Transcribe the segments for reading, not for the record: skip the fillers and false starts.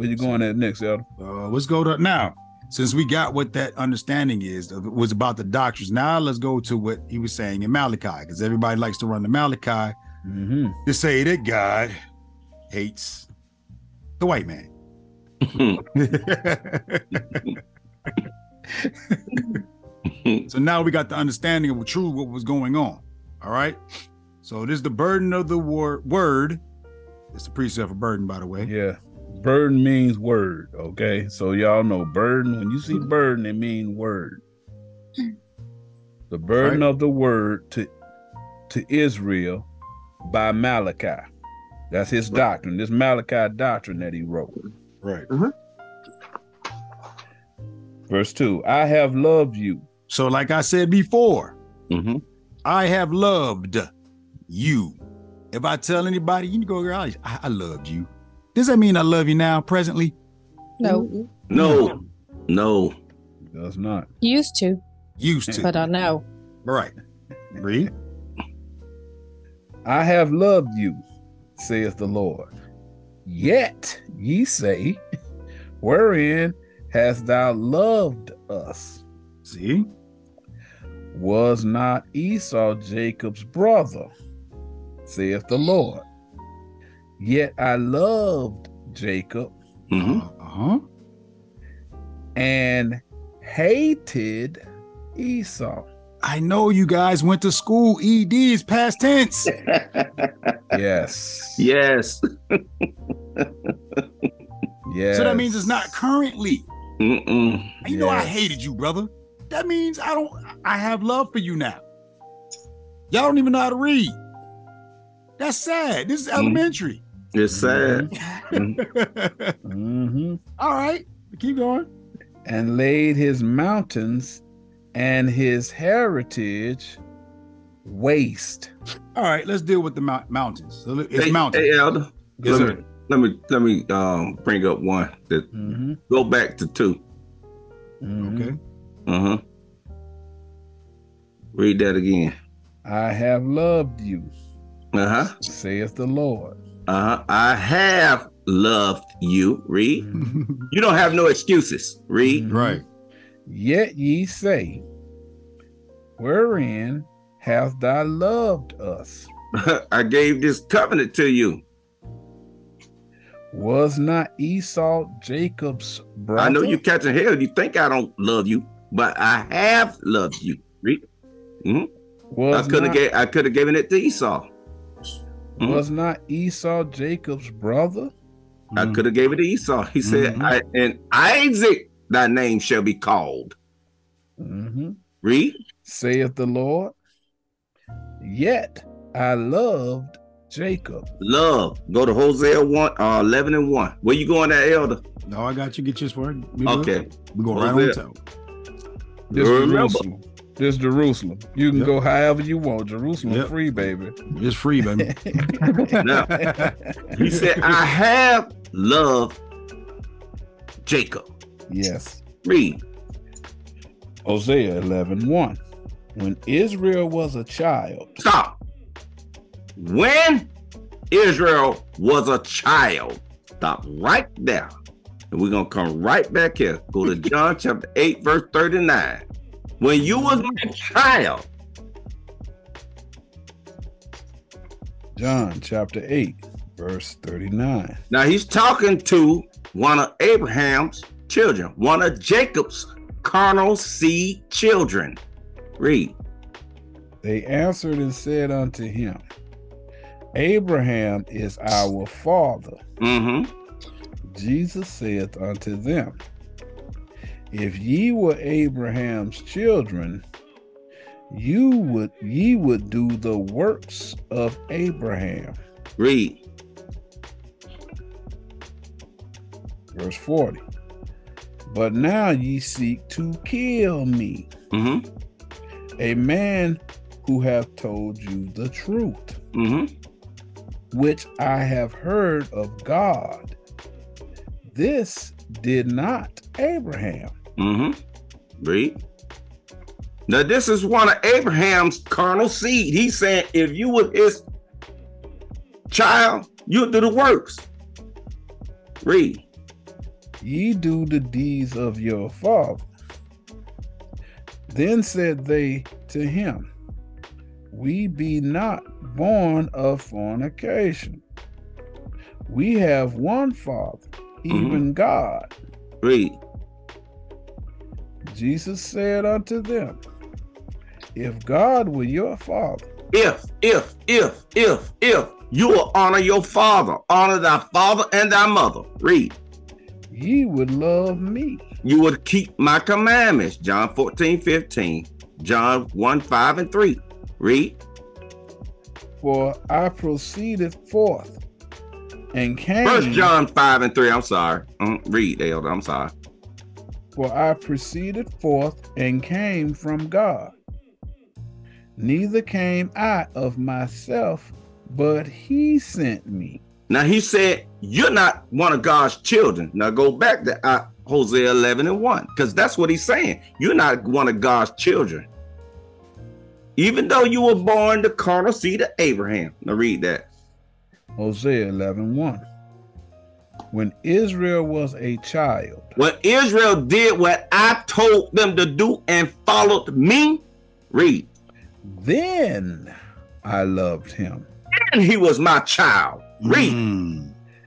Where you going at next, Elder? Let's go to now. Since we got what that understanding is, it was about the doctrines. Now let's go to what he was saying in Malachi, because everybody likes to run to Malachi to say that God hates the white man. So now we got the understanding of true what was going on. All right. So this is the burden of the word. It's the precept of burden, by the way. Yeah. Burden means word, okay? So y'all know burden. When you see burden, it means word. The burden of the word to Israel by Malachi. That's his doctrine. This Malachi doctrine that he wrote. Right. Verse 2, I have loved you. So like I said before, I have loved you. If I tell anybody, you can go, girl, I loved you. Does that mean I love you now, presently? No. No. No. It does not. Used to. Used to. But I know. Right. Read. I have loved you, saith the Lord. Yet ye say, wherein hast thou loved us? See? Was not Esau Jacob's brother, saith the Lord. Yet I loved Jacob and hated Esau. I know you guys went to school. ED is past tense. Yes. Yes. Yes. So that means it's not currently. You know, I hated you, brother. That means I have love for you now. Y'all don't even know how to read. That's sad. This is elementary. It's sad. All right, keep going. And laid his mountains and his heritage waste. All right, let's deal with the mountains. So it's mountains. Hey, Elder, let me bring up one. That go back to 2. Okay. Read that again. I have loved you, saith the Lord. I have loved you. Read. You don't have no excuses. Read. Right. Yet ye say, wherein hast thou loved us? I gave this covenant to you. Was not Esau Jacob's brother? I know you're catching hell. You think I don't love you, but I have loved you. Read. I could have given it to Esau. Was not Esau Jacob's brother? I could have gave it to Esau. He said, and Isaac, thy name shall be called. Read. Saith the Lord, yet I loved Jacob. Love. Go to Hosea 11:1. Where you going at, Elder? No, I got you. Get your word. Okay. We're going right on top. This Jerusalem. You can go however you want. Jerusalem free, baby. It's free, baby. Now, he said, I have loved Jacob. Yes. Read. Hosea 11:1. When Israel was a child. Stop. When Israel was a child. Stop right there. And we're going to come right back here. Go to John chapter 8, verse 39. When you was my child. John chapter 8, verse 39. Now he's talking to one of Abraham's children, one of Jacob's carnal seed children. Read. They answered and said unto him, Abraham is our father. Jesus saith unto them, if ye were Abraham's children, ye would do the works of Abraham. Read. Verse 40. But now ye seek to kill me, a man who hath told you the truth, which I have heard of God. This did not Abraham. Read. Now this is one of Abraham's carnal seed. He's saying, if you were his child, you'll do the works. Read. Ye do the deeds of your father. Then said they to him, We be not born of fornication. We have one Father, even God. Read. Jesus said unto them, If God were your Father. If you will honor your father, honor thy father and thy mother. Read. Ye would love me. You would keep my commandments. John 14, 15. John 1, 5, and 3. Read. For I proceeded forth and came. 1 John 5 and 3. I'm sorry. Read, Elder. I'm sorry. For I proceeded forth and came from God. Neither came I of myself, but he sent me. Now he said, you're not one of God's children. Now go back to Hosea 11 and 1, because that's what he's saying. You're not one of God's children. Even though you were born the carnal seed of Abraham. Now read that. Hosea 11 1. When Israel was a child. When Israel did what I told them to do and followed me. Read. Then I loved him. And he was my child. Read.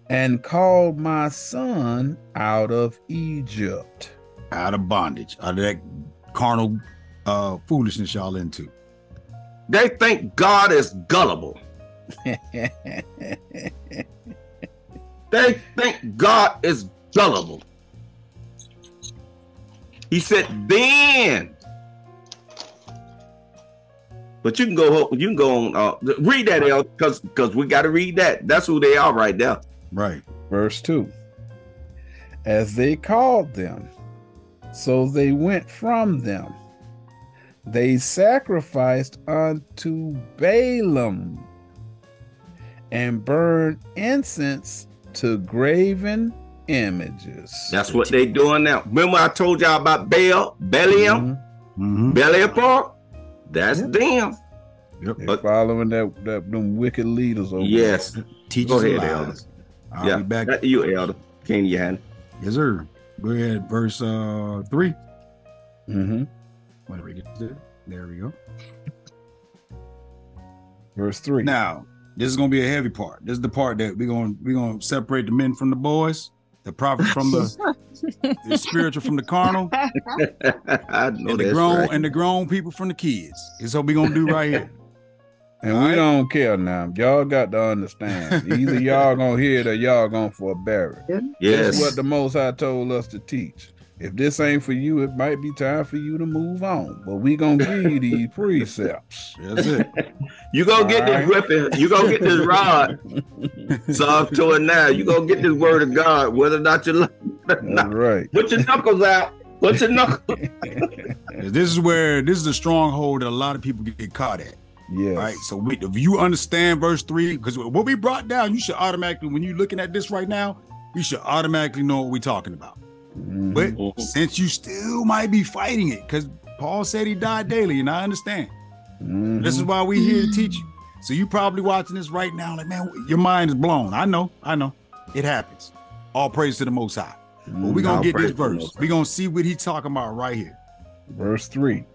And called my son out of Egypt. Out of bondage. Out of that carnal foolishness y'all into. They think God is gullible. They think God is gullible. He said, then. But you can go. You can go on. Read that, El, because we got to read that. That's who they are right there. Right. Verse 2. As they called them, so they went from them. They sacrificed unto Balaam and burned incense to graven images. That's what they doing now. Remember I told y'all about Baal, Balaam, Belial. That's them. Yep. They're following them wicked leaders over there. Teach us the lies. I'll be back. You, Elder. Can you handle? Yes, sir. Go ahead. Verse 3. Whenever we get to there we go. Verse 3. Now, this is gonna be a heavy part. This is the part that we're gonna separate the men from the boys, the prophet from the spiritual from the carnal, and the grown people from the kids. It's what we're gonna do right here. And we don't care now. Y'all got to understand. Either y'all gonna hear it or y'all gonna forbear it. Yes. This is what the Most High told us to teach. If this ain't for you, it might be time for you to move on. But we gonna give you these precepts. That's it. You gonna get this whipping. You gonna get this rod. Psalm 2 and 9. You gonna get this word of God, whether or not you like it or not. Right. Put your knuckles out. Put your knuckles. This is a stronghold that a lot of people get caught at. Yes. Right. So if you understand verse 3, because what we brought down, you should automatically, when you're looking at this right now, you should automatically know what we're talking about. But since you still might be fighting it, because Paul said he died daily, and I understand. This is why we're here to teach you. So you probably watching this right now, like, man, your mind is blown. I know. It happens. All praise to the Most High. But we're going to get this verse. We're going to see what he's talking about right here. Verse 3.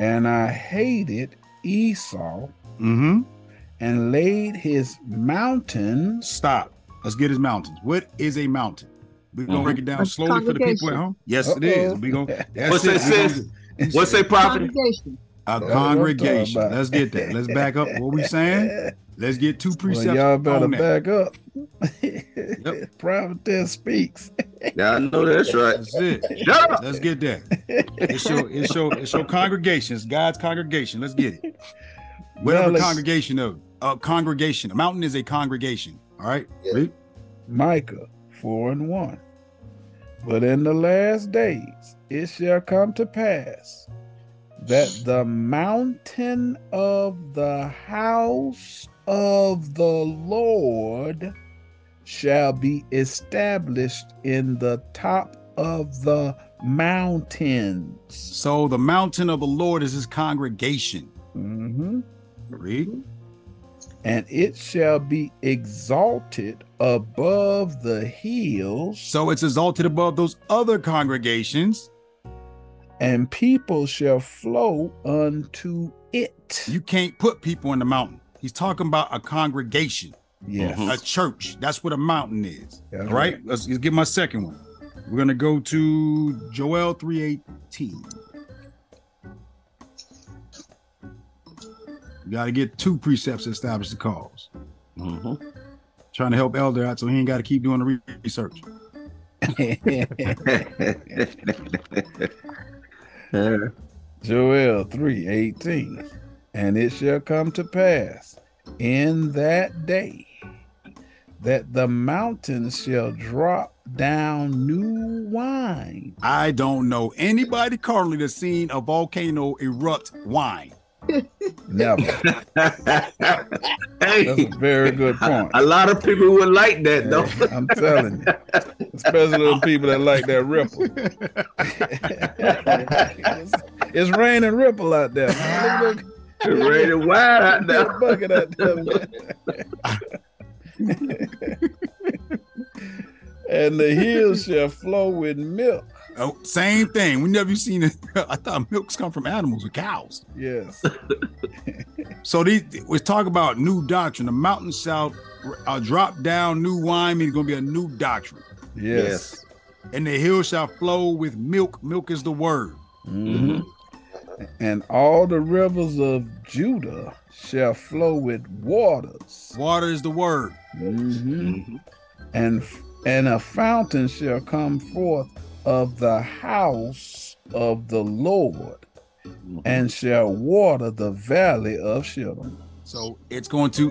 And I hated Esau and laid his mountain. Stop. Let's get his mountains. What is a mountain? We're going to break it down slowly for the people at home. Yes, it is. We gonna, what's that prophet? A congregation. Let's get that. Let's back up what we're saying. Let's get two precepts. Well, y'all better back up. Prophet speaks. Now I know that's right. That's it. Shut up. Let's get that. It's your congregation. It's God's congregation. Let's get it. Whatever congregation of a congregation. A mountain is a congregation. All right. Yeah. Micah 4:1. But in the last days it shall come to pass that the mountain of the house of the Lord shall be established in the top of the mountains. So the mountain of the Lord is his congregation. Read. and it shall be exalted above the hills. So it's exalted above those other congregations. And people shall flow unto it. You can't put people in the mountain. He's talking about a congregation. Yes. A church. That's what a mountain is. All right. Let's get my second one. We're going to go to Joel 3:18. You got to get two precepts to establish the cause. Trying to help Elder out so he ain't got to keep doing the research. Joel 3:18. And it shall come to pass in that day that the mountains shall drop down new wine. I don't know anybody currently that's seen a volcano erupt wine. Never. Hey, that's a very good point. A lot of people would like that, hey, though. I'm telling you, especially those people that like that ripple. It's raining ripple out there. Look, it's raining wide out there. Bucket out there. And the hills shall flow with milk. Oh, same thing. We never seen it. I thought milks come from animals or cows. Yes. So these, we're talking about new doctrine. The mountain shall drop down new wine, means it's going to be a new doctrine. Yes. And the hills shall flow with milk. Milk is the word. And all the rivers of Judah shall flow with waters. Water is the word. And a fountain shall come forth of the house of the Lord, and shall water the valley of Shittim. So it's going to,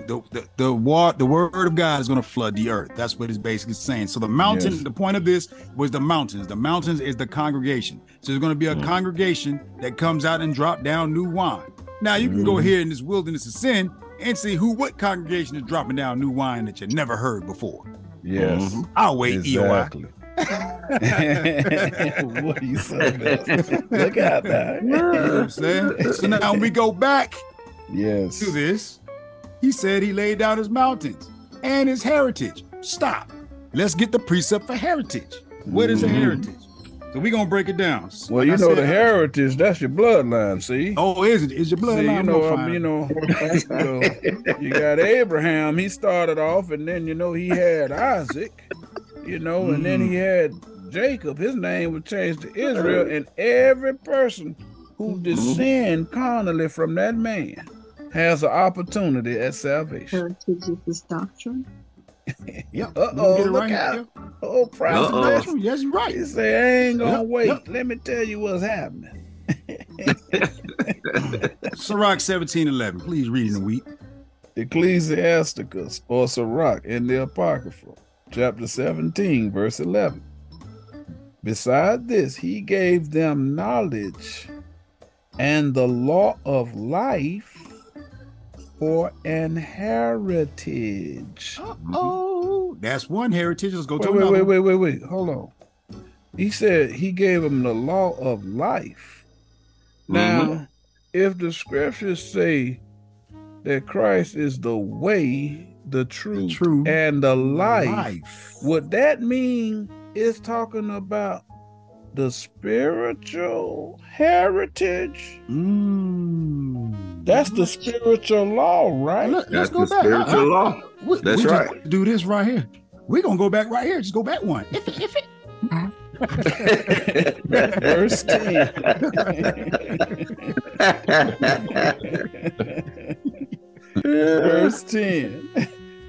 the word of God is going to flood the earth. That's what it's basically saying. So the mountain, the point of this was the mountains. The mountains is the congregation. So there's going to be a congregation that comes out and drop down new wine. Now you can go here in this wilderness of sin and see what congregation is dropping down new wine that you never heard before. Yes. I'll wait, exactly. EOI. What are you saying? Look out there. You know what I'm saying? So now when we go back to this, he said he laid down his mountains and his heritage. Stop. Let's get the precept for heritage. What is a heritage? So we're going to break it down. Well, like you know, the heritage, that's your bloodline, see? Oh, is it? Is your bloodline? You know, you got Abraham. He started off, and then, you know, he had Isaac. You know, and then he had Jacob. His name was changed to Israel, and every person who descend carnally from that man has an opportunity at salvation. Heritage is this doctrine. Look out! Oh, yes, you're right. He said, "I ain't gonna wait. Let me tell you what's happening." Sirach 17:11. Please read in the week. Ecclesiasticus or Sirach in the Apocrypha. Chapter 17, verse 11. Beside this, he gave them knowledge and the law of life for an heritage. Oh, that's one heritage. Let's go wait, hold on. He said he gave them the law of life. Now, if the scriptures say that Christ is the way, the truth and the life, would that mean it's talking about the spiritual heritage? That's the spiritual law, right? Look, let's go back. Spiritual law. That's right. Do this right here. We're gonna go back right here. Just go back one. Verse 10. Verse 10.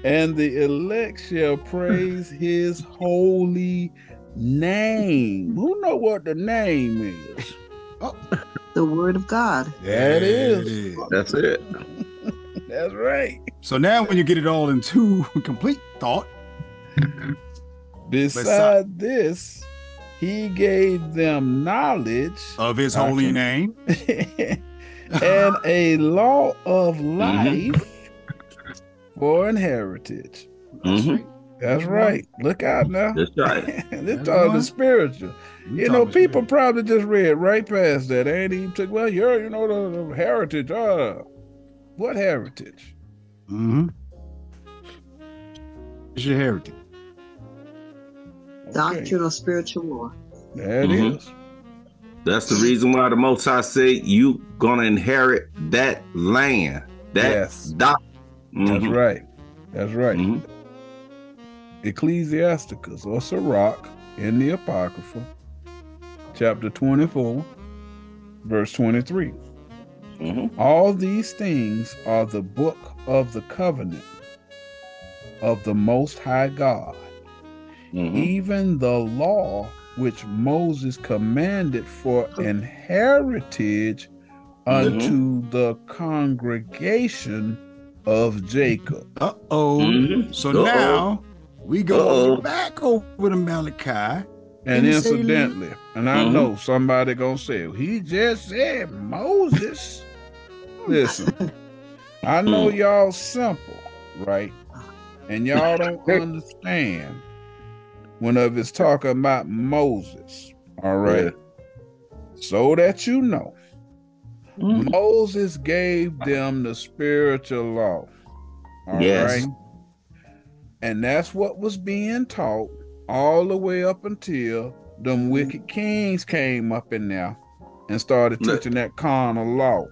And the elect shall praise his holy name. Who know what the name is? Oh. The word of God. That is. That's it. That's right. So now when you get it all into complete thought. Beside this, he gave them knowledge. Of his holy name. And a law of life. For an heritage. That's right. Look out now. That's right. This talking is spiritual. You know, people probably just read right past that. They ain't even took, well, you're, you know, the heritage. What heritage? Mm-hmm. It's your heritage. Okay. Doctrine of spiritual war. That mm-hmm. is. That's the reason why the Most High said you're going to inherit that land. That yes. doctrine. Mm-hmm. That's right. That's right. Mm-hmm. Ecclesiasticus or Sirach in the Apocrypha, chapter 24, verse 23. Mm-hmm. All these things are the book of the covenant of the Most High God, mm-hmm. even the law which Moses commanded for an heritage unto the congregation of Jacob. Uh-oh. Mm-hmm. So uh-oh. Now we go back over to Malachi. And incidentally, and I know somebody gonna say, he just said Moses. Listen, I know y'all simple, right? And y'all don't understand whenever it's talking about Moses, all right? Yeah. So that you know, Moses gave them the spiritual law, all yes. right? And that's what was being taught all the way up until them wicked kings came up in there and started teaching that carnal law.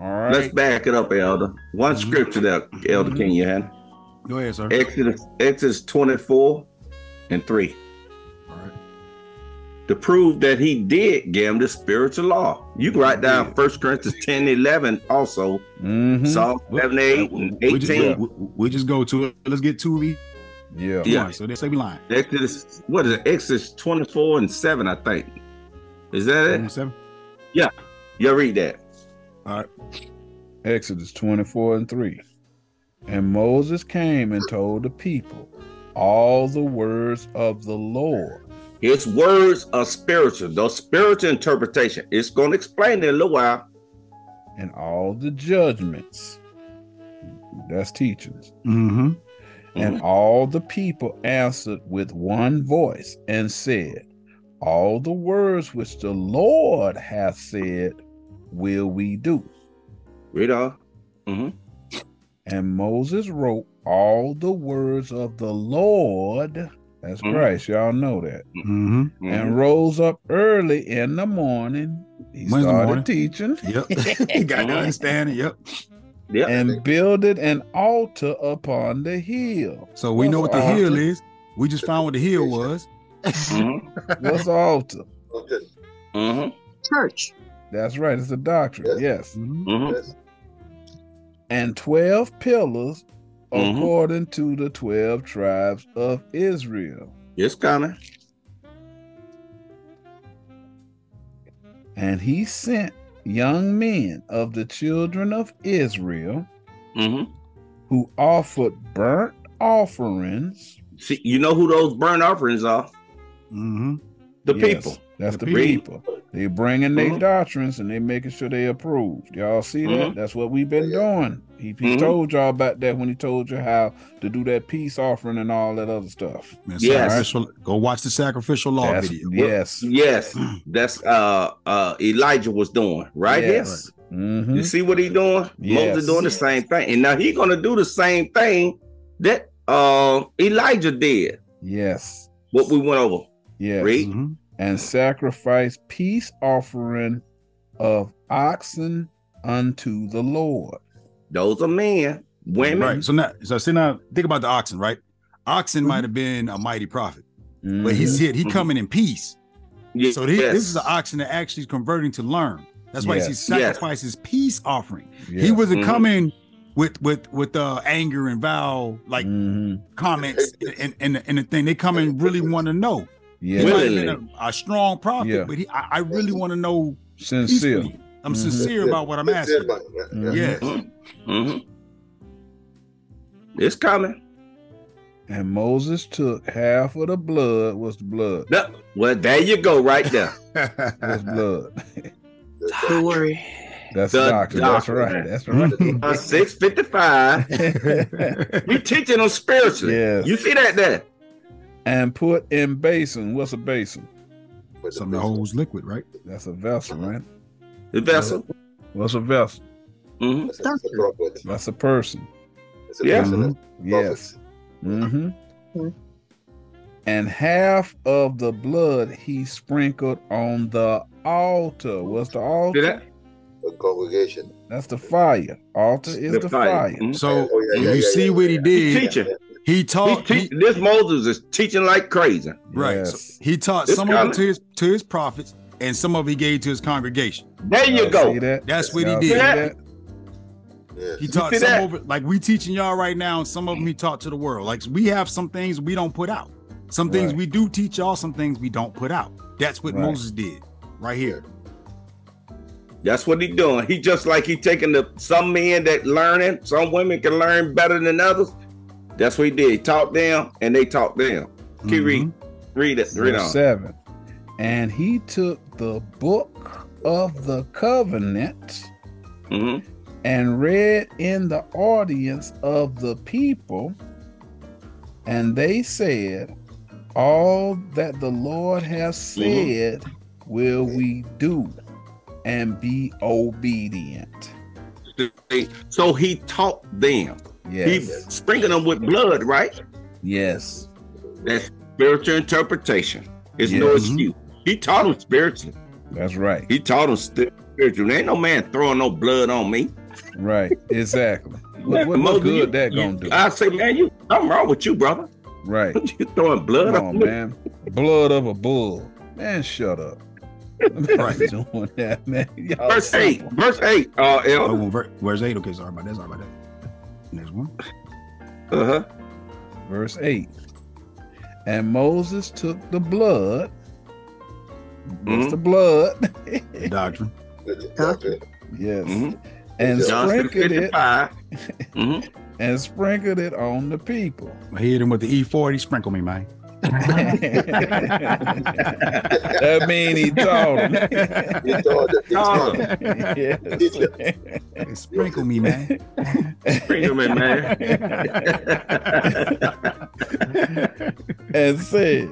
All right. Let's back it up, Elder. One scripture that Elder King you had. Go ahead, sir. Exodus 24 and 3. All right. To prove that he did give him the spiritual law. You can write down 1 Corinthians 10, 11 also. Mm-hmm. Psalm 78 and 18. We just go to it. Let's get to it. Yeah. So they say we lying. Exodus, what is it? Exodus 24 and 7, I think. Is that it? 7? Yeah. Y'all read that. All right. Exodus 24 and 3. And Moses came and told the people all the words of the Lord. His words are spiritual. The spiritual interpretation. It's going to explain it in a little while. And all the judgments. That's teachings. Mm-hmm. And all the people answered with one voice and said, all the words which the Lord hath said will we do. Read on. Mm-hmm. And Moses wrote all the words of the Lord, that's Christ, y'all know that, and rose up early in the morning. He started teaching. Yep. Got to understand it. Yep. Yep. And builded an altar upon the hill. So we know what the hill is. We just found what the hill was. What's altar? Church. That's right. It's a doctrine. Yes. And 12 pillars according to the 12 tribes of Israel. It's coming. And he sent young men of the children of Israel who offered burnt offerings. See, you know who those burnt offerings are? The people. That's the people. They're bringing their doctrines and they're making sure they approved. Y'all see that? That's what we've been doing. He told y'all about that when he told you how to do that peace offering and all that other stuff. Yes. Right. Go watch the sacrificial law video. Yes. Yes. That's Elijah was doing, right? Yes. You see what he doing? Yes. Moses doing the same thing. And now he's going to do the same thing that Elijah did. Yes. What we went over. Yes. Read. And sacrifice peace offering of oxen unto the Lord. Those are men, women. Right. So now think about the oxen, right? Oxen might have been a mighty prophet, but he said he coming in peace. Yes. So this is an oxen that actually is converting to learn. That's why he sacrifices peace offering. Yes. He wasn't coming with anger and vile like comments and the thing. They come and really want to know. Yeah. He might have been a strong prophet, but I really want to know. Sincere. Peacefully. I'm sincere about what I'm asking. Yes. It's coming. And Moses took half of the blood. What's the blood? No. Well, there you go, right there. What's blood? Don't worry. That's the doctor. That's right. That's right. 6:55. We teaching them spiritually. Yes. You see that there? And put in basin. What's a basin? Some of the holds liquid, right? That's a vessel, right? A vessel. What's a vessel? That's a person. It's a person. Yes. Mm-hmm. And half of the blood he sprinkled on the altar. What's the altar? The congregation. That's the fire. Altar is the fire. Mm-hmm. So you see what he did. Teaching. He taught. This Moses is teaching like crazy. Right. Yes. So he taught some of it to his prophets, and some of it he gave to his congregation. There you go. That's what he did. Yes. He taught some over, like we teaching y'all right now, and some of them he taught to the world. Like we have some things we don't put out. Some things we do teach y'all, some things we don't put out. That's what Moses did right here. That's what he doing. He just like he taking some men that learning, some women can learn better than others. That's what he did. He taught them and they taught them. Keep read it. Read on. 7. And he took the book of the covenant and read in the audience of the people, and they said, all that the Lord has said will we do and be obedient. So he taught them. Yes. He sprinkled them with blood, right? Yes. That's spiritual interpretation. It's no excuse. He taught them spiritually. That's right. He taught them spiritually. There ain't no man throwing no blood on me. Right, exactly. What good you, that gonna do? I say, man, you something wrong with you, brother. Right. You throwing blood on me. Man. Blood of a bull. Man, shut up. Right. Doing that, man. Y'all verse 8. Where's 8? Okay, sorry about that. Next one. Verse 8. And Moses took the blood. What's the blood? The doctrine. Yes. And sprinkled it and sprinkled it on the people. I hit him with the E40. Sprinkle me, man. That mean he told him. He told him. Yes. Sprinkle me, man. Sprinkle me, man. And said,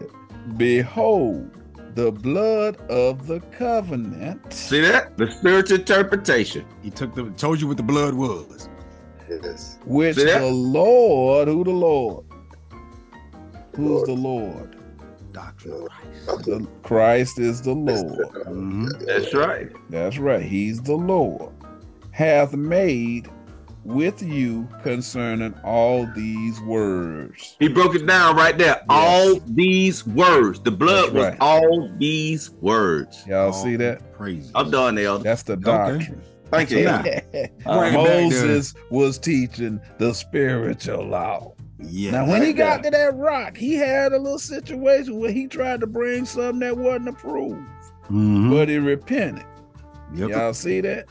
behold, the blood of the covenant. See that? The spiritual interpretation. He told you what the blood was. Yes. Which the Lord, who's the Lord? Doctrine of Christ. Christ is the Lord. That's right. That's right. He's the Lord. Hath made with you concerning all these words. He broke it down right there. Yes. All these words. The blood was all these words. Y'all see that? Crazy. I'm done, Elder. That's the doctrine. Okay. Thank you. Moses was teaching the spiritual law. Yeah, now, when he got to that rock, he had a little situation where he tried to bring something that wasn't approved, but he repented. Y'all see that?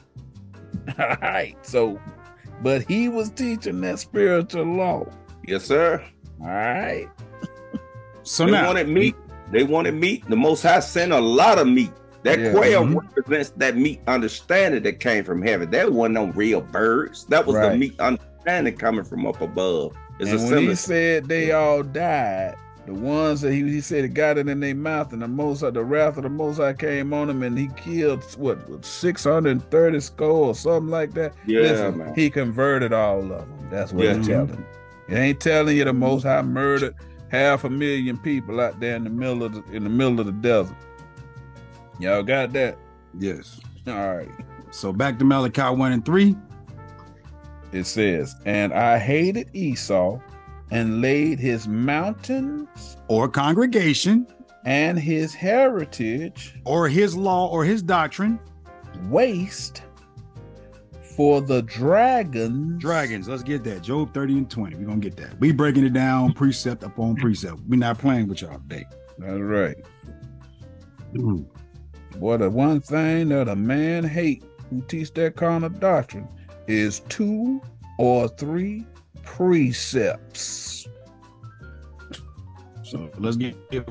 All right. So, but he was teaching that spiritual law. Yes, sir. All right. So they wanted meat. They wanted meat. The Most High sent a lot of meat. That quail represents that meat understanding that came from heaven. That wasn't no real birds. That was the meat understanding coming from up above. And when he said they all died, the ones that he said it got it in their mouth, and the wrath of the Most High came on him, and he killed, 630 skull or something like that? Yeah, man. He converted all of them. That's what it's telling you. It ain't telling you the Most High murdered 500,000 people out there in the middle of the desert. Y'all got that? Yes. All right. So back to Malachi 1:3. It says, and I hated Esau and laid his mountains or congregation and his heritage or his law or his doctrine waste for the dragons. Dragons. Let's get that. Job 30:20. We're going to get that. We breaking it down precept upon precept. We're not playing with y'all today. That's right. Ooh. Boy, the one thing that a man hate who teach that kind of doctrine is 2 or 3 precepts. So let's get the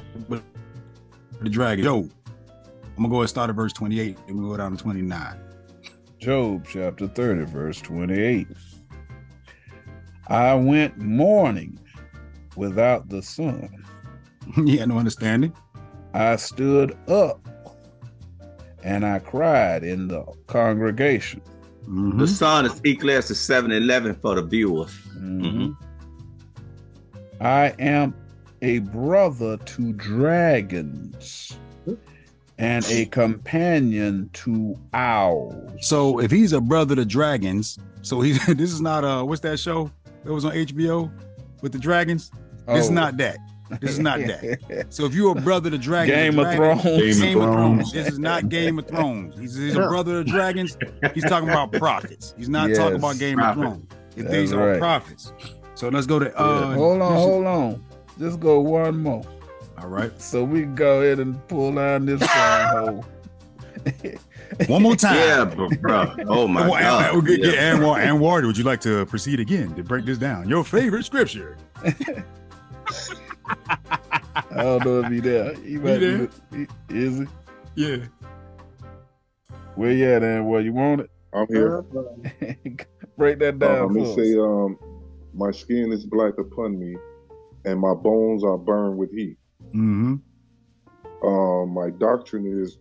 dragon. Job. I'm gonna go and start at verse 28 and we'll go down to 29. Job chapter 30, verse 28. I went mourning without the sun. Yeah, no understanding. I stood up and I cried in the congregation. The sun is Ecclesiasticus 7:11 for the viewers. I am a brother to dragons and a companion to owls. So if he's a brother to dragons, so he this is not what's that show that was on HBO with the dragons? Oh. This is not that. This is not that. So if you're a brother to dragons, Game of Thrones. This is not Game of Thrones. He's a brother to dragons. He's talking about prophets. He's not talking about Game of Thrones. These are prophets. So let's go to hold on. Just go one more. All right. So we go ahead and pull down this hole. One more time. Yeah, bro. Oh my God. We'll get and Warder, would you like to proceed again to break this down? Your favorite scripture. I don't know if he's there. Is he? Yeah. Where you at, and where you want it? I'm here. Break that down. Let me say, my skin is black upon me, and my bones are burned with heat. Mm-hmm. My doctrine is,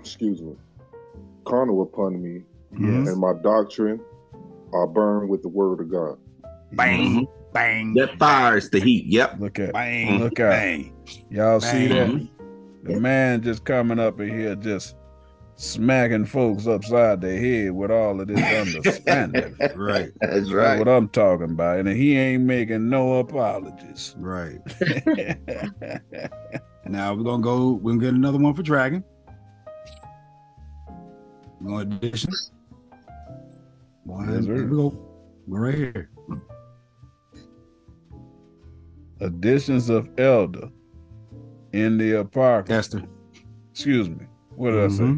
excuse me, carnal upon me, yes, and my doctrine are burned with the word of God. Bang. Mm-hmm. Bang. That fires the heat. Yep. Look at bang. Look at bang. Y'all see that? The man just coming up in here just smacking folks upside their head with all of this understanding. Right. That's right. What I'm talking about. And he ain't making no apologies. Right. Now we're gonna get another one for dragon. We're gonna addition. One, here we go. We're right here. Additions of elder in the apocrypha. Esther. Excuse me. What did I say?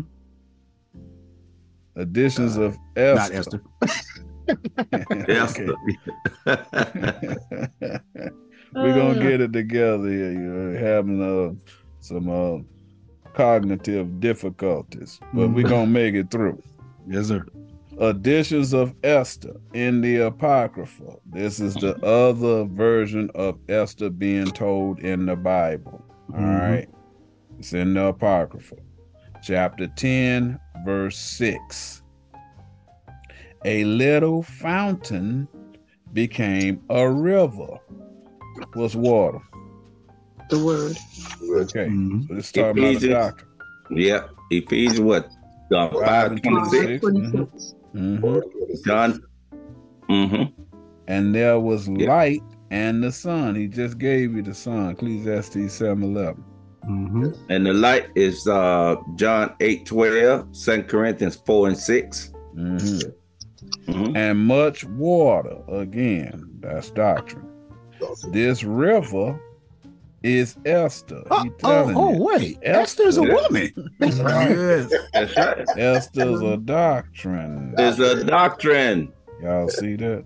Additions of Esther. Not Esther. Esther. We're gonna get it together here. You're having some cognitive difficulties, but we're gonna make it through. Yes, sir. Additions of Esther in the Apocrypha. This is the other version of Esther being told in the Bible. All right. It's in the Apocrypha. Chapter 10, verse 6. A little fountain became a river. What's water? The word. Okay. So let's start about the doctrine. Yeah. Ephesians what? John 5:26. Mm-hmm. John. Mm-hmm. And there was light and the sun. He just gave you the sun. Ecclesiastes 7:11. Mm-hmm. And the light is John 8:12. 2 Corinthians 4:6. Mm-hmm. Mm-hmm. And much water. Again, that's doctrine. This river is Esther. Wait. Esther's a woman. Yes. That's right. Esther's a doctrine. It's a doctrine. Y'all see that?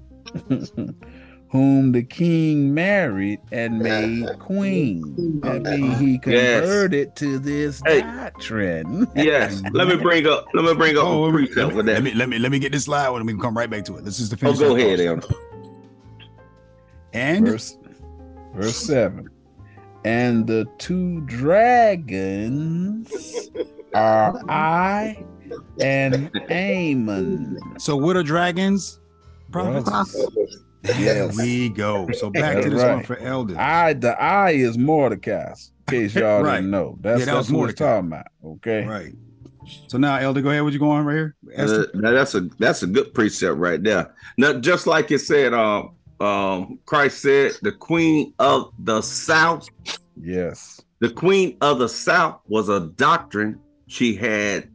Whom the king married and made queen. That means he converted to this doctrine. Yes. Let me bring up let me get this slide and we can come right back to it. This is the finish. Oh, go ahead, Elder. And verse 7. And the two dragons are I and Amon. So what are dragons? Prophets? There we go. So back to this one for elders. The I is Mordecai, in case y'all didn't know. That's what we're talking about. Okay. Right. So now, Elder, go ahead. What you going on right here? Now that's a good precept right there. Now, just like it said, Christ said, the queen of the South. Yes. The queen of the South was a doctrine. She had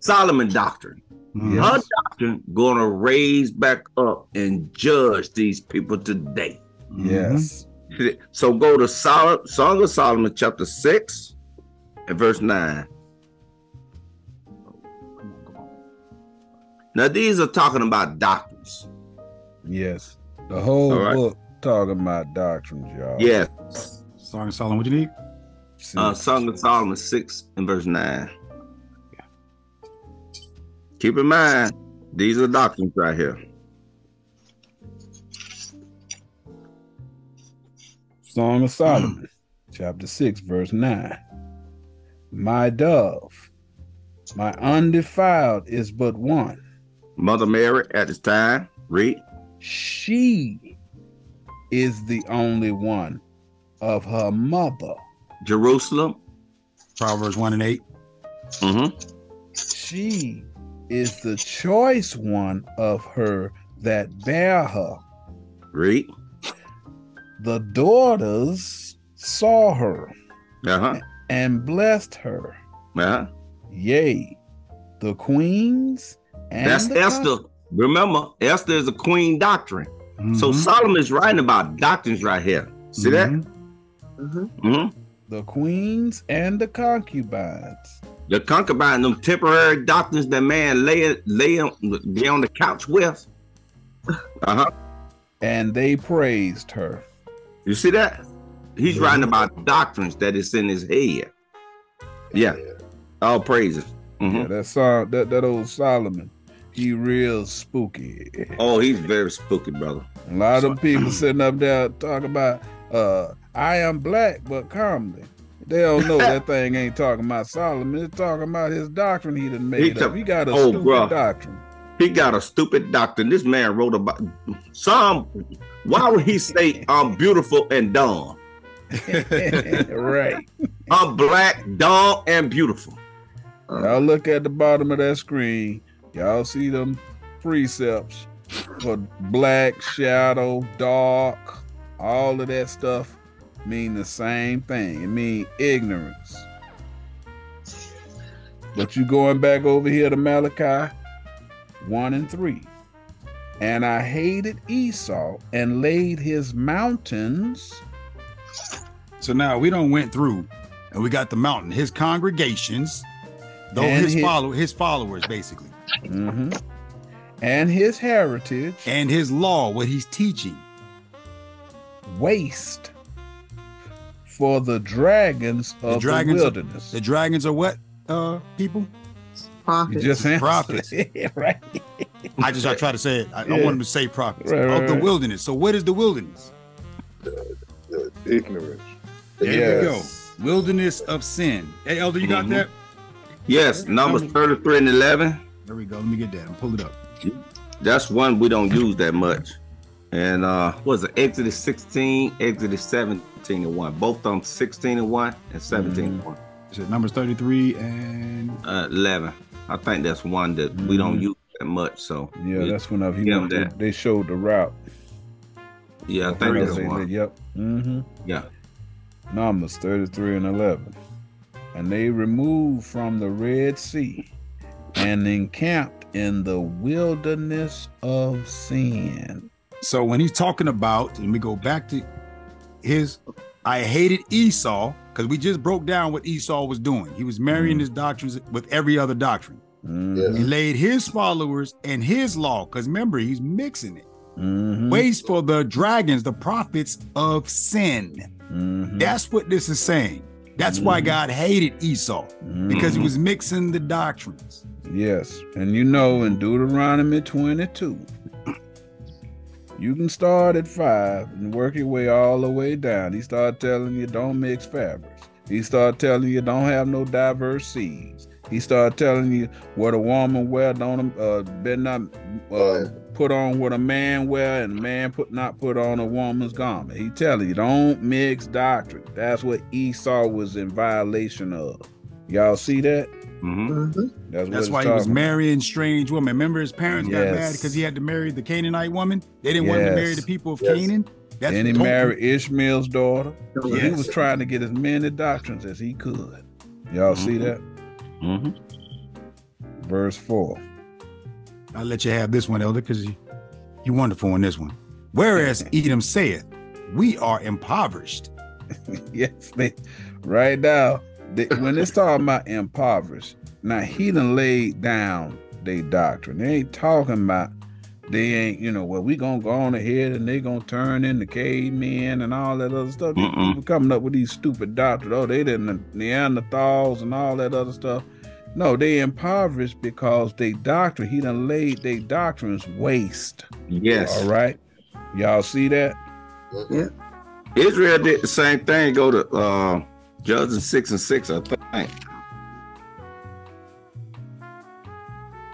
Solomon doctrine. Yes. Her doctrine going to raise back up and judge these people today. Yes. Mm-hmm. So go to Song of Solomon, chapter 6 and verse 9. Now these are talking about doctrines. Yes, the whole book talking about doctrines, y'all. Yes. Song of Solomon, what you need? Song of Solomon 6 and verse 9. Yeah. Keep in mind, these are doctrines right here. Song of Solomon, chapter 6, verse 9. My dove, my undefiled is but one. Mother Mary at this time, read. She is the only one of her mother. Jerusalem. Proverbs 1:8. Mm-hmm. She is the choice one of her that bear her. Great. The daughters saw her and blessed her. Uh-huh. Yea, the queens and that's Esther. Gospel. Remember, Esther is a queen doctrine. Mm-hmm. So Solomon's writing about doctrines right here. See that? Mm-hmm. Mm-hmm. The queens and the concubines. The concubines, them temporary doctrines that man lay on the couch with. Uh-huh. And they praised her. You see that? He's writing about doctrines that is in his head. Yeah. All praises. Mm-hmm. Yeah, that song, that old Solomon, he real spooky. Oh, he's very spooky, brother. A lot of people sitting up there talking about I am black, but calmly. They don't know that thing ain't talking about Solomon. It's talking about his doctrine he done made up. He got a stupid doctrine. He got a stupid doctrine. This man wrote about why would he say I'm beautiful and dumb? Right. I'm black, dumb, and beautiful. Y'all look at the bottom of that screen. Y'all see them precepts for black, shadow, dark, all of that stuff mean the same thing. It mean ignorance. But you going back over here to Malachi 1:3. And I hated Esau and laid his mountains. So now we done went through and we got the mountain, his congregations, his followers, basically. Mm-hmm. And his heritage. And his law, what he's teaching. Waste for the dragons of the wilderness. The dragons are what, people? Prophets. You just prophets. Right. I try to say it. I want them to say prophets. Right, the wilderness. So what is the wilderness? Ignorance. There we go. Wilderness of sin. Hey, Elder, you got that? Yes, Numbers 33:11. There we go. Let me get that and pull it up. That's one we don't use that much. And what is it? Exodus 16, Exodus 17:1. Both of them 16:1 and 17:1. Is it Numbers 33 and 11? I think that's one that we don't use that much. So yeah, that's when I've used that. They showed the route. Yeah, I think that's one. Yep. Mm-hmm. Yeah. Numbers 33:11. And they removed from the Red Sea and encamped in the wilderness of sin. So when he's talking about, and we go back to his, I hated Esau, because we just broke down what Esau was doing. He was marrying his doctrines with every other doctrine. Yes. He laid his followers and his law, because remember, he's mixing it. Waste for the dragons, the prophets of sin. That's what this is saying. That's why God hated Esau, because he was mixing the doctrines. Yes. And you know, in Deuteronomy 22, you can start at 5 and work your way all the way down. He started telling you don't mix fabrics. He started telling you don't have no diverse seeds. He started telling you what a woman wear, don't better not put on what a man wear, and a man not put on a woman's garment. He telling you don't mix doctrine. That's what Esau was in violation of. Y'all see that? Mm-hmm. That's why he was marrying strange women. Remember, his parents got mad because he had to marry the Canaanite woman. They didn't want him to marry the people of Canaan. That's and he married Ishmael's daughter. So he was trying to get as many doctrines as he could. Y'all see that? Mm-hmm. Verse 4. I'll let you have this one, Elder, because you're wonderful on this one. Whereas Edom saith, we are impoverished. Yes, right now. When it's talking about impoverished, now he done laid down their doctrine. They ain't talking about well, we gonna go on ahead and they gonna turn into cavemen and all that other stuff. People coming up with these stupid doctrines. Oh, they didn't Neanderthals and all that other stuff. No, they impoverished because they doctrine. He done laid their doctrines waste. Yes. All right. Y'all see that? Yeah. Israel did the same thing. Go to Judges 6:6, I think.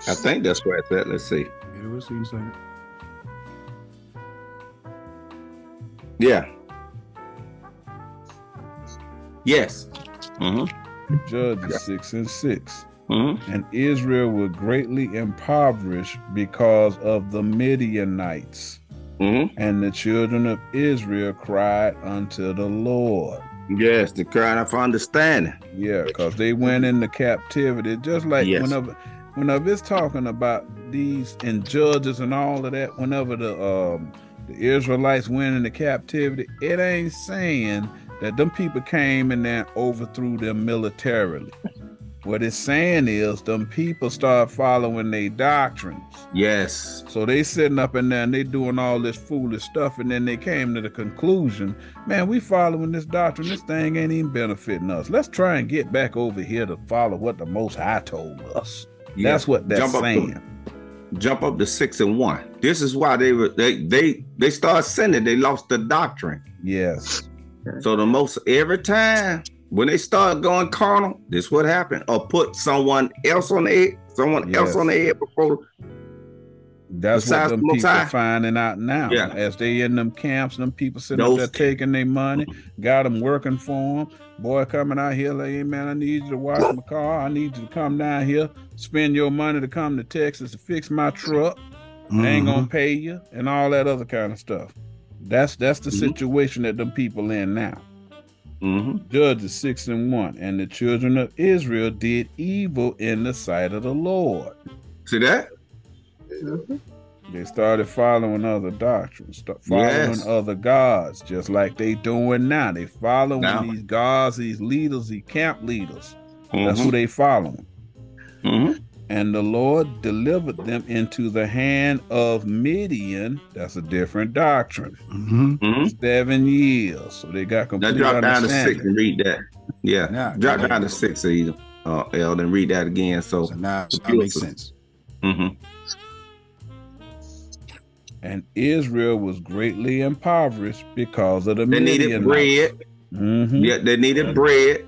I think that's where it's at. Let's see. Yeah, we'll see in a second. Yeah. Yes. Mm-hmm. Judges 6:6. Mm-hmm. And Israel was greatly impoverished because of the Midianites. Mm-hmm. And the children of Israel cried unto the Lord. Yes, they cried out for understanding. Yeah, because they went into captivity. Just like whenever it's talking about these and Judges and all of that, whenever the Israelites went into captivity, it ain't saying that them people came and then overthrew them militarily. What it's saying is them people start following their doctrines. Yes. So they sitting up in there and they doing all this foolish stuff, and then they came to the conclusion, man, we following this doctrine. This thing ain't even benefiting us. Let's try and get back over here to follow what the Most High told us. Yeah. That's what that's saying. Jump up to 6:1. This is why they start sinning. They lost the doctrine. Yes. So the most every time. When they start going carnal, this what happened. Or put someone else on the head, before. That's what them people finding out now. Yeah. As they in them camps, them people sitting up there taking their money, got them working for them. Boy coming out here like, hey man, I need you to wash my car. I need you to come down here, spend your money to come to Texas to fix my truck. Mm-hmm. They ain't gonna pay you and all that other kind of stuff. That's the situation that them people in now. Mm-hmm. Judges 6:1. And the children of Israel did evil in the sight of the Lord. See that? Mm-hmm. They started following other doctrines, following other gods, just like they doing now. They following these gods, these leaders, these camp leaders. Mm-hmm. That's who they following. Mm-hmm. And the Lord delivered them into the hand of Midian. That's a different doctrine. Mm-hmm. Mm-hmm. 7 years. So they got complete understanding. Now drop down to 6 and read that. Yeah. Now, drop down to 6, El, and read that again. So now that makes sense. Mm-hmm. And Israel was greatly impoverished because of the Midianites. They needed bread. Mm-hmm. Yeah, they needed bread.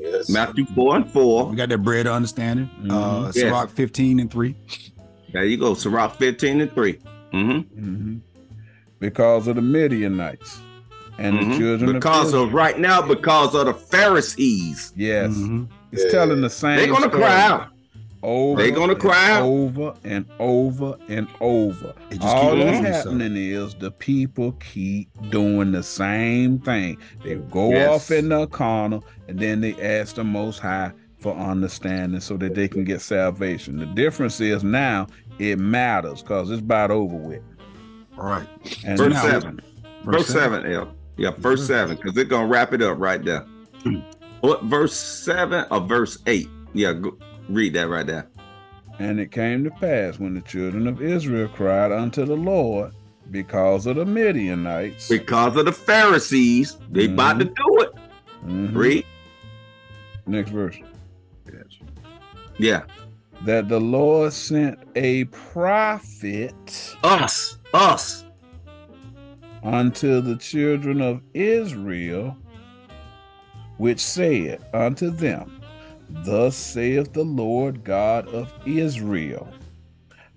Yes. Matthew 4:4. We got that bread of understanding. Mm-hmm. Sirach 15:3. There you go. Sirach 15:3. Mm-hmm. Mm-hmm. Because of the Midianites and the children of right now, because of the Pharisees. Yes. Mm-hmm. It's telling the same. They're going to cry out. They're going to cry out. Over and over and over. All that's happening is the people keep doing the same thing. They go off in the carnal, and then they ask the Most High for understanding so that they can get salvation. The difference is now it matters because it's about over with. All right. And verse 7. Verse 7, El. Yeah, verse 7, because they're going to wrap it up right there. What, verse 7 or verse 8? Yeah, go. Read that right there. And it came to pass when the children of Israel cried unto the Lord because of the Midianites. Because of the Pharisees. They about to do it. Mm-hmm. Read. Next verse. Yes. Yeah. That the Lord sent a prophet. Us. Unto the children of Israel, which said unto them, thus saith the Lord God of Israel,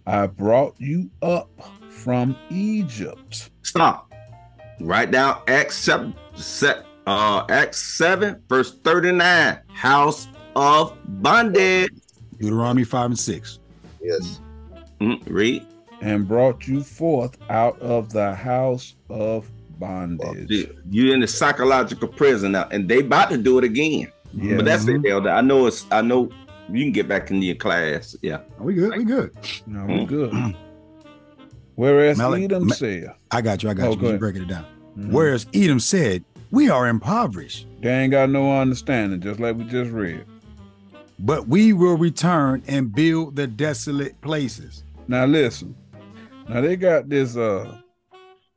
I brought you up from Egypt. Stop. Right now, Acts 7:39, house of bondage. Deuteronomy 5:6. Yes. Read. And brought you forth out of the house of bondage. You're in the psychological prison now, and they about to do it again. Yeah. But that's it, Elder. I know you can get back into your class. Yeah. We good. No, we good. Whereas Edom said. I got you. Breaking it down. Mm-hmm. Whereas Edom said, we are impoverished. They ain't got no understanding, just like we just read. But we will return and build the desolate places. Now listen. Now they got this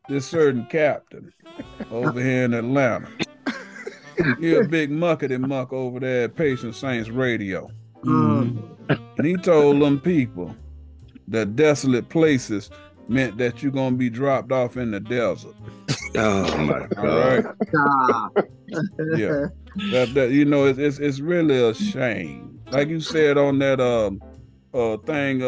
this certain captain over here in Atlanta. He a big muckety muck over there at Patient Saints Radio. And he told them people that desolate places meant that you're going to be dropped off in the desert. Oh my God. All right? Yeah. That, you know, it's really a shame. Like you said on that thing,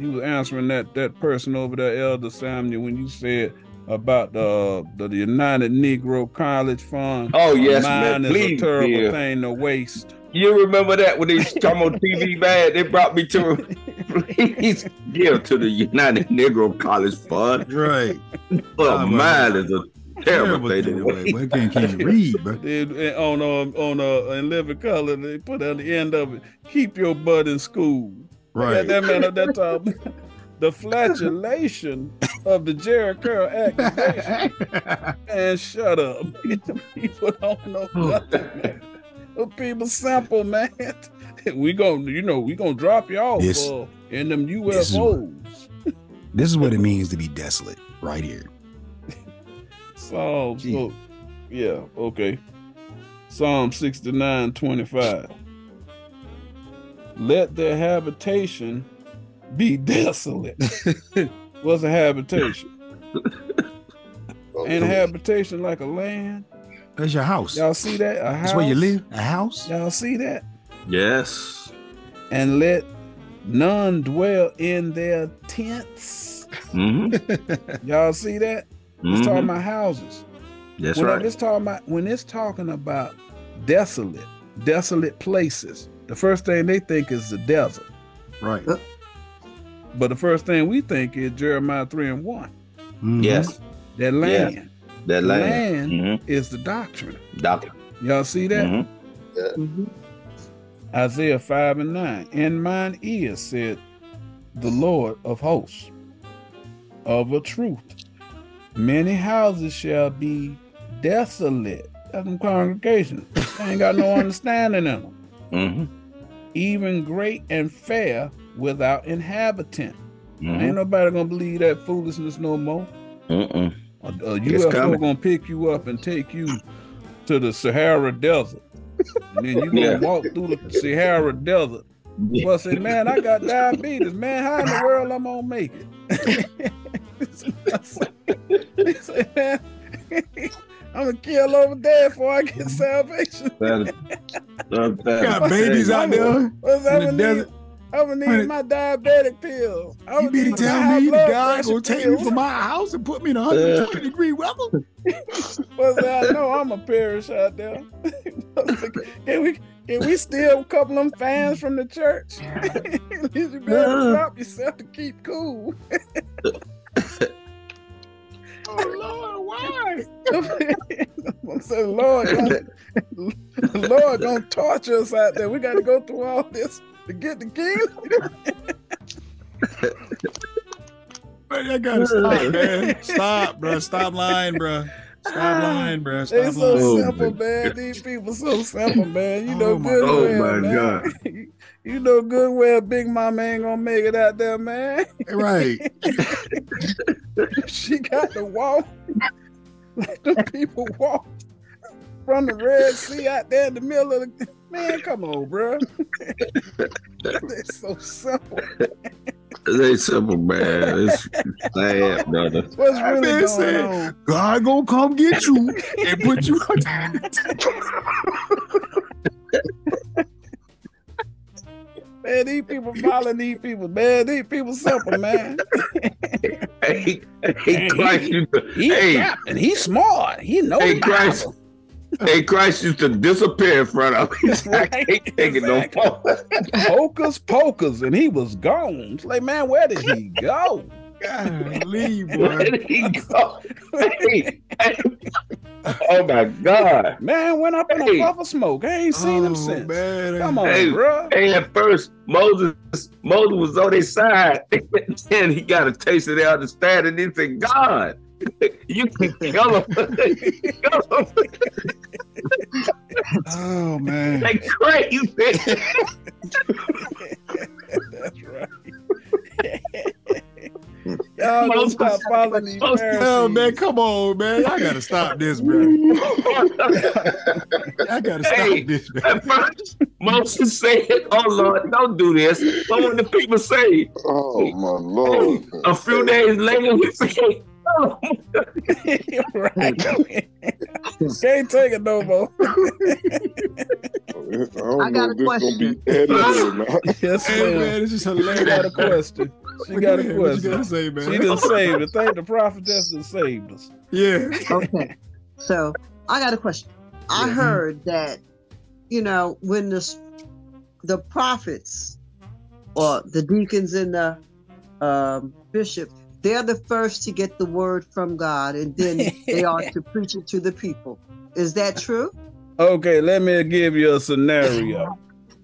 you were answering that person over there, Elder Samuel, when you said about the United Negro College Fund. Oh yes, man. Please, is a terrible thing to waste. You remember that when they was talking on TV bad? They brought me to please give to the United Negro College Fund. Right. But mine is a terrible thing to waste. Well, can't you read, bro? In living color, they put at the end of it, keep your butt in school. Right. That man at that time. The flagellation of the Jerry Curl accusation. And shut up. People don't know nothing. People simple, man. We gonna drop you off in them UFOs. This is what it means to be desolate, right here. So yeah, okay. Psalm 69:25. Let their habitation be desolate. What's a habitation? Ain't a habitation like a land? That's your house. Y'all see that? A house. That's where you live. A house. Y'all see that? Yes. And let none dwell in their tents. Mm-hmm. Y'all see that? Mm-hmm. It's talking about houses. That's right. When it's talking about desolate places, the first thing they think is the desert. Right. But the first thing we think is Jeremiah 3:1. Mm-hmm. Yes. That land. Yeah. That land mm-hmm. is the doctrine. Doctrine. Y'all see that? Mm-hmm. Yeah. Mm-hmm. Isaiah 5:9. In mine ears said the Lord of hosts, of a truth, many houses shall be desolate. That's them congregations. They ain't got no understanding in them. Mm-hmm. Even great and fair without inhabitant. Mm-hmm. Ain't nobody gonna believe that foolishness no more. Mm-mm. A UFO gonna pick you up and take you to the Sahara Desert, and then you gonna walk through the Sahara Desert. Well, say, man, I got diabetes, man. How in the world I'm gonna make it? He say, man, I'm gonna kill over there before I get salvation. Got babies out there in the desert. I'm gonna need my diabetic pills. You be telling me the guy's gonna take me from my house and put me in 120 degree weather? Well, I know I'm a perish out there. Can we steal a couple of them fans from the church? At least you better stop yourself to keep cool. Oh Lord, why? I said, Lord, gonna torture us out there. We got to go through all this to get the gift. Man, I gotta stop, man. Stop, bro. Stop lying, bro. Stop lying, bro. Stop lying. So simple, man. These people so simple, man. You know good well. Oh my God. You know good well, Big Mama ain't gonna make it out there, man. Right. She got to walk like the people walk from the Red Sea out there in the middle of the. Man, come on, bro. They're so simple. They simple, man. It's sad, brother. What's really going on? God gonna come get you and put you on time. Man, these people following these people, man. These people simple, man. Hey, Christ, and he's smart. He knows. Hey, Christ. Hey, Christ used to disappear in front of me. Right, I can't take it no more. Pokers, and he was gone. It's like, man, where did he go? Golly, boy. Where did he go? Hey. Oh, my God. Man, went up in a puff of smoke. I ain't seen him since. Man. Come on, bro. Hey, at first, Moses was on his side. Then he got a taste of the understanding. He said, God. You can kill him. Oh man! Like crazy. That's right. Y'all don't stop following these Pharisees, man. Come on, man! I gotta stop this, bro. I gotta stop this. At first, Moses said, "Oh Lord, don't do this." But when the people say, "Oh my Lord," a few days later we say. Right. Can't take it no more. I got a question. Yes, man. It's just a lady. I got a question. She got a question. What you say, man? She done saved us. Thank the prophetess that saved us. Yeah. Okay. So I got a question. I heard that, you know, when the prophets or the deacons and the bishops, they're the first to get the word from God, and then they are to preach it to the people. Is that true? Okay, let me give you a scenario.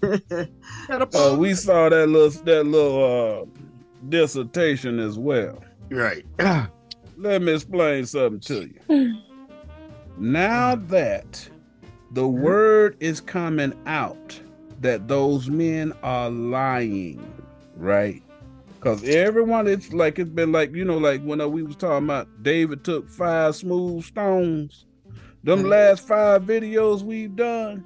We saw that little dissertation as well. Right. Let me explain something to you. Now that the word is coming out that those men are lying, right? Because everyone, it's been like, you know, like when we was talking about David took 5 smooth stones. Them last 5 videos we've done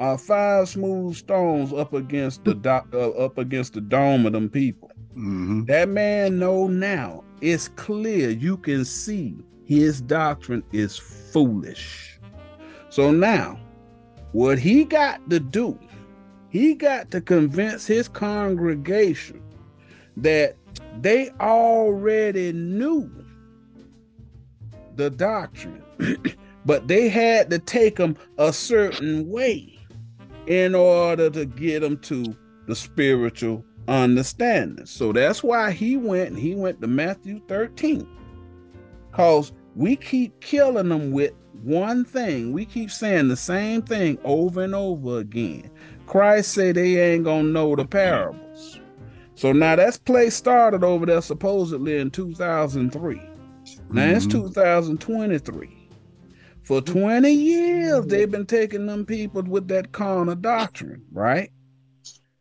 are 5 smooth stones up against the dome of them people. Mm-hmm. That man know now. It's clear. You can see his doctrine is foolish. So now, what he got to do, he got to convince his congregation that they already knew the doctrine, but they had to take them a certain way in order to get them to the spiritual understanding. So that's why he went to Matthew 13, because we keep killing them with one thing. We keep saying the same thing over and over again. Christ said they ain't gonna know the parables. So now that's play started over there supposedly in 2003. Now it's 2023. For 20 years, they've been taking them people with that carnal doctrine, right?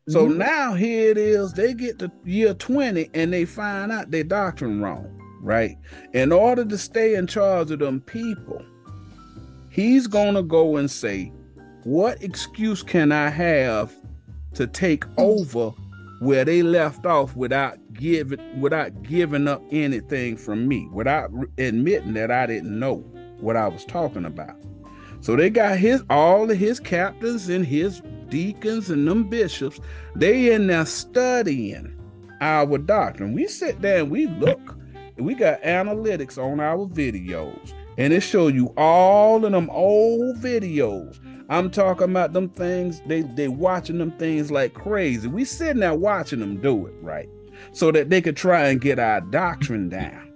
So now here it is, they get to year 20 and they find out their doctrine wrong, right? In order to stay in charge of them people, he's going to go and say, what excuse can I have to take over where they left off without giving up anything from me, without admitting that I didn't know what I was talking about? So they got all of his captains and his deacons and them bishops, they in there studying our doctrine. We sit there and we look, and we got analytics on our videos, and it show you all of them old videos. I'm talking about them things, they watching them things like crazy. We sitting there watching them do it, right? So that they could try and get our doctrine down,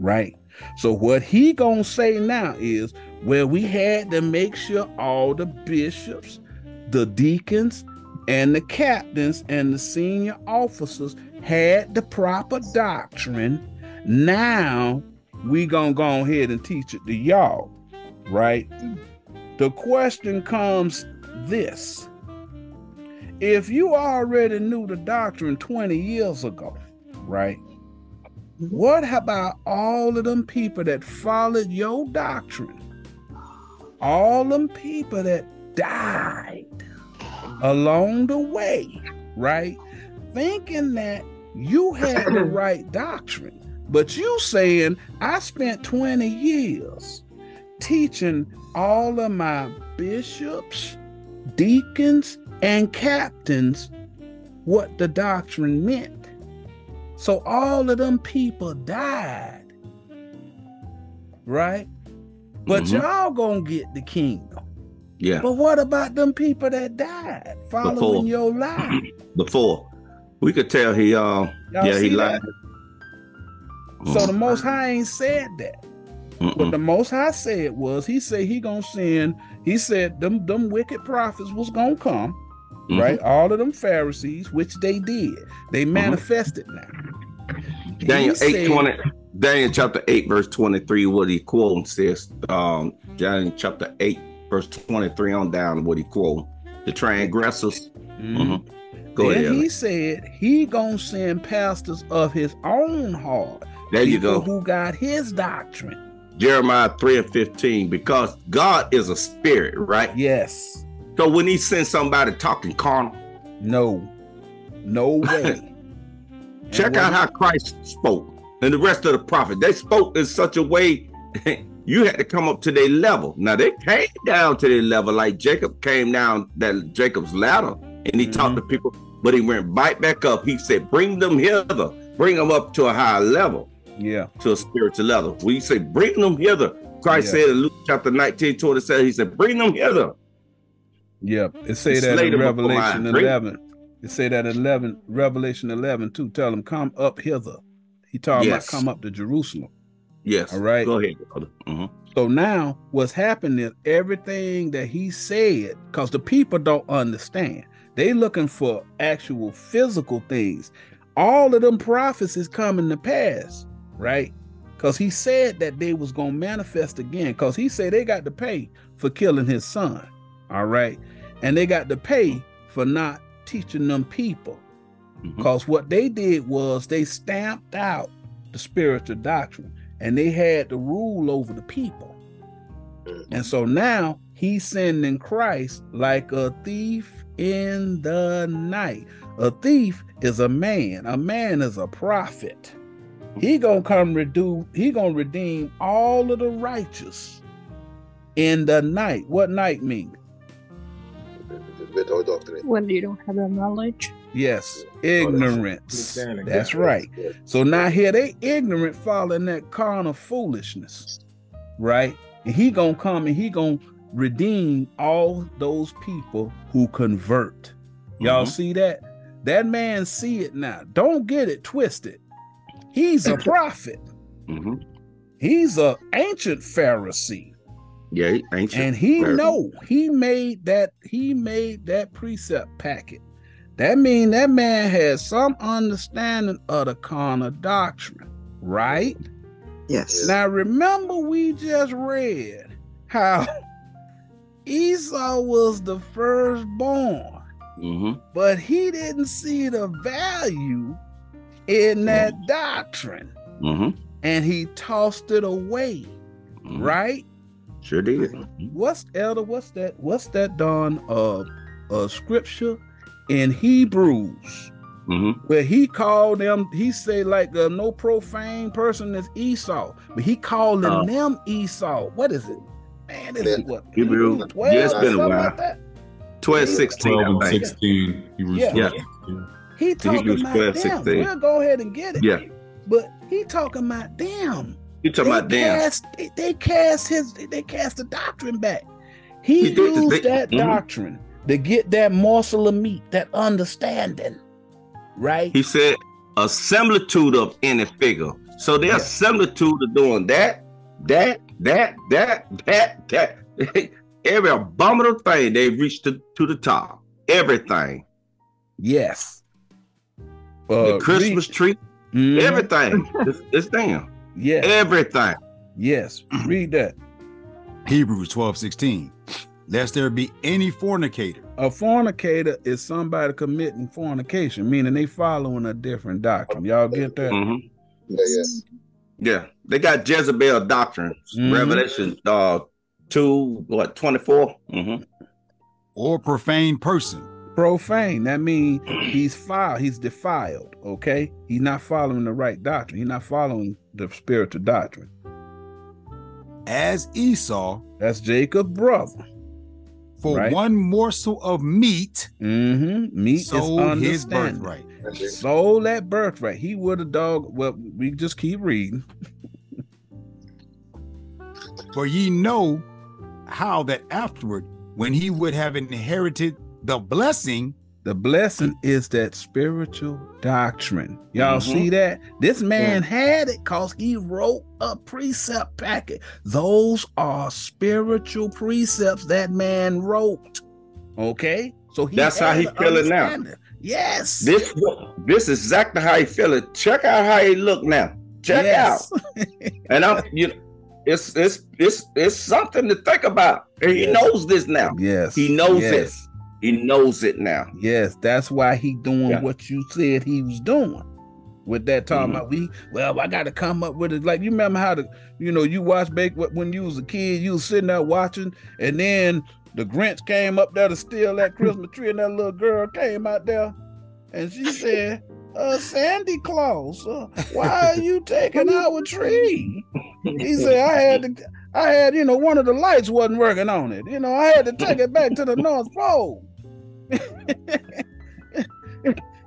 right? So what he gonna say now is, well, we had to make sure all the bishops, the deacons, and the captains, and the senior officers had the proper doctrine. Now we gonna go ahead and teach it to y'all, right? The question comes this: if you already knew the doctrine 20 years ago, right? What about all of them people that followed your doctrine? All them people that died along the way, right? Thinking that you had the right doctrine, but you saying, I spent 20 years teaching all of my bishops, deacons, and captains what the doctrine meant. So all of them people died, right? But y'all gonna get the kingdom. Yeah. But what about them people that died following your lie? Before. We could tell he lied. So the Most High ain't said that. What the Most High said was, he said he gonna send, he said them wicked prophets was gonna come. Right? All of them Pharisees, which they did. They manifested now. Daniel chapter 8, verse 23, what he quoting says, Daniel chapter 8, verse 23 on down, what he quoting. The transgressors. Go ahead. He said he gonna send pastors of his own heart. There you go. Who got his doctrine. Jeremiah 3:15, because God is a spirit, right? Yes. So when he sends somebody talking carnal? No way. Check out how Christ spoke and the rest of the prophets. They spoke in such a way you had to come up to their level. Now they came down to their level, like Jacob came down that Jacob's ladder and he talked to people. But he went right back up. He said, bring them hither. Bring them up to a higher level. Yeah. To a spiritual level. We say, bring them hither. Christ said in Luke chapter 19, 27, he said, bring them hither. Yeah. It say that in Revelation 11. It say that in Revelation 11 too. Tell them, come up hither. He talking about come up to Jerusalem. Yes. All right. Go ahead, brother. Uh-huh. So now what's happening is everything that he said, because the people don't understand. They looking for actual physical things. All of them prophecies coming to pass, right? Because he said that they was going to manifest again, because he said they got to pay for killing his son, all right? And they got to pay for not teaching them people, because what they did was they stamped out the spiritual doctrine, and they had to rule over the people. And so now he's sending Christ like a thief in the night. A thief is a man. A man is a prophet. He gonna come redo. He gonna redeem all of the righteous in the night. What night mean? When you don't have that knowledge. Yes, ignorance. Oh, that's right. So now here they ignorant, following that carnal foolishness, right? And he gonna come and he gonna redeem all those people who convert. Y'all see that? That man see it now. Don't get it twisted. He's a prophet. He's an ancient Pharisee. Yeah, ancient. And he know he made that precept packet. That mean that man has some understanding of the carnal doctrine, right? Yes. Now remember, we just read how Esau was the firstborn, but he didn't see the value in that doctrine, and he tossed it away, right? Sure did. What's that done of a scripture in Hebrews where he called them, he said, like, no profane person is Esau, but he called them Esau. What is it? Man, this is what, Hebrew 12, yeah, it's been a while. Like 12, 16, 12 and 16. He talking about 12, 16. Them. We'll go ahead and get it. Yeah. But he talking about them. He talking about them. They cast the doctrine back. He used that doctrine to get that morsel of meat, that understanding, right? He said a similitude of any figure. So there's similitude of doing that. Every abominable thing, they reached to the top. Everything. Yes. The Christmas tree. Everything. It's damn. Yeah. Everything. Yes. Read that. Hebrews 12:16. Lest there be any fornicator. A fornicator is somebody committing fornication, meaning they following a different doctrine. Y'all get that? Yeah, they got Jezebel doctrine. Revelation 2:24. Or profane person. Profane. That means he's foul. He's defiled. Okay, he's not following the right doctrine. He's not following the spiritual doctrine. As Esau, that's Jacob's brother, for one morsel of meat, sold his birthright. Sold that birthright. He would have dog. Well, we just keep reading. For ye know how that afterward, when he would have inherited the blessing is that spiritual doctrine. Y'all see that? This man had it because he wrote a precept packet. Those are spiritual precepts that man wrote. Okay, so that's how he feeling now. Yes. This is exactly how he feeling. Check out how he look now. Check out. And I'm, you know, it's something to think about. And he knows this now. Yes. He knows this. He knows it now. Yes. That's why he doing what you said he was doing with that talking about I got to come up with it. Like, you remember how you watch when you was a kid, you was sitting there watching, and then the Grinch came up there to steal that Christmas tree, and that little girl came out there and she said, Sandy Claus, why are you taking our tree? He said, I had, you know, one of the lights wasn't working on it. You know, I had to take it back to the North Pole.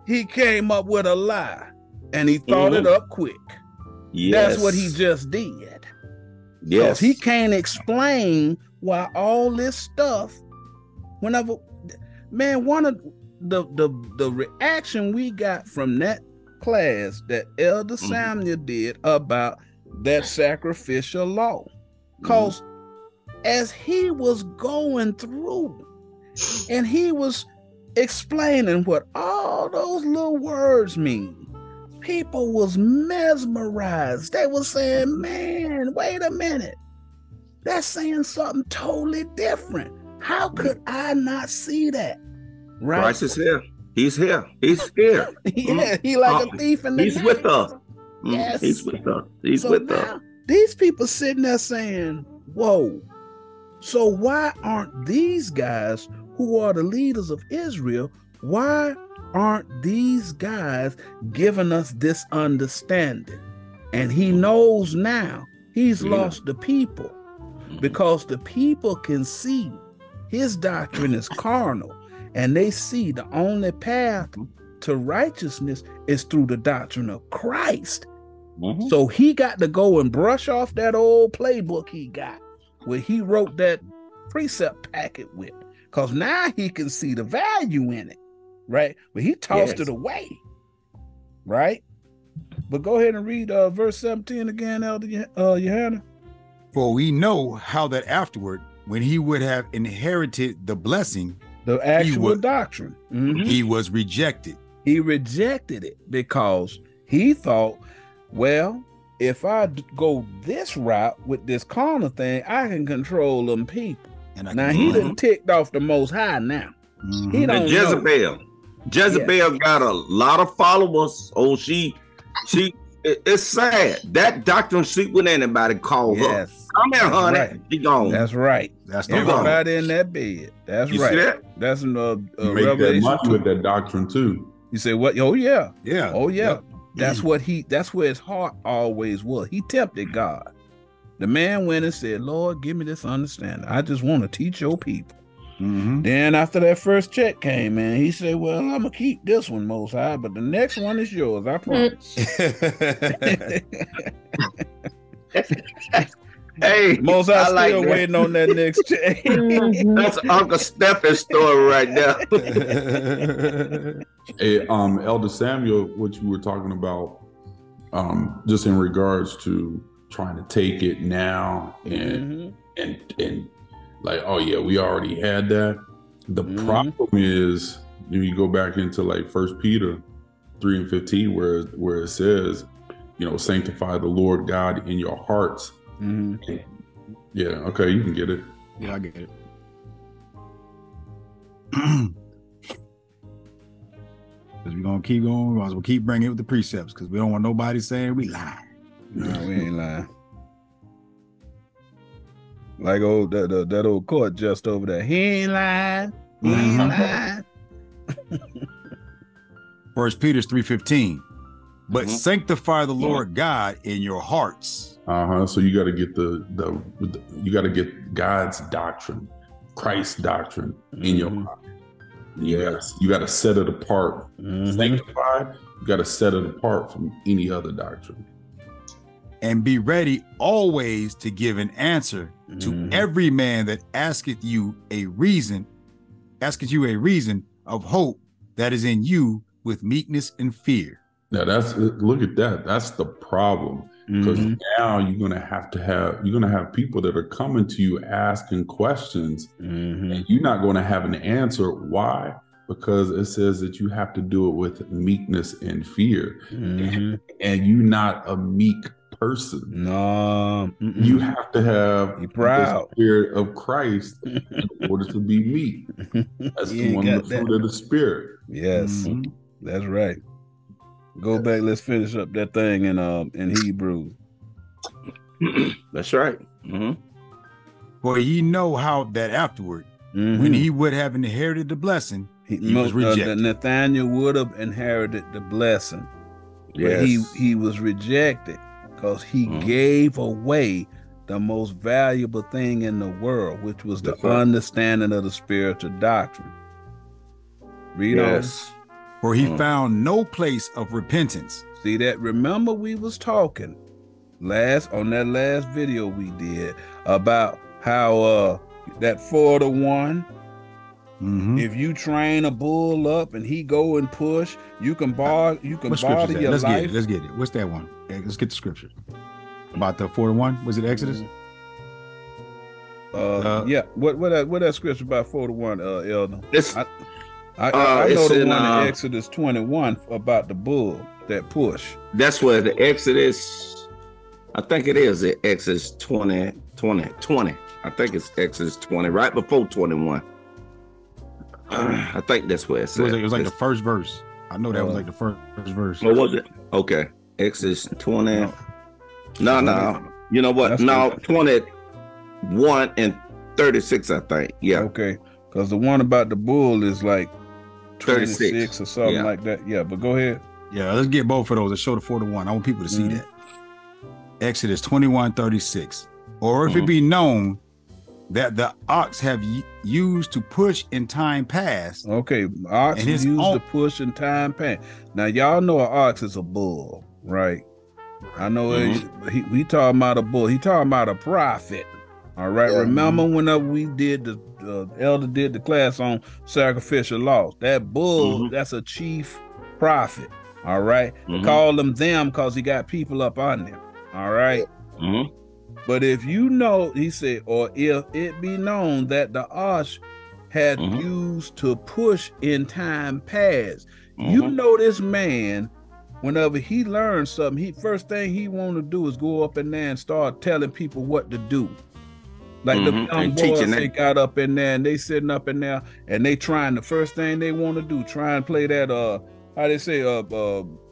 he came up with a lie and he thought it up quick. Yes. That's what he just did. Yes. He can't explain why all this stuff, whenever, man, one of the reaction we got from that class that Elder Samuel did about that sacrificial law. Because as he was going through and he was explaining what all those little words mean, people was mesmerized. They were saying, man, wait a minute. That's saying something totally different. How could I not see that? Right? Christ is here. He's here. He's here. Yeah, he like a thief in the night. He's with us. Yes. He's with us. He's with us. These people sitting there saying, whoa. So why aren't these guys who are the leaders of Israel, why aren't these guys giving us this understanding? And he knows now he's lost the people, because the people can see his doctrine is carnal, and they see the only path to righteousness is through the doctrine of Christ. So he got to go and brush off that old playbook he got, where he wrote that precept packet with, because now he can see the value in it. Right? But he tossed it away. Right? But go ahead and read verse 17 again, Elder Johanna. For we know how that afterward, when he would have inherited the blessing, the actual doctrine, he was rejected. He rejected it because he thought, well, if I go this route with this carnal thing, I can control them people. And now he done ticked off the Most High now. He don't and Jezebel. Jezebel got a lot of followers. Oh, she it's sad. That doctrine sleep with anybody called her. Come here, honey. Right. She gone. That's right. That's the everybody in that bed. That's you right. See that? That's a revelation. That with that doctrine too. You say what? Oh yeah. Yeah. Oh yeah. Yep. That's what he that's where his heart always was. He tempted God. The man went and said, Lord, give me this understanding. I just want to teach your people. Then after that first check came in, he said, well, I'm going to keep this one, Most High, but the next one is yours, I promise. Hey, Most High still like waiting on that next check. That's Uncle Stephen's story right now. Hey, Elder Samuel, what you were talking about, just in regards to trying to take it now and like, oh yeah, we already had that. The problem is, if you go back into like 1 Peter 3:15, where it says, you know, sanctify the Lord God in your hearts. Yeah, okay, you can get it. Yeah, I get it. Because we're gonna keep going, we might as well keep bringing it with the precepts, because we don't want nobody saying we lie. No, we ain't lying. Like old that old court just over there. He ain't lying. He ain't lying. 1 Peter 3:15. But sanctify the Lord God in your hearts. So you got to get the you got to get God's doctrine, Christ's doctrine in your heart. Yes, you got to set it apart. Sanctify. You got to set it apart from any other doctrine. And be ready always to give an answer to every man that asketh you a reason of hope that is in you with meekness and fear. Now that's, look at that. That's the problem. Because now you're going to have people that are coming to you asking questions and you're not going to have an answer. Why? Because it says that you have to do it with meekness and fear, and you're not a meek person. No, you have to have the spirit of Christ in order to be meek. That's the one of the fruit of the spirit. Yes, that's right. Go back. Let's finish up that thing in Hebrews. That's right. For ye know how that afterward, when he would have inherited the blessing, he was rejected. Nathaniel would have inherited the blessing, but he was rejected. Because he gave away the most valuable thing in the world, which was the understanding of the spiritual doctrine. Read on. for he found no place of repentance. See that? Remember we was talking on that last video we did about how that 4-to-1, if you train a bull up and he go and push, you can barter your life. Let's get it. What's that one? Let's get the scripture about the 4-to-1. Was it Exodus? Yeah. What that scripture about 4-to-1, Elder? I know the one in Exodus 21 about the bull that push. That's where the Exodus, I think it is Exodus 20. I think it's Exodus 20, right before 21. I think that's where it says. It was like the first verse. I know that was like the first verse. What was it? Okay. Exodus 20. No. You know what? No, 21 and 36, I think. Yeah. Okay. Because the one about the bull is like 36 or something like that. Yeah, but go ahead. Yeah, let's get both of those and show the 4-to-1. I want people to see that. Exodus 21:36. Or if it be known that the ox have used to push in time past. Okay, ox used to push in time past. Now, y'all know an ox is a bull, right? I know he talking about a bull. He talking about a prophet. All right. Yeah. Remember when we did the elder did the class on sacrificial laws. That bull, that's a chief prophet. All right. Call them because he got people up on them. All right. But if you know, he said, or if it be known that the ox had used to push in time past, you know this man, whenever he learns something, he first thing he want to do is go up in there and start telling people what to do. Like the young boys, they got up in there and they sitting up in there and they trying the first thing they want to do, try and play that, how they say,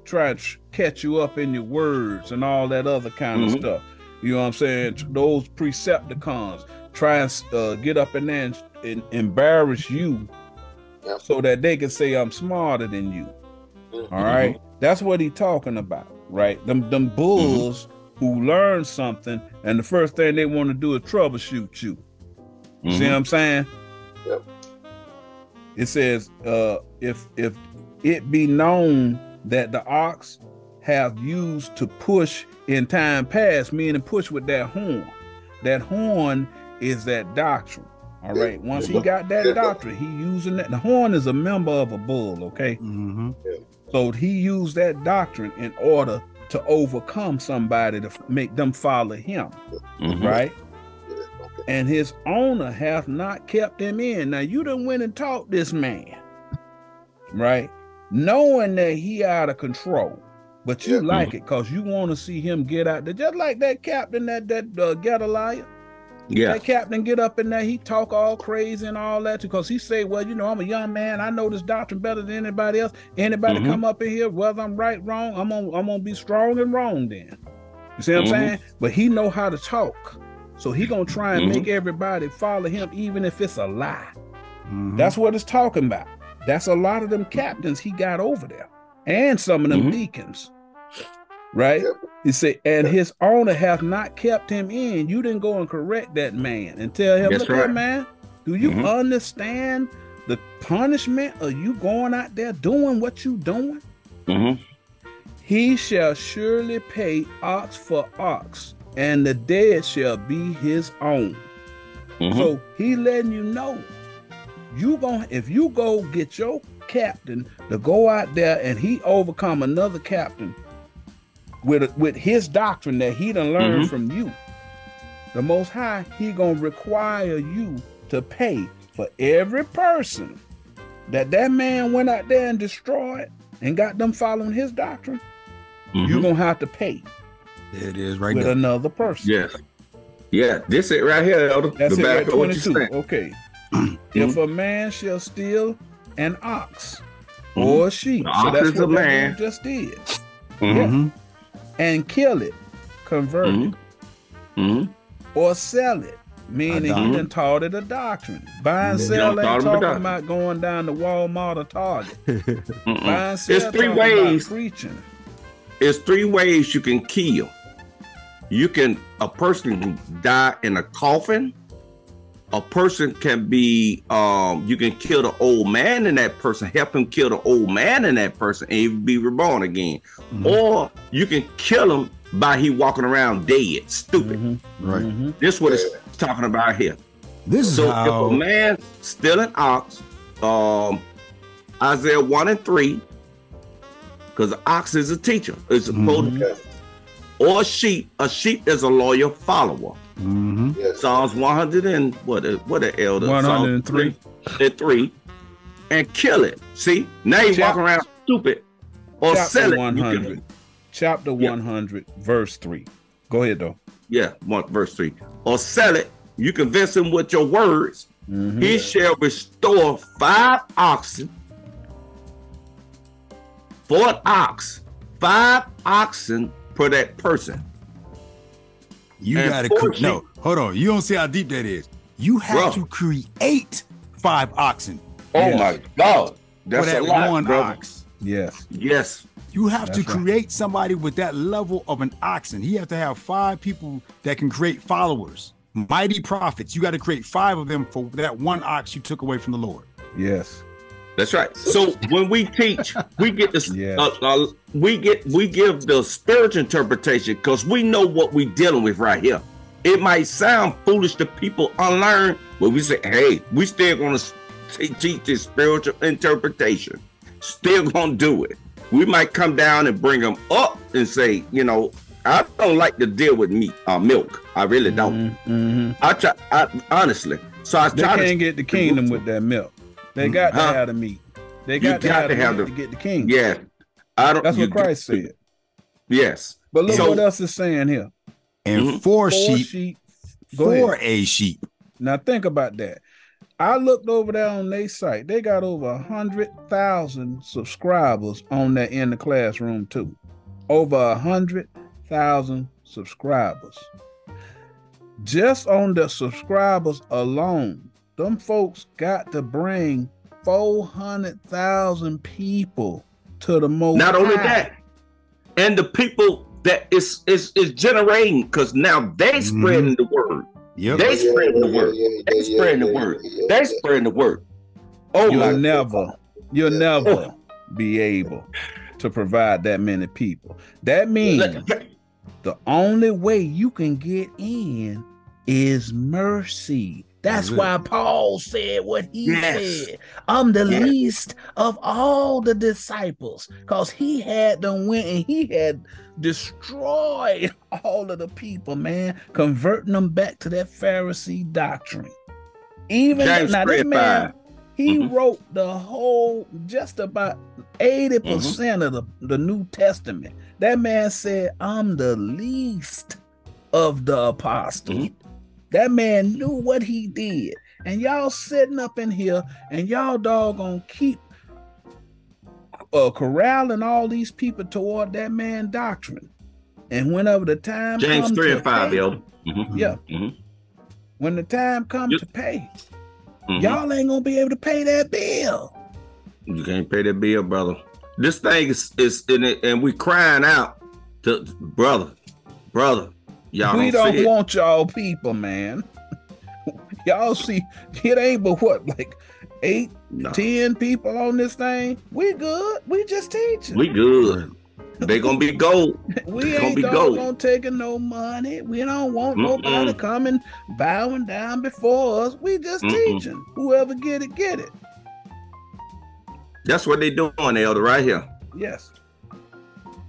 try and catch you up in your words and all that other kind of stuff. You know what I'm saying? Those Precepticons try and get up in there and embarrass you so that they can say I'm smarter than you. All right? That's what he talking about, right? Them bulls who learn something and the first thing they want to do is troubleshoot you. See what I'm saying? Yep. It says, if it be known that the ox have used to push in time past, meaning push with that horn. That horn is that doctrine. All right. Once he got that doctrine, he using that. The horn is a member of a bull, okay? So he used that doctrine in order to overcome somebody to make them follow him, right? And his owner hath not kept him in. Now you done went and taught this man, right? Knowing that he out of control. But you like it because you want to see him get out there. Just like that captain, that Gedaliah. Yeah. That captain get up in there. He talk all crazy and all that because he say, well, you know, I'm a young man. I know this doctrine better than anybody else. Anybody come up in here, whether I'm right, wrong, I'm gonna be strong and wrong then. You see what I'm saying? But he know how to talk. So he gonna try and make everybody follow him even if it's a lie. That's what it's talking about. That's a lot of them captains he got over there and some of them deacons. Right? He said, and his owner hath not kept him in. You didn't go and correct that man and tell him, look here, man, do you understand the punishment of you going out there doing what you doing? He shall surely pay ox for ox, and the dead shall be his own. So he letting you know, if you go get your captain to go out there and he overcome another captain, with his doctrine that he done learned from you, the Most High, he gonna require you to pay for every person that man went out there and destroyed and got them following his doctrine. You're gonna have to pay. There it is, right with there. Another person. Yes. Yeah, this it right here. That's it right, 22. Okay. If a man shall steal an ox or a sheep, so that's what man just did. And kill it, convert it, or sell it, meaning he done taught it a doctrine. Buy and sell ain't talking about going down to Walmart or Target. Buy and sell, it's 3 ways. Preaching. It's 3 ways you can kill. A person can die in a coffin, a person can be, you can kill the old man in that person, help him kill the old man in that person, and he'll be reborn again. Mm-hmm. Or you can kill him by he walking around dead, stupid. Mm-hmm. Right. Mm-hmm. This is what it's talking about here. This is so if a man steal an ox, Isaiah 1 and 3, because the ox is a teacher. It's supposed to be. Or sheep. A sheep is a loyal follower. Mm-hmm. Yes. Psalms 100 and what the elder? 103. And 3. And kill it. See? Now you walk around stupid. Or sell it. 100. Chapter 100, verse 3. Go ahead, though. Yeah, verse 3. Or sell it. You convince him with your words. Mm-hmm. He shall restore 5 oxen. For an ox. 5 oxen for that person. You gotta create. No, hold on. You don't see how deep that is. You have to create 5 oxen. Oh my God, that's for that one ox. Yes, yes. You have to create somebody with that level of an oxen. He has to have 5 people that can create followers, mighty prophets. You got to create 5 of them for that one ox you took away from the Lord. Yes. That's right. So when we teach, we get this. Yeah. We give the spiritual interpretation because we know what we're dealing with right here. It might sound foolish to people unlearned, but we say, "Hey, we still going to teach this spiritual interpretation. Still going to do it." We might come down and bring them up and say, "You know, I don't like to deal with meat, milk. I really don't. Mm-hmm. I honestly. So I can't get the kingdom with that milk." They got to have the meat. They got to have the meat to get the king. Yeah, that's what Christ said. Yes. But look what else is saying here. And for a sheep. Now think about that. I looked over there on their site. They got over 100,000 subscribers on that In the Classroom too. Over 100,000 subscribers. Just on the subscribers alone, them folks got to bring 400,000 people to the Most High. Not only that, and the people that is generating, because now they spreading the word. Yep. They spreading the word. They spreading the word. They spreading the word. Oh, you'll never be able to provide that many people. That means the only way you can get in is mercy. That's why Paul said what he said. I'm the least of all the disciples, because he had them went and he had destroyed all of the people, man, converting them back to that Pharisee doctrine. Even now, this man, he wrote the whole, just about 80% of the New Testament. That man said, I'm the least of the apostles. That man knew what he did. And y'all sitting up in here and y'all doggone keep corralling all these people toward that man's doctrine. And whenever the time comes. James 3 and 5, Elder. Yeah. Mm-hmm. When the time comes to pay, y'all ain't going to be able to pay that bill. You can't pay that bill, brother. This thing is and we crying out to brother. We don't want y'all people, man. Y'all see, it ain't but what, like 8, 10 people on this thing? We good. We just teaching. We good. They gonna be gold. we ain't taking no money. We don't want nobody coming, bowing down before us. We just teaching. Whoever get it, get it. That's what they doing, Elder, right here. Yes.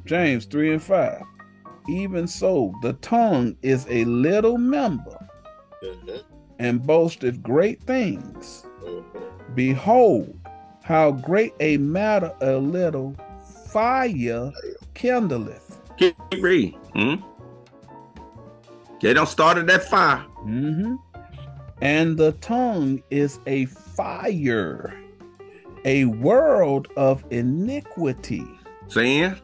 James 3 and 5. Even so, the tongue is a little member and boasteth great things. Behold, how great a matter a little fire kindleth. They don't start at that fire. And the tongue is a fire, a world of iniquity. Sin.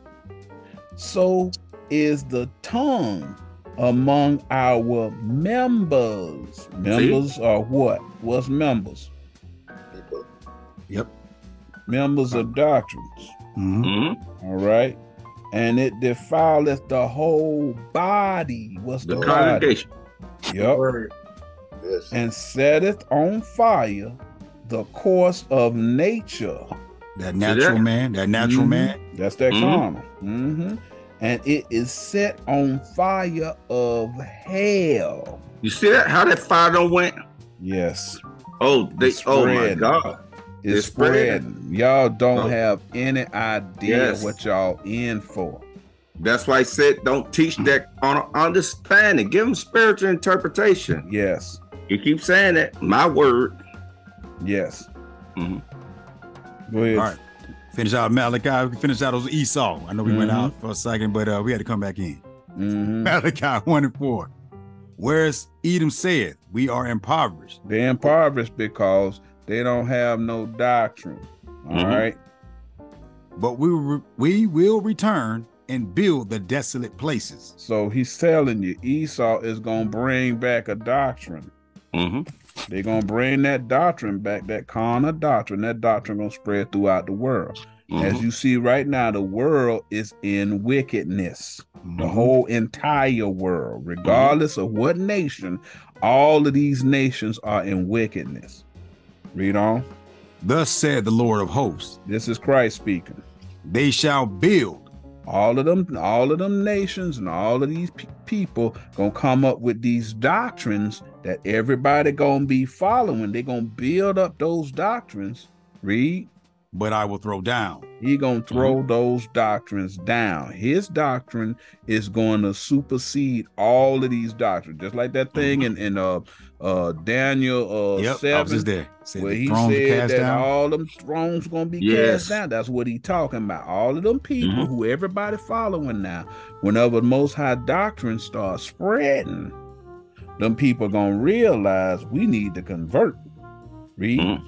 So is the tongue among our members. Members are what? What's members? Yep. Members of doctrines. All right. And it defileth the whole body. What's the body? Congregation. Yep. Yes. And setteth on fire the course of nature. That natural man, that natural man. That's that karma. And it is set on fire of hell. You see that? How that fire went? Yes. Oh, they. Oh my God. It's spreading. Y'all don't have any idea what y'all in for. That's why I said don't teach that on understanding. Give them spiritual interpretation. Yes. You keep saying that. My word. Yes. Go ahead. All right. Finish out Malachi. We can finish out those Esau. I know we went out for a second, but we had to come back in. Malachi 1:4. Whereas Edom said, we are impoverished. They're impoverished because they don't have no doctrine. All right. But we will return and build the desolate places. So he's telling you, Esau is going to bring back a doctrine. They're going to bring that doctrine back, that carnal doctrine. That doctrine going to spread throughout the world. As you see right now, the world is in wickedness. The whole entire world, regardless of what nation, all of these nations are in wickedness. Read on. Thus said the Lord of hosts. This is Christ speaking. They shall build. All of them nations and all of these people gonna come up with these doctrines that everybody gonna be following. They gonna build up those doctrines. Read. But I will throw down. He gonna throw those doctrines down. His doctrine is gonna supersede all of these doctrines. Just like that thing in Daniel 7. I was just there. Where he said that all them thrones gonna be cast down. That's what he talking about. All of them people who everybody following now, whenever the Most High doctrine starts spreading, them people gonna realize we need to convert. Read.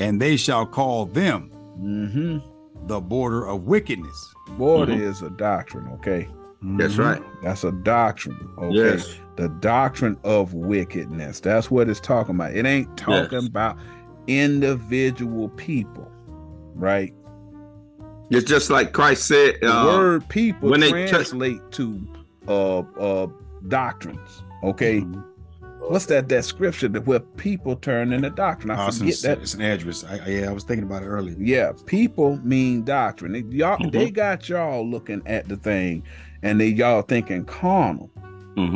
And they shall call them the border of wickedness. Border is a doctrine, okay? That's right. That's a doctrine, okay? Yes. The doctrine of wickedness. That's what it's talking about. It ain't talking about individual people, right? It's just like Christ said. The word people when translate to doctrines, okay? What's that scripture that where people turn into doctrine? I forget that. It's an address. I was thinking about it earlier. Yeah, people mean doctrine. Y'all, they got y'all looking at the thing, and they y'all thinking carnal,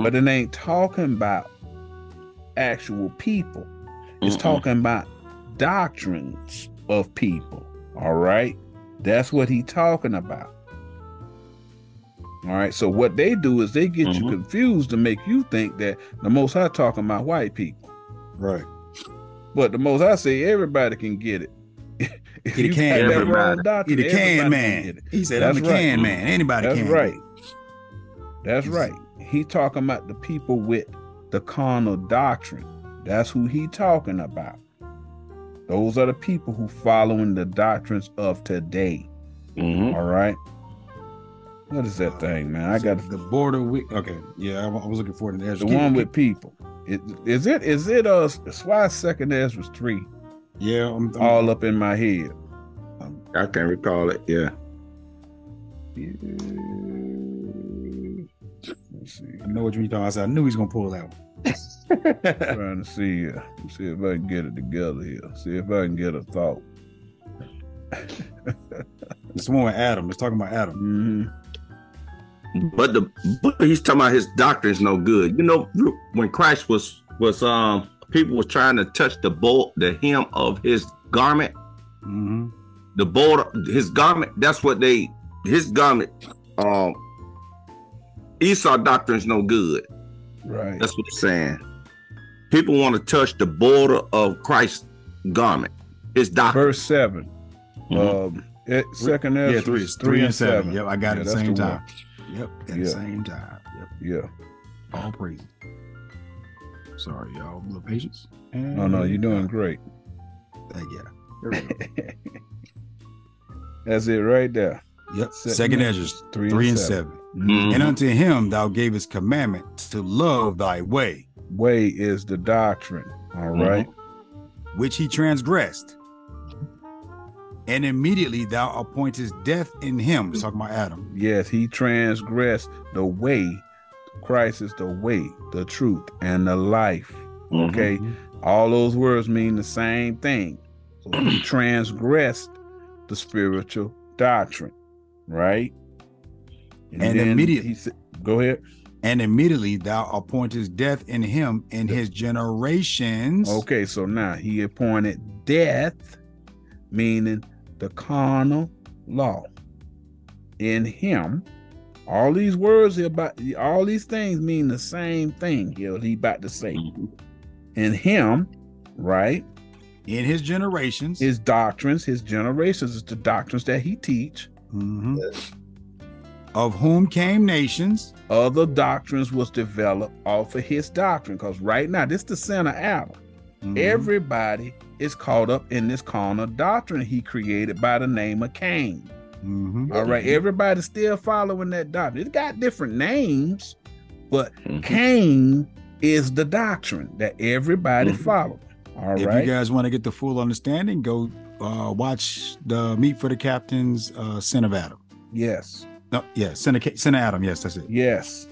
but it ain't talking about actual people. It's talking about doctrines of people. All right, that's what he talking about. All right, so what they do is they get you confused to make you think that the Most High talking about white people. Right. But the Most High say everybody can get it. If you can, doctor, he the can man. Can he said, I'm the can man. Anybody can. That's right. That's right. He talking about the people with the carnal doctrine. That's who he talking about. Those are the people who following the doctrines of today. All right. What is that thing, man? I got the border. Okay, yeah, I was looking for it in Ezra. The one with people. It's why Second Ezra 3. Yeah, I'm all up in my head. I can't recall it. Yeah. Let's see. I know what you're talking about. I knew he's gonna pull that one. Trying to see if I can get it together here. See if I can get a thought. It's the one with Adam. It's talking about Adam. But he's talking about his doctrine is no good. You know, when Christ was people was trying to touch the hem of his garment, the border, his garment. That's what his garment. Esau doctrine is no good. Right. That's what it's saying. People want to touch the border of Christ's garment. His doctrine. Verse 7. Second Ezra 3 and 7. Yep, I got it at the same time. Yep, at the same time. Yep. Yeah. All praise. Sorry, y'all. A little patience. And no, you're doing great. Yeah. Here we go. That's it right there. Yep. Second Ezra 3 and 7. And unto him thou gavest commandment to love thy way. Way is the doctrine. All right. Which he transgressed. And immediately thou appointest death in him. It's talking about Adam. Yes, he transgressed the way. Christ is the way, the truth, and the life. Okay, all those words mean the same thing. So he transgressed the spiritual doctrine, right? And immediately, he said, go ahead. And immediately thou appointest death in him and his generations. Okay, so now he appointed death, meaning the carnal law in him. All these words about all these things mean the same thing here. He about to say in him, right? In his generations, his doctrines, his generations is the doctrines that he teach. Of whom came nations. Other doctrines was developed off of his doctrine, because right now this is the sin of Adam. Everybody is caught up in this carnal doctrine he created by the name of Cain. All right, everybody's still following that doctrine. It's got different names, but Cain is the doctrine that everybody follows. All right. If you guys want to get the full understanding, go watch the Meat for the Captain's Sin of Adam. Yes. No, yeah, Sin of Adam. Yes, that's it. Yes.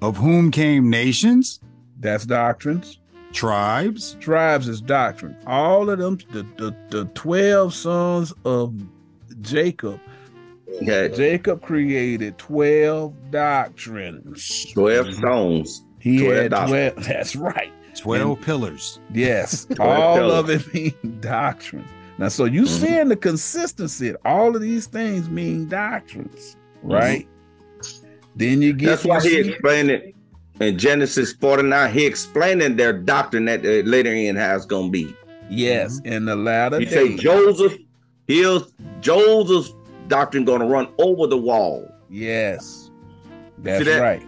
Of whom came nations? That's doctrines. Tribes. Tribes is doctrine. All of them, the 12 sons of Jacob. Okay. Jacob created 12 doctrines. 12 stones. He 12 had 12. Doctrines. That's right. 12 pillars. Yes. 12 all pillars. Of it mean doctrine. Now, so you seeing the consistency. All of these things mean doctrines, right? Then you get. That's why he explained it in Genesis 49. He explaining their doctrine that later in how it's going to be. Yes, in the latter days. You say Joseph. Joseph's doctrine going to run over the wall. Yes, that's right.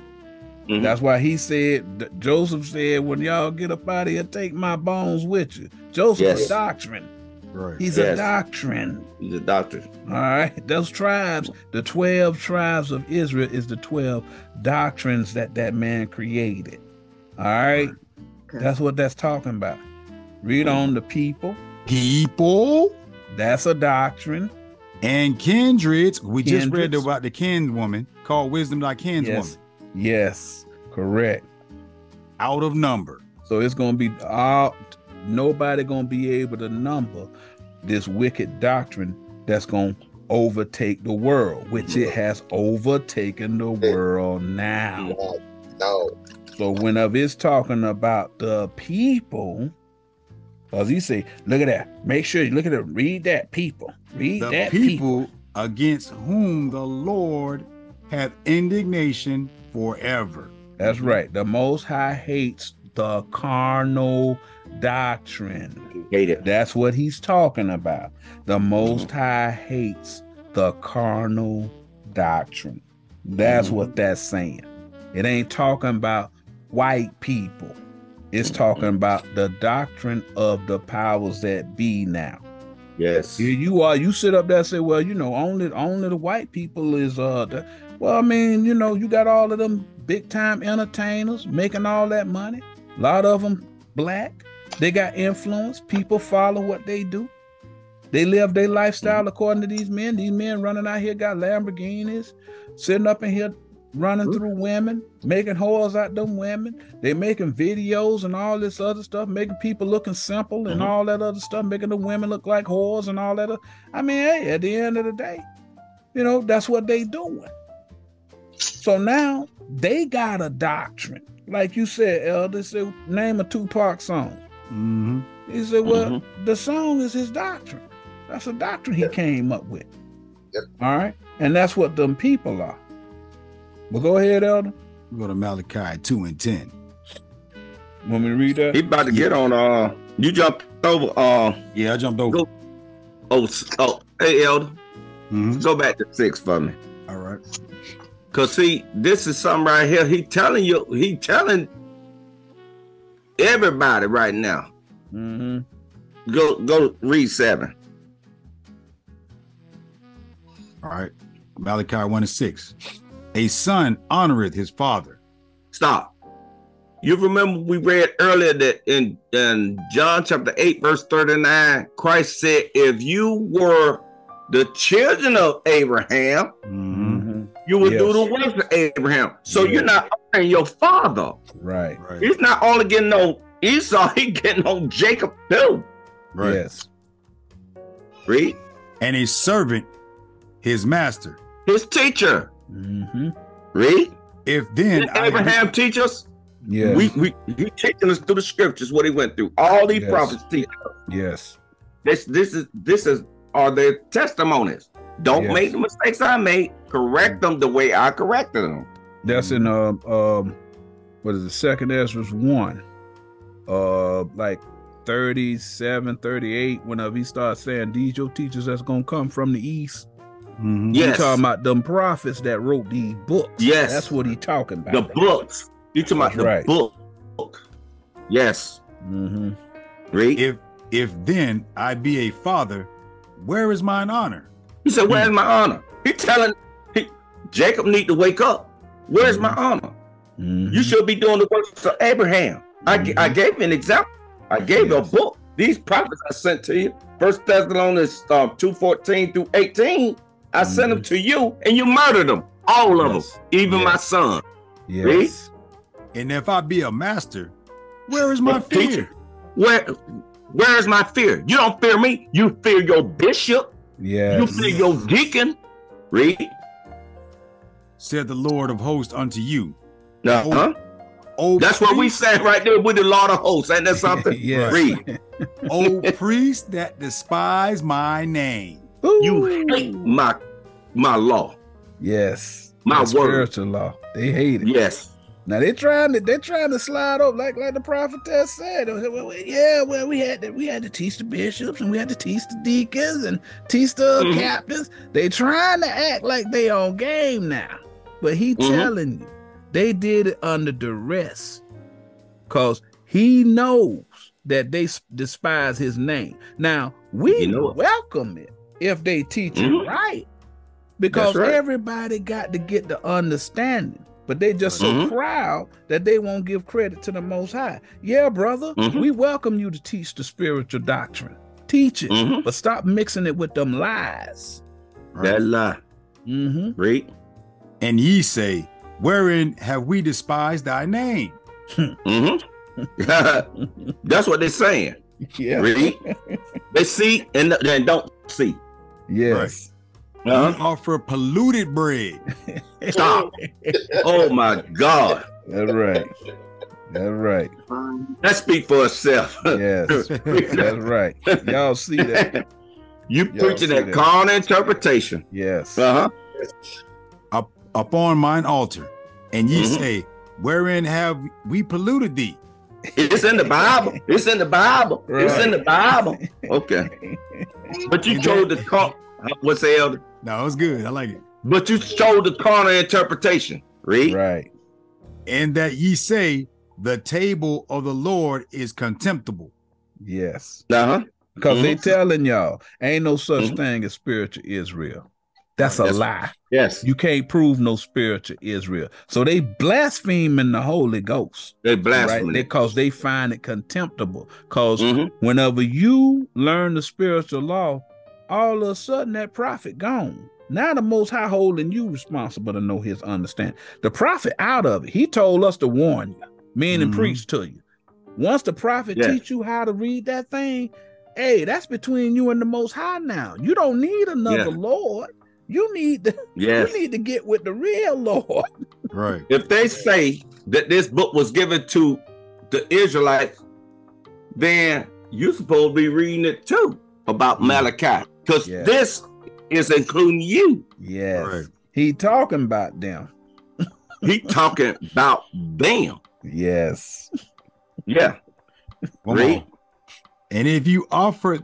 That's why he said, Joseph said, when y'all get up out of here, take my bones with you. Joseph's doctrine. Right. He's a doctrine. He's a doctrine. All right. Those tribes, the 12 tribes of Israel is the 12 doctrines that that man created. All right. Okay. That's what that's talking about. Read on the people. People. That's a doctrine. And kindreds. We just read about the kinswoman called Wisdom Thy Kinswoman. Yes. Correct. Out of number. So it's going to be nobody going to be able to number this wicked doctrine that's going to overtake the world, which it has overtaken the world now. So whenever it's talking about the people, as he say, look at that. Make sure you look at it. Read that people. Read the that people against whom the Lord hath indignation forever. That's right. The Most High hates the carnal doctrine. Hate it. That's what he's talking about. The Most High hates the carnal doctrine. That's what that's saying. It ain't talking about white people. It's talking about the doctrine of the powers that be now. Yes. Here you are. You sit up there and say, well, you know, only the white people is well, I mean, you know, you got all of them big time entertainers making all that money. A lot of them black. They got influence. People follow what they do. They live their lifestyle according to these men. These men running out here got Lamborghinis, sitting up in here running through women, making whores out them women. They making videos and all this other stuff, making people looking simple and all that other stuff, making the women look like whores and all that. I mean, hey, at the end of the day, you know, that's what they doing. So now they got a doctrine. Like you said, Elder, said, name a Tupac song. He said, well, the song is his doctrine. That's a doctrine he came up with. All right? And that's what them people are. But go ahead, Elder. We go to Malachi 2:10. Want me to read that? He about to get on. You jumped over. Yeah, I jumped over. Hey, Elder. Go back to 6 for me. All right. Cause see, this is something right here. He telling everybody right now. Go read 7. All right, Malachi 1:6. A son honoreth his father. Stop. You remember we read earlier that in John chapter 8 verse 39, Christ said, "If you were the children of Abraham." you would do the works of Abraham. So you're not honoring your father. Right. He's not only getting on Esau, he's getting on Jacob too. Right. Yes. Read. And his servant, his master. His teacher. Mm-hmm. Read. If then did Abraham teach us? Yeah. He taking us through the scriptures, what he went through. All these prophets teach us. Yes. This is are their testimonies. Don't make the mistakes I made. Correct them the way I corrected them. That's in what is it, Second Ezra 1, like 37, 38, whenever he starts saying these your teachers that's gonna come from the east. Mm-hmm. Yes. He's talking about them prophets that wrote these books. Yes. That's what he's talking about. The books. He's talking about the book. Yes. Mm-hmm. Read. If then I be a father, where is mine honor? He said, where's my honor? He's telling Jacob need to wake up. Where's my honor? Mm-hmm. You should be doing the works of Abraham. Mm-hmm. I gave you an example. I gave you a book. These prophets I sent to you. 1 Thessalonians 2:14 through 18. I sent them to you, and you murdered them, all of them, even my son. Yes. Read? And if I be a master, where is my fear? Teacher, where is my fear? You don't fear me. You fear your bishop. Yes. You fear your deacon. Read. Said the Lord of hosts unto you. Uh-huh. Oh, that's priest. What we said right there with the Lord of hosts. Ain't that something? Read. O priest that despise my name. Ooh. You hate my law. Yes. My word. Spiritual law. They hate it. Yes. Now they're trying to slide up like the prophetess said. Well, we had to teach the bishops and we had to teach the deacons and teach the captains. They trying to act like they on game now. But he telling you, they did it under duress. Cause he knows that they despise his name. Now we welcome it if they teach it right. Because everybody got to get the understanding. But they just so proud that they won't give credit to the Most High. Yeah, brother, we welcome you to teach the spiritual doctrine. Teach it, but stop mixing it with them lies. That lie. Read. And ye say, wherein have we despised thy name? That's what they're saying. Yeah. Read. They see and they don't see. Yes. Right. We offer polluted bread. Stop. Oh my God. That's right. That's right. That speaks for itself. Yes. That's right. Y'all see that. You preaching that carnal interpretation. Yes. Upon mine altar. And ye say, wherein have we polluted thee? It's in the Bible. It's in the Bible. Right. It's in the Bible. Okay. But you told the what's the elder? No, it was good. I like it. But you showed the carnal interpretation. Read. Right. And that ye say the table of the Lord is contemptible. Yes. Because they telling y'all ain't no such thing as spiritual Israel. That's a lie. Yes. You can't prove no spiritual Israel. So they blaspheming the Holy Ghost. They blaspheme. Right? Because they find it contemptible. Because whenever you learn the spiritual law, all of a sudden that prophet gone. Now the Most High holding you responsible to know his understanding. The prophet out of it. He told us to warn you, meaning preach to you. Once the prophet teach you how to read that thing, hey, that's between you and the Most High now. You don't need another Lord. You need to, you need to get with the real Lord. Right. If they say that this book was given to the Israelites, then you're supposed to be reading it too about Malachi. Because this is including you. Yes. Right. He talking about them. He talking about them. Yes. Yeah. Read. And if you offer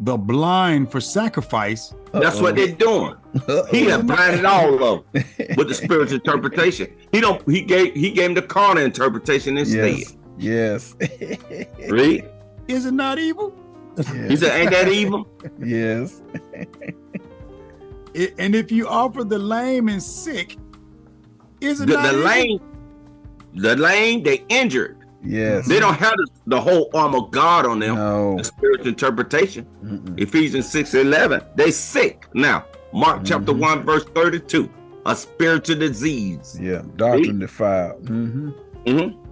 the blind for sacrifice. That's what they're doing. He has blinded all of them with the spiritual interpretation. He gave him the carnal interpretation instead. Yes. Read. Is it not evil? Yes. He said, ain't that evil? Yes. And if you offer the lame and sick, is it not evil? The lame, they injured. Yes. They don't have the whole arm of God on them. No. The spiritual interpretation. Ephesians 6:11. They sick. Now, Mark chapter 1, verse 32. a spiritual disease. Yeah, doctrine defiled. Mm-hmm. Mm-hmm.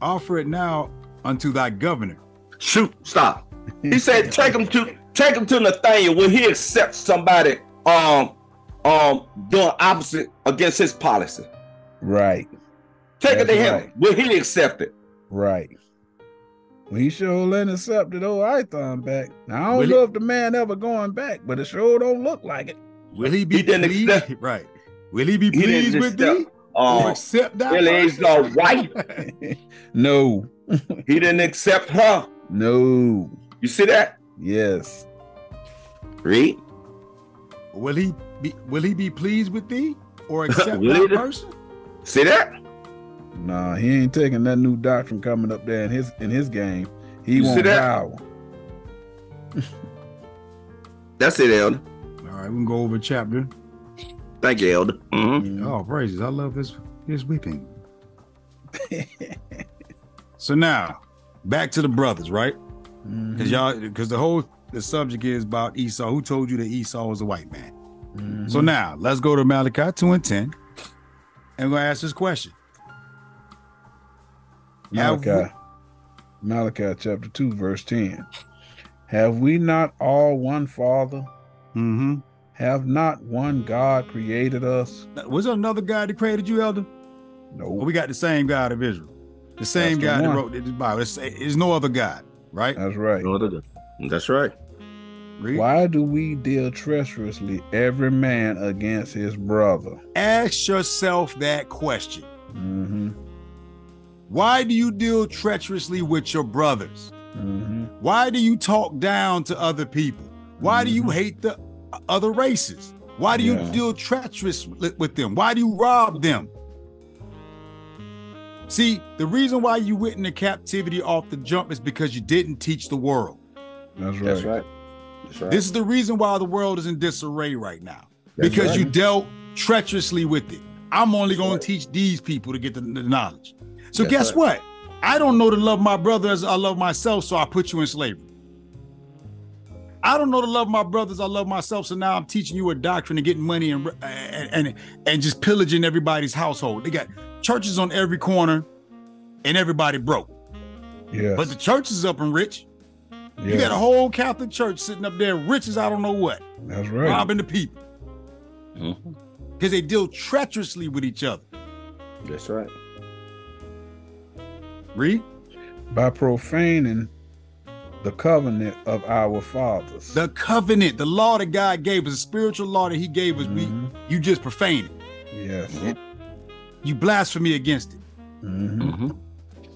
Offer it now unto thy governor. Shoot, stop. He said, take him to Nathaniel. Will he accept somebody doing opposite against his policy? Right. Take it to him. Right. Will he accept it? Right. Well, he sure let him accept it old Ithon back. Now, I don't know if the man ever going back, but it sure don't look like it. Will he be pleased? Right. Will he be pleased with thee? Or accept that? Well, he's all right. No. He didn't accept her. No. You see that? Yes. Read. Will he be pleased with thee or accept that person? See that? Nah, he ain't taking that new doctrine coming up there in his game. He won't bow. That's it, Elder. All right, we can go over a chapter. Thank you, Elder. Mm-hmm. Oh, praises. I love his weeping. So now, back to the brothers, right? Because the whole subject is about Esau. Who told you that Esau was a white man? Mm-hmm. So now, let's go to Malachi 2:10. And we're going to ask this question. Malachi chapter 2, verse 10. Have we not all one Father? Mm-hmm. Have not one God created us? Was there another God that created you, Elder? No. Well, we got the same God of Israel. The same God that wrote the Bible. There's no other God, right? That's right. That's right. Read. Why do we deal treacherously every man against his brother? Ask yourself that question. Mm-hmm. Why do you deal treacherously with your brothers? Mm-hmm. Why do you talk down to other people? Why do you hate the other races? Why do you deal treacherous with them? Why do you rob them? See, the reason why you went into captivity off the jump is because you didn't teach the world. That's right. That's right. That's right. This is the reason why the world is in disarray right now. That's because you dealt treacherously with it. I'm only going to teach these people to get the knowledge. So guess what? I don't know to love my brother as I love myself, so I put you in slavery. I don't know to love my brother as I love myself, so now I'm teaching you a doctrine and getting money and just pillaging everybody's household. They got churches on every corner and everybody broke. Yeah. But the church is up and rich. Yes. You got a whole Catholic church sitting up there rich as I don't know what. That's right. Robbing the people. Because they deal treacherously with each other. That's right. Read. By profaning the covenant of our fathers. The covenant, the law that God gave us, the spiritual law that he gave us, you just profaned it. Yes. You blasphemy against it.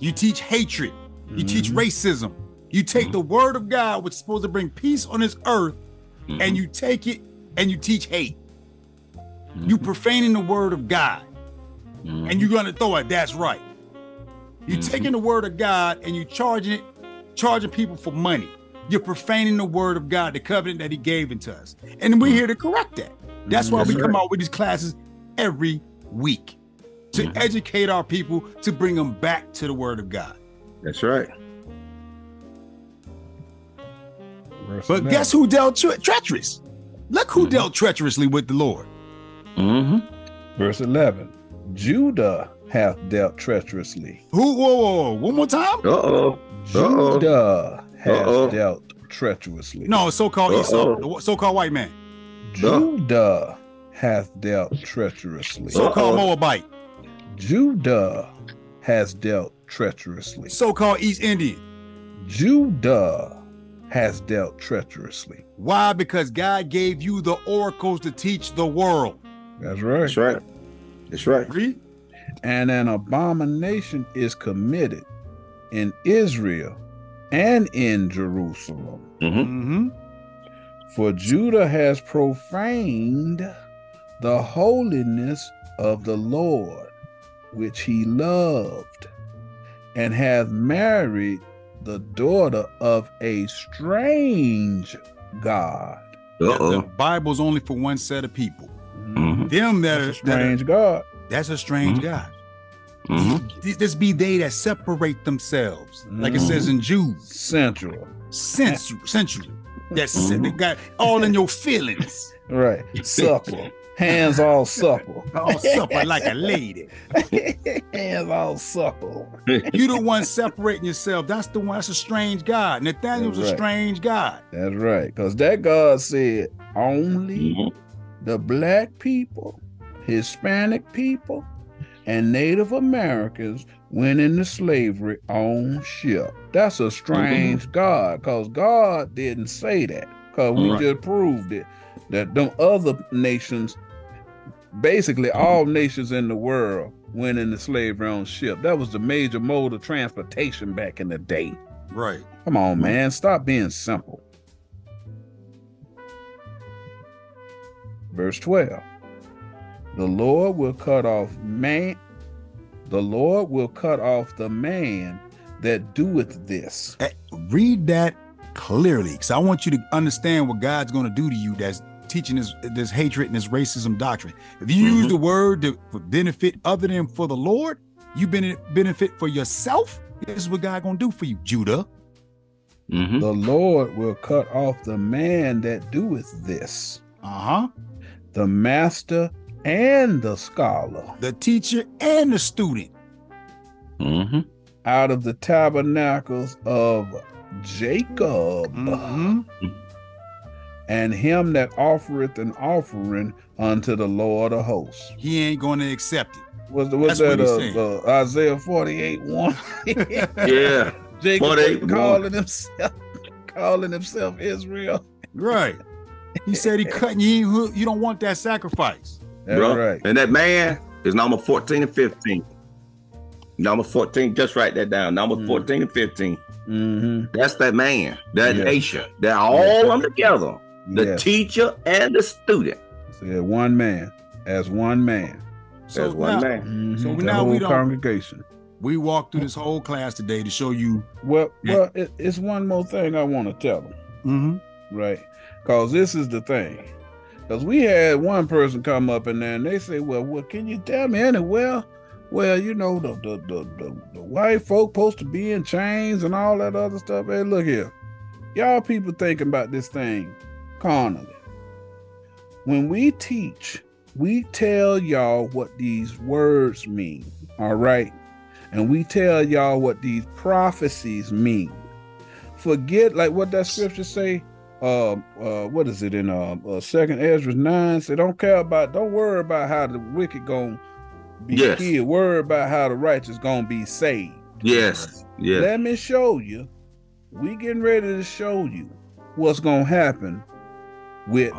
You teach hatred. You teach racism. You take the word of God, which is supposed to bring peace on this earth, and you take it and you teach hate. You profaning the word of God. And you're going to throw it, that's right. You're taking the word of God and you're charging people for money. You're profaning the word of God, the covenant that he gave into us. And we're here to correct that. That's why we come out with these classes every week to educate our people, to bring them back to the word of God. That's right. But guess who dealt treacherous? Look who dealt treacherously with the Lord. Verse 11, Judah hath dealt treacherously. Who? Whoa, whoa, whoa. One more time? Uh-oh. Judah has dealt treacherously. No, so-called Esau, so-called white man. Judah hath dealt treacherously. So-called Moabite. Judah has dealt treacherously. So-called East Indian. Judah has dealt treacherously. Why? Because God gave you the oracles to teach the world. That's right. That's right. That's right. Agree? And an abomination is committed in Israel and in Jerusalem. For Judah has profaned the holiness of the Lord, which he loved, and hath married the daughter of a strange God. The Bible's only for one set of people. Them that are strange God. That's a strange God. This be they that separate themselves, like it says in Jude. Sensual. Sensual. That's they got all in your feelings. Right. Supple. Hands all supple. All supple like a lady. Hands all supple. You the one separating yourself. That's the one. That's a strange God. Nathaniel's a strange God. That's right. Because that God said only the black people, Hispanic people, and Native Americans went into slavery on ship. That's a strange God, because God didn't say that, because we just proved it, that them other nations, basically all nations in the world, went into slavery on ship. That was the major mode of transportation back in the day. Right. Come on, man. Stop being simple. Verse 12. The Lord will cut off the man that doeth this. Read that clearly, because I want you to understand what God's going to do to you that's teaching this hatred and this racism doctrine. If you use the word to benefit other than for the Lord, you benefit for yourself. This is what God's going to do for you, Judah. The Lord will cut off the man that doeth this. The master and the scholar, the teacher and the student, out of the tabernacles of Jacob, and him that offereth an offering unto the Lord of hosts. He ain't going to accept it. What's that? Isaiah 48:1. Yeah, Jacob calling himself Israel. Right. He said he couldn't. You don't want that sacrifice. Bro. Right. And that man is number 14 and 15. Number 14, just write that down. Number 14 and 15. That's that man, that nation. They're all on together. The teacher and the student. So one man, as one man. So as one man. So the now whole we don't congregation. We walked through this whole class today to show you. Well, it's one more thing I want to tell them. Right. Because this is the thing. Because we had one person come up in there and they say, well, what can you tell me anywhere? Well, you know, the white folk supposed to be in chains and all that other stuff. Hey, look here. Y'all people thinking about this thing carnally. When we teach, we tell y'all what these words mean, all right? And we tell y'all what these prophecies mean. Forget, like what that scripture say, what is it in Second Ezra 9? Say, don't worry about how the wicked gonna be killed. Worry about how the righteous gonna be saved. Yes. Yes. Let me show you. We getting ready to show you what's gonna happen with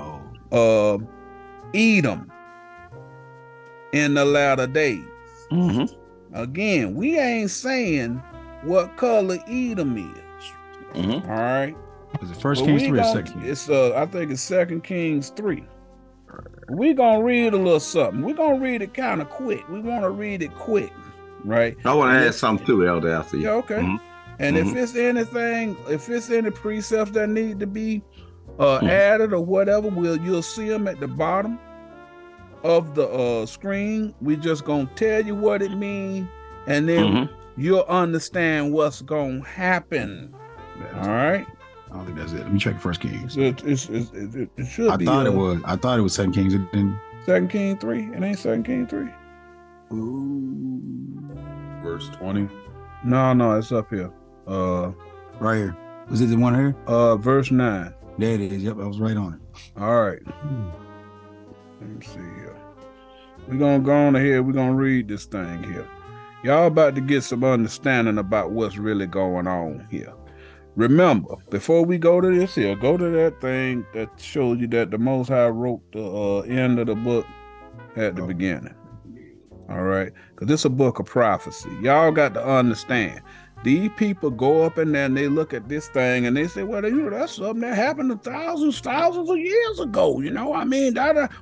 Edom in the latter days. Again, we ain't saying what color Edom is. All right. Is it First Kings 3 or Second? It's I think it's 2 Kings 3. We're gonna read a little something. We're gonna read it kind of quick. We want to read it quick, right? I want to add something to it, Elder, after you. Yeah, okay. And if it's any precepts that need to be added or whatever, you'll see them at the bottom of the screen. We're just gonna tell you what it means, and then you'll understand what's gonna happen. All right. I don't think that's it. Let me check First Kings. It should be. I thought it was 2 Kings. It didn't. 2 Kings 3. It ain't 2 Kings 3. Ooh. Verse 20. No, it's up here. Right here. Was it the one here? Verse 9. There it is. Yep, I was right on it. All right. Let me see here. We're gonna go on ahead. We're gonna read this thing here. Y'all about to get some understanding about what's really going on here. Remember, before we go to this here, go to that thing that shows you that the Most High wrote the end of the book at the beginning. All right? Because it's a book of prophecy. Y'all got to understand. These people go up in there and they look at this thing and they say, well, you know, that's something that happened thousands of years ago. You know, I mean,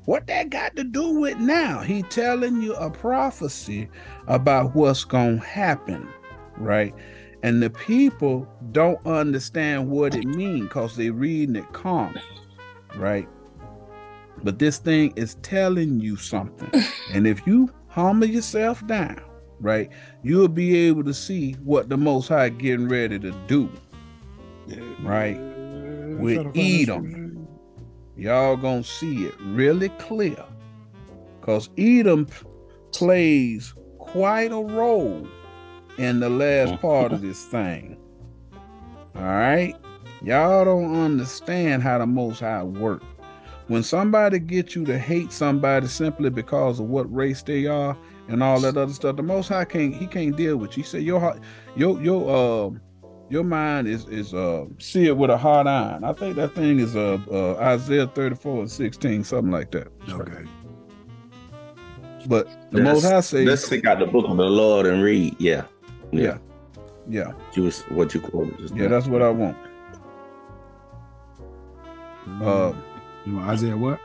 what that got to do with now? He telling you a prophecy about what's going to happen, right? And the people don't understand what it means because they're reading it calm, right? But this thing is telling you something. And if you humble yourself down, right, you'll be able to see what the Most High getting ready to do, right? with Edom. Y'all gonna see it really clear, because Edom plays quite a role in the last part of this thing. All right? Y'all don't understand how the Most High works. When somebody gets you to hate somebody simply because of what race they are and all that other stuff, the Most High can't deal with you. He said your heart, your mind is seared with a hot iron. I think that thing is Isaiah 34:16, something like that. Okay. But the Most High says, let's pick out the book of the Lord and read. Yeah. What you quoted just now. Yeah, that's what I want. You know, Isaiah what?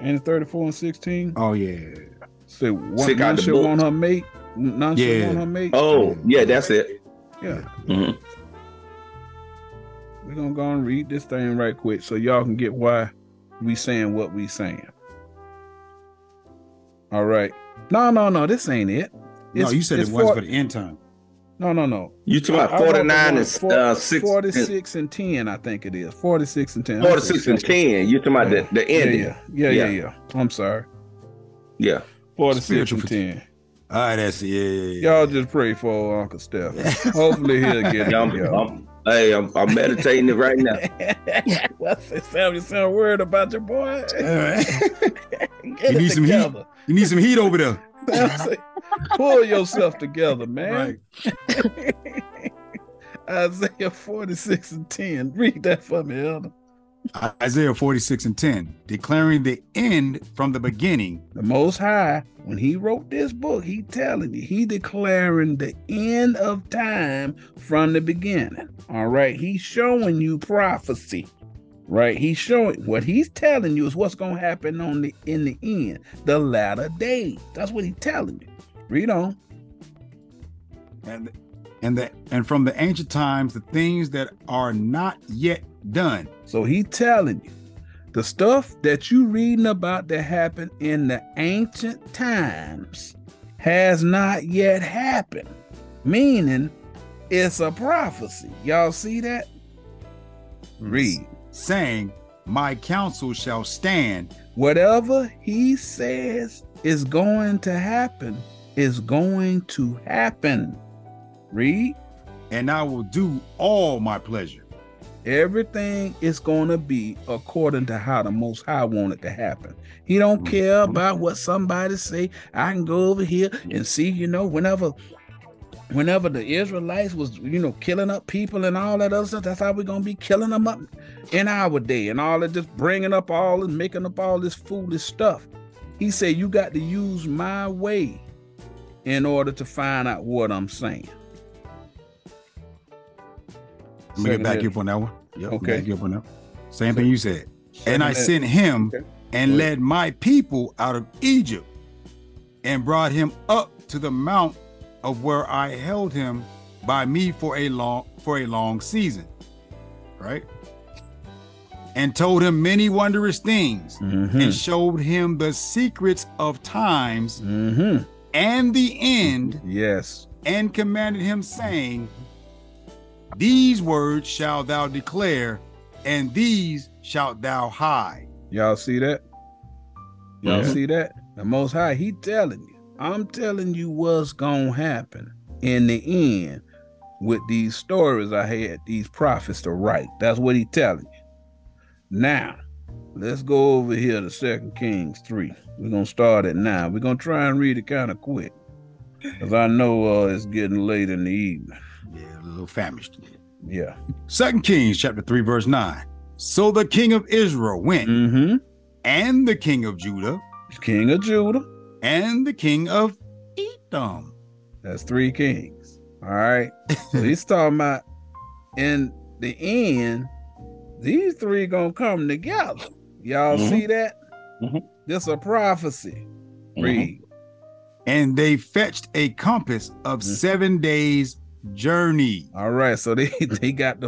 And 34:16. Oh yeah. Say none shall want her mate. None shall want her mate. Oh yeah, that's it. Yeah. Mm-hmm. We're gonna go and read this thing right quick so y'all can get why we saying what we saying. All right. No. This ain't it. No, you said it was for the end time. No. You talk about 49 and 6. 46 and 10, I think it is. 46 and 10. 46 and 10. You talking about the ending. Yeah. I'm sorry. Yeah. 46 and 10. All right, that's it. Yeah. Y'all just pray for Uncle Steph. Hopefully he'll get it. I'm meditating it right now. What's it sound? You sound worried about your boy? All right. You need some heat. You need some heat over there. Pull yourself together, man. Right. Isaiah 46 and 10. Read that for me, Elder. Isaiah 46 and 10. Declaring the end from the beginning. The Most High, when he wrote this book, he telling you, he declaring the end of time from the beginning. All right. He's showing you prophecy. Right. He's showing what he's telling you is what's going to happen in the end, the latter days. That's what he's telling you. Read on. And from the ancient times, the things that are not yet done. So he's telling you the stuff that you reading about that happened in the ancient times has not yet happened. Meaning it's a prophecy. Y'all see that? Read. Saying, my counsel shall stand. Whatever he says is going to happen is going to happen. Read. And I will do all my pleasure. Everything is going to be according to how the Most High want it to happen. He don't care about what somebody say. I can go over here and see, you know, whenever the Israelites was, you know, killing up people and all that other stuff, that's how we're going to be killing them up in our day and all that, just bringing up all and making up all this foolish stuff. He said, you got to use my way in order to find out what I'm saying. Let me get back you up on that one. Yep, okay. Back up on that. Same thing you said. And I sent him and led my people out of Egypt and brought him up to the mount of where I held him by me for a long season, right? And told him many wondrous things, and showed him the secrets of times and the end. Yes. And commanded him, saying, these words shalt thou declare, and these shalt thou hide. Y'all see that? Y'all see that? The Most High, he telling you. I'm telling you what's gonna happen in the end with these stories I had these prophets to write. That's what he's telling you. Now, let's go over here to 2 Kings 3. We're gonna start at 9. We're gonna try and read it kind of quick, because I know it's getting late in the evening. Yeah, a little famished. Yeah. 2 Kings chapter 3, verse 9. So the king of Israel went, and the king of Judah. And the king of Edom. That's three kings. All right. So he's talking about in the end, these three gonna come together. Y'all see that? This a prophecy. Read. And they fetched a compass of 7 days' journey. All right. So they got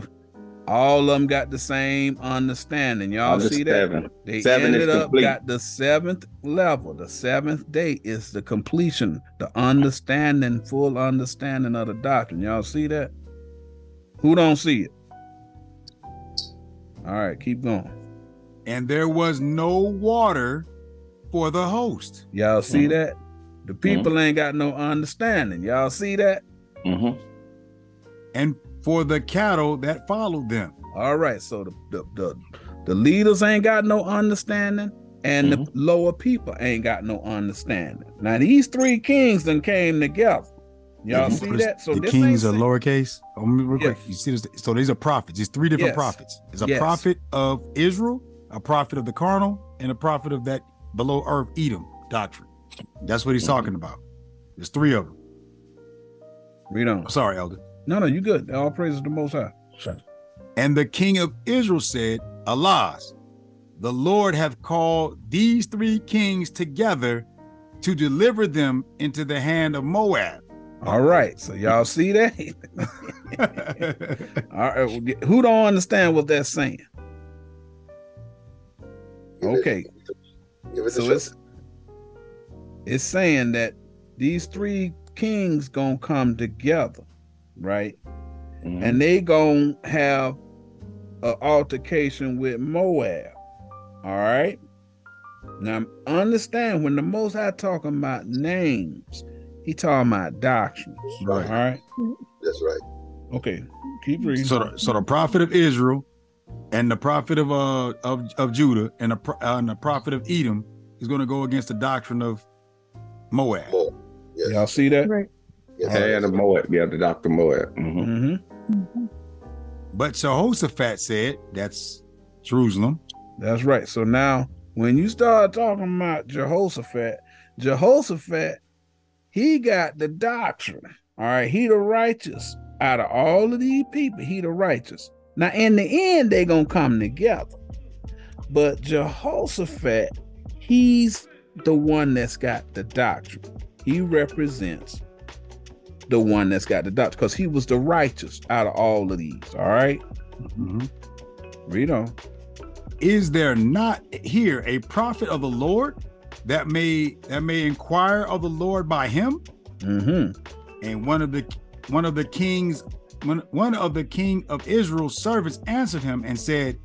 all of them got the same understanding. Y'all see that? Seven ended up got the seventh level. The seventh day is the completion, the understanding, full understanding of the doctrine. Y'all see that? Who don't see it? All right, keep going. And there was no water for the host. Y'all see that? The people ain't got no understanding. Y'all see that? And for the cattle that followed them. All right, so the leaders ain't got no understanding, and the lower people ain't got no understanding. Now these three kings then came together. Y'all see that? So the kings are lowercase. You see this? So these are prophets. There's three different prophets. There's a prophet of Israel, a prophet of the carnal, and a prophet of that below earth Edom doctrine. That's what he's talking about. There's three of them. Read on. I'm sorry, Elder. No, you good. All praises the Most High. Sure. And the king of Israel said, Alas, the Lord hath called these three kings together to deliver them into the hand of Moab. All right, so y'all see that? All right, who don't understand what that's saying? Okay, so it's saying that these three kings gonna come together, right? And they gonna have an altercation with Moab. All right, now understand, when the Most High talking about names, he talking about doctrines. Right. All right. That's right. Okay. Keep reading. So the prophet of Israel and the prophet of Judah and the prophet of Edom is going to go against the doctrine of Moab. Yes. Y'all see that? Right. Yes. And the Moab. Yeah, the doctrine of Moab. But Jehoshaphat said, that's Jerusalem. That's right. So now when you start talking about Jehoshaphat, he got the doctrine, all right? He the righteous. Out of all of these people, he the righteous. Now, in the end, they going to come together. But Jehoshaphat, he's the one that's got the doctrine. He represents the one that's got the doctrine because he was the righteous out of all of these, all right? Read on. Is there not here a prophet of the Lord that may inquire of the Lord by him? And one of the king of Israel's servants answered him and said,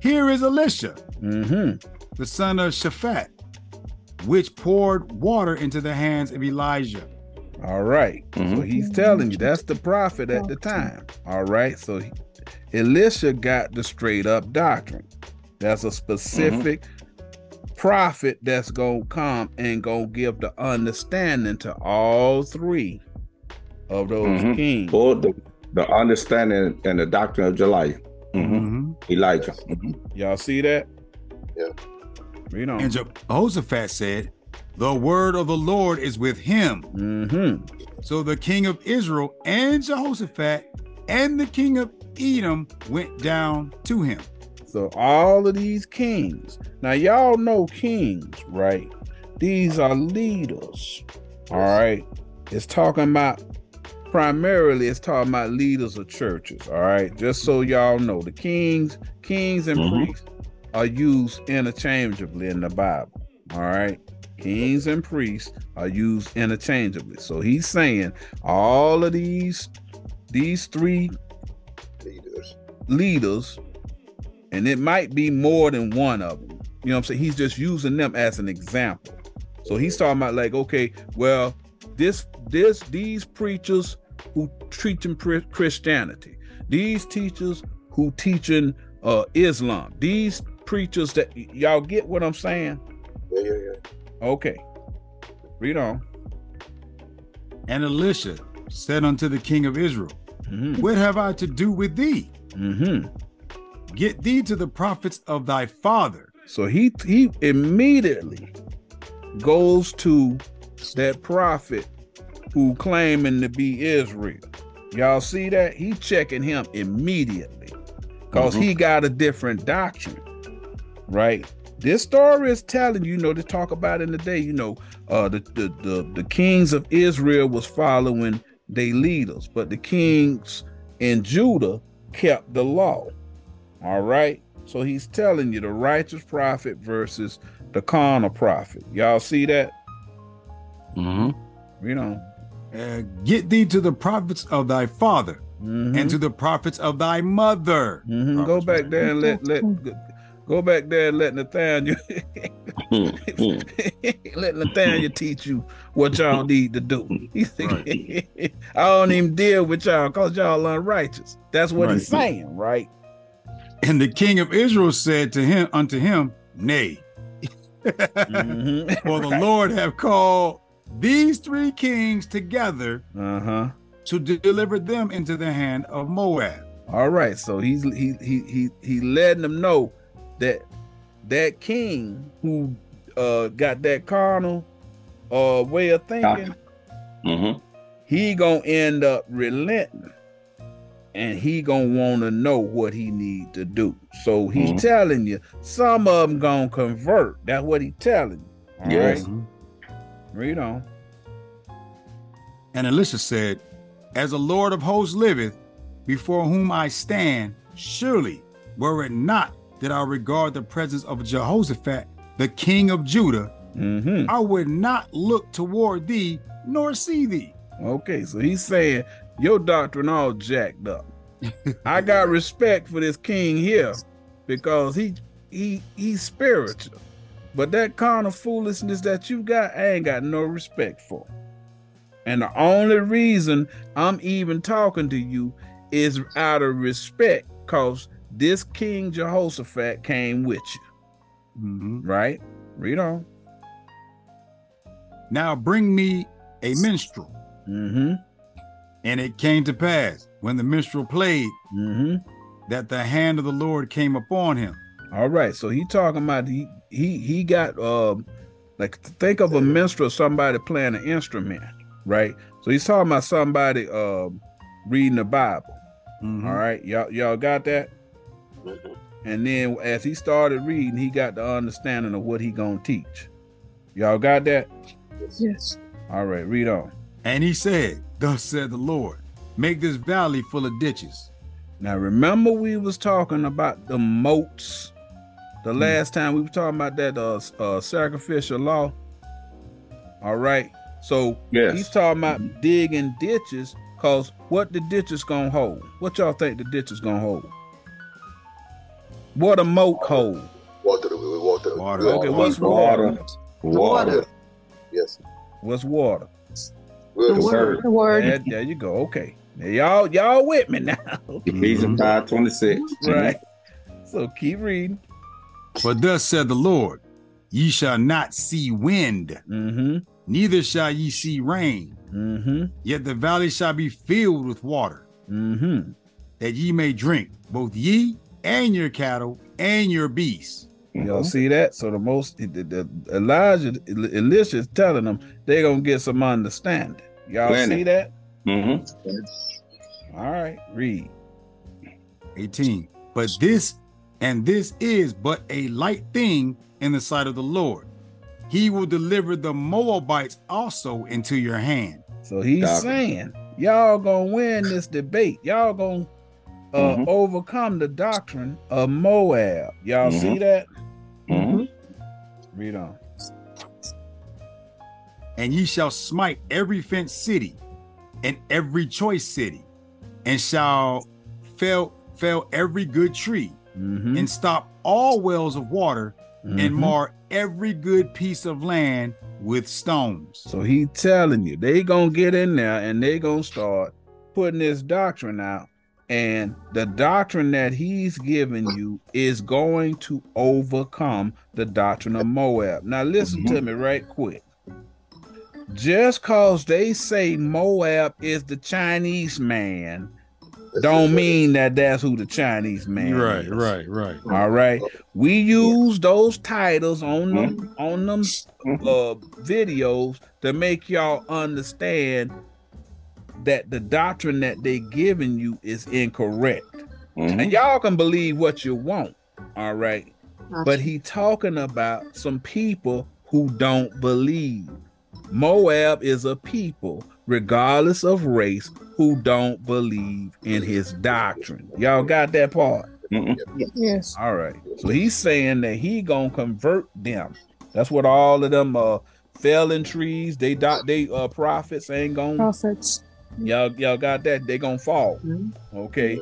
Here is Elisha, the son of Shaphat, which poured water into the hands of Elijah. All right. So he's telling you, that's the prophet at the time. All right. So Elisha got the straight up doctrine. That's a specific prophet that's gonna come and gonna give the understanding to all three of those kings. Or the understanding and the doctrine of Elijah. Y'all see that? Yeah. Read on. And Jehoshaphat said, The word of the Lord is with him. So the king of Israel and Jehoshaphat and the king of Edom went down to him. So all of these kings, now y'all know kings, right? These are leaders, all right? It's talking about, primarily it's talking about leaders of churches, all right? Just so y'all know, the kings and priests are used interchangeably in the Bible, all right? Kings and priests are used interchangeably. So he's saying all of these three leaders, and it might be more than one of them. You know what I'm saying? He's just using them as an example. So he's talking about like, okay, well, these preachers who teaching Christianity, these teachers who teaching Islam, these preachers that, y'all get what I'm saying? Yeah. Okay, read on. And Elisha said unto the king of Israel, What have I to do with thee? Get thee to the prophets of thy father. So he immediately goes to that prophet who claiming to be Israel. Y'all see that? He checking him immediately because he got a different doctrine, right? This story is telling, you know, to talk about in the day, you know, the kings of Israel was following their leaders, but the kings in Judah kept the law. All right, so he's telling you the righteous prophet versus the carnal prophet. Y'all see that? Get thee to the prophets of thy father, and to the prophets of thy mother. Go back there and let Nathaniel let Nathaniel teach you what y'all need to do. Right. I don't even deal with y'all because y'all unrighteous. That's what he's saying, right? And the king of Israel said to him, unto him, nay. For the Lord have called these three kings together to deliver them into the hand of Moab. All right, so he's letting them know that that king who got that carnal way of thinking, he gonna end up relenting, and he gonna wanna know what he need to do. So he's telling you, some of them gonna convert. That's what he's telling you. Yes. Right? Read on. And Elisha said, as the Lord of hosts liveth, before whom I stand, surely were it not that I regard the presence of Jehoshaphat, the king of Judah, I would not look toward thee, nor see thee. Okay, so he's saying, your doctrine all jacked up. I got respect for this king here because he's spiritual. But that kind of foolishness that you got, I ain't got no respect for. And the only reason I'm even talking to you is out of respect because this King Jehoshaphat came with you. Right? Read on. Now bring me a minstrel. And it came to pass when the minstrel played that the hand of the Lord came upon him. All right, so he talking about he got like think of a minstrel, somebody playing an instrument, right? So he's talking about somebody reading the Bible. All right, y'all got that? And then as he started reading, he got the understanding of what he gonna teach. Y'all got that? Yes. All right, read on. And he said, thus said the Lord, make this valley full of ditches. Now remember, we was talking about the moats. The last time we were talking about that sacrificial law. All right. So he's talking about digging ditches because what the ditch is going to hold? What y'all think the ditch is going to hold? What a moat hold? Water. Okay, what's water? Water. Yes. What's water? The word. There you go. Okay. Y'all with me now. Ephesians 5:26. Right. So keep reading. For thus said the Lord, ye shall not see wind, neither shall ye see rain, yet the valley shall be filled with water, that ye may drink, both ye and your cattle and your beasts. Y'all see that? So Elisha is telling them they're going to get some understanding. Y'all see that? All right, read. 18. And this is but a light thing in the sight of the Lord. He will deliver the Moabites also into your hand. So he's saying, y'all gonna win this debate. Y'all gonna overcome the doctrine of Moab. Y'all see that? Read on. And ye shall smite every fenced city and every choice city, and shall fell every good tree, and stop all wells of water, and mar every good piece of land with stones. So he's telling you, they gonna get in there and they gonna start putting this doctrine out, and the doctrine that he's giving you is going to overcome the doctrine of Moab. Now listen to me right quick. Just cause they say Moab is the Chinese man, don't mean that that's who the Chinese man is. Right. All right. We use those titles on them videos to make y'all understand that the doctrine that they giving you is incorrect. And y'all can believe what you want. All right. But he talking about some people who don't believe. Moab is a people, regardless of race, who don't believe in his doctrine. Y'all got that part? Yes. All right. So he's saying that he gonna convert them. That's what all of them felling trees, they prophets ain't gonna Y'all got that? They gonna fall. Okay.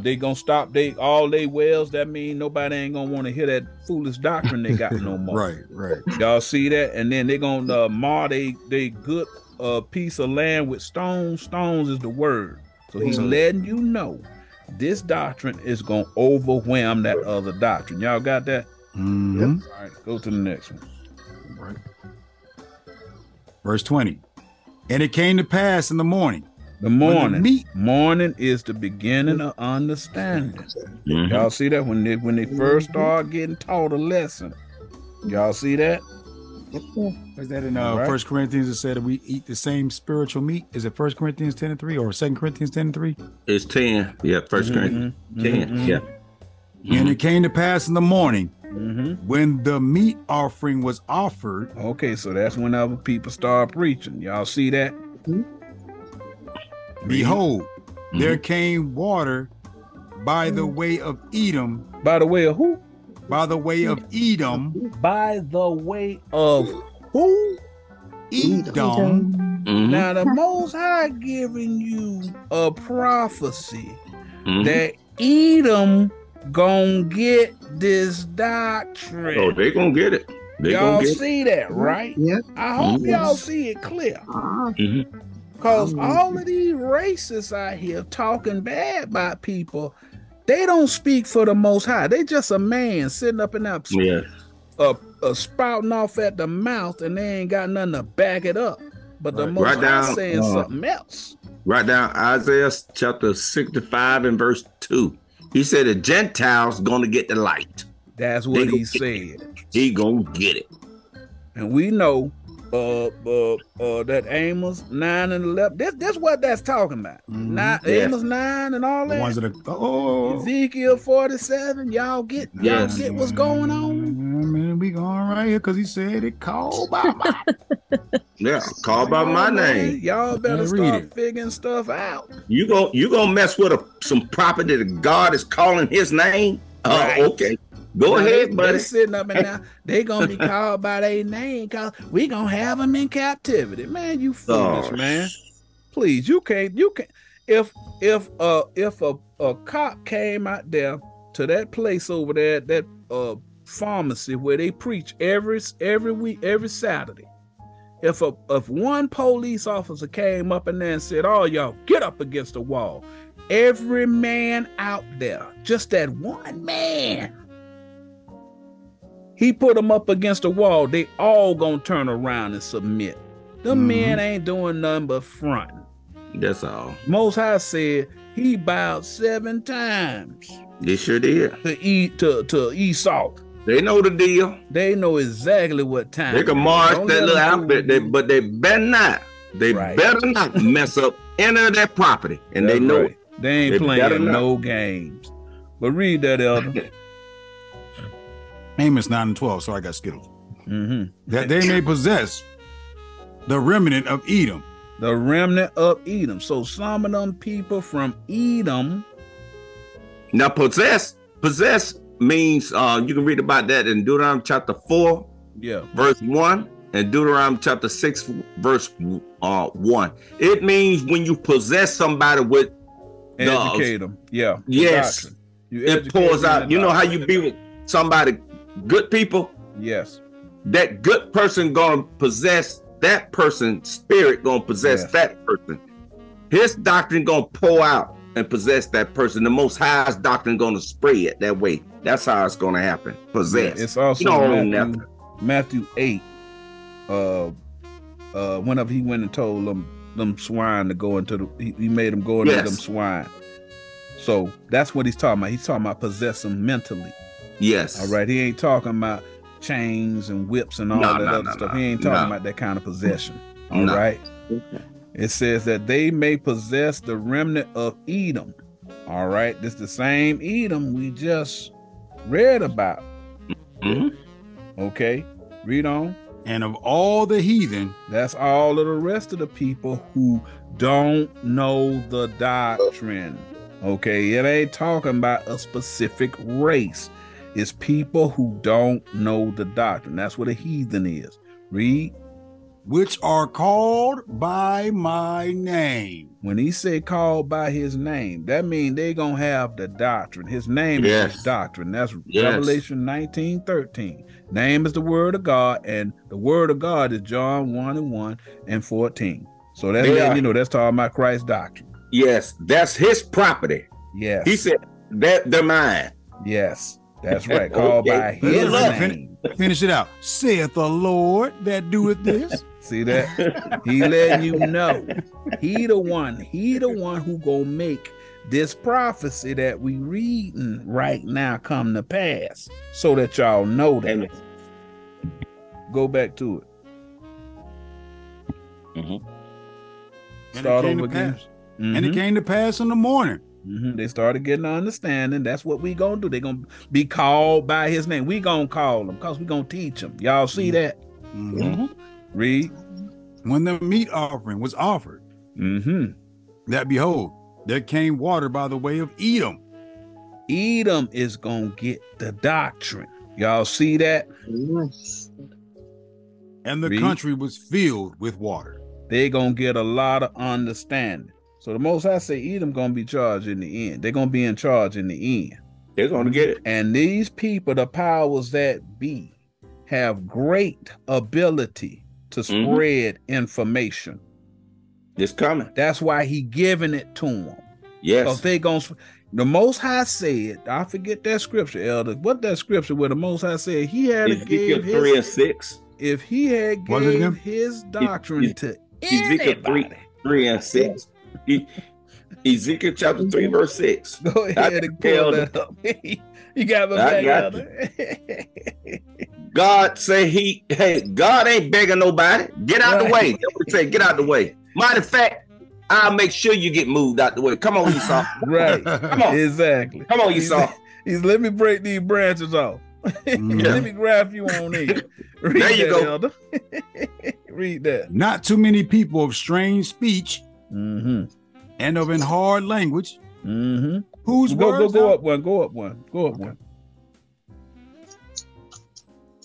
They gonna stop all they wells. That mean nobody ain't gonna want to hear that foolish doctrine they got no more. Right. Y'all see that? And then they gonna mar they good piece of land with stones. Stones is the word. So he's letting you know this doctrine is gonna overwhelm that other doctrine. Y'all got that? Mm-hmm. Yep. All right. Go to the next one. Right. Verse 20. And it came to pass in the morning. The morning. Morning is the beginning of understanding. Mm-hmm. Y'all see that? When they first start getting taught a lesson. Y'all see that? Is that in 1 Corinthians? It said that we eat the same spiritual meat. Is it 1 Corinthians 10 and 3 or 2 Corinthians 10 and 3? It's 10. Yeah, 1 Corinthians 10. Mm-hmm. Yeah. Mm-hmm. And it came to pass in the morning. Mm-hmm. When the meat offering was offered. Okay, so that's when other people start preaching. Y'all see that? Mm-hmm. Behold, there came water by the way of Edom. By the way of who? By the way of Edom. By the way of who? Edom. Mm-hmm. Now the Most High giving you a prophecy that Edom gonna get this doctrine. Oh, they gonna get it. Y'all see that, right? Yeah. I hope y'all see it clear. Because all of these racists out here talking bad about people, they don't speak for the Most High. They just a man sitting up and up, spouting off at the mouth, and they ain't got nothing to back it up. But the Most High saying something else. Right down Isaiah chapter 65 and verse 2. He said the Gentiles gonna get the light. That's what he said. He gonna get it. And we know that Amos 9 and 11. That's what that's talking about. Amos 9 and all that. The ones that are, Ezekiel 47. Y'all get what's going on. Man, we going right here because he said it. Called by my. Called by my name. Y'all better start figuring stuff out. You gonna mess with some property that God is calling His name? Okay. Go ahead, buddy. They're sitting up and now they gonna be called by their name because we gonna have them in captivity. Man, you foolish man. Please, you can't. If a cop came out there to that place over there, that pharmacy where they preach every week, every Saturday. If one police officer came up in there and said, "Oh, y'all get up against the wall," every man out there, just that one man. He put them up against the wall. They all gonna turn around and submit. The men ain't doing nothing but fronting. That's all. Most High said he bowed 7 times. They sure did. To Esau. They know the deal. They know exactly what time. They can march that little outfit, but they better not. They better not mess up any of that property. And they know it. They ain't playing no games. But read that, Elder. Amos 9 and 12, so I got skittled. That they may possess the remnant of Edom. The remnant of Edom. So some of them people from Edom. Now possess means, you can read about that in Deuteronomy chapter 4, verse 1, and Deuteronomy chapter 6, verse 1. It means when you possess somebody with... Educate them. Yeah. Yes. It pours out. You know how you be with somebody... Good people, yes. That good person gonna possess that person's spirit, gonna possess that person. His doctrine gonna pour out and possess that person. The Most High's doctrine gonna spread that way. That's how it's gonna happen. Possess. Yeah, it's also Matthew 8. Whenever he went and told them swine to go into the, he made them go into them swine. So that's what he's talking about. He's talking about possessing mentally. Yes. All right. He ain't talking about chains and whips and all that other stuff. He ain't talking about that kind of possession. All right. Okay. It says that they may possess the remnant of Edom. All right. This the same Edom we just read about. Okay. Read on. And of all the heathen. That's all of the rest of the people who don't know the doctrine. Okay. It ain't talking about a specific race. It's people who don't know the doctrine. That's what a heathen is. Read. which are called by my name. When he said called by his name, that means they're going to have the doctrine. His name is his doctrine. That's Revelation 19:13. Name is the word of God, and the word of God is John 1:1 and 14. So that's, you know, that's talking about Christ's doctrine. Yes, that's his property. Yes. He said that they're mine. Yes, that's right. Called by his name. Finish it out. Saith the Lord that doeth this. See that? He letting you know. He the one who gonna make this prophecy that we reading right now come to pass, so that y'all know that. Amen. Go back to it. Mm-hmm. Start over again. Mm-hmm. And it came to pass in the morning. Mm-hmm. They started getting an understanding. That's what we gonna do. They gonna be called by his name. We gonna call them because we gonna teach them. Y'all see that? Mm-hmm. Mm-hmm. Read. When the meat offering was offered, that behold, there came water by the way of Edom. Edom is gonna get the doctrine. Y'all see that? Yes. And the country was filled with water. They gonna get a lot of understanding. So the Most High say Edom gonna be charged in the end. They're gonna be in charge in the end. They're gonna get it. And these people, the powers that be, have great ability to spread information. It's coming. That's why he giving it to them. Yes. Because they gonna. The Most High said, I forget that scripture, Elder. What that scripture where the Most High said he had to give his, 3 and 6. If he had gave his doctrine to Ezekiel anybody, 3 and 6. Ezekiel chapter 3 verse 6. Go ahead and call that up. You got me back out there. God say God ain't begging nobody. Get out the way. That's what he say, get out the way. Matter of fact, I'll make sure you get moved out the way. Come on, Esau. Right. Come on. Exactly. Come on, Esau. He's let me break these branches off. Let me grab you on in. There you go. Elder. Read that. Not too many people of strange speech. And of in hard language, whose words go up one.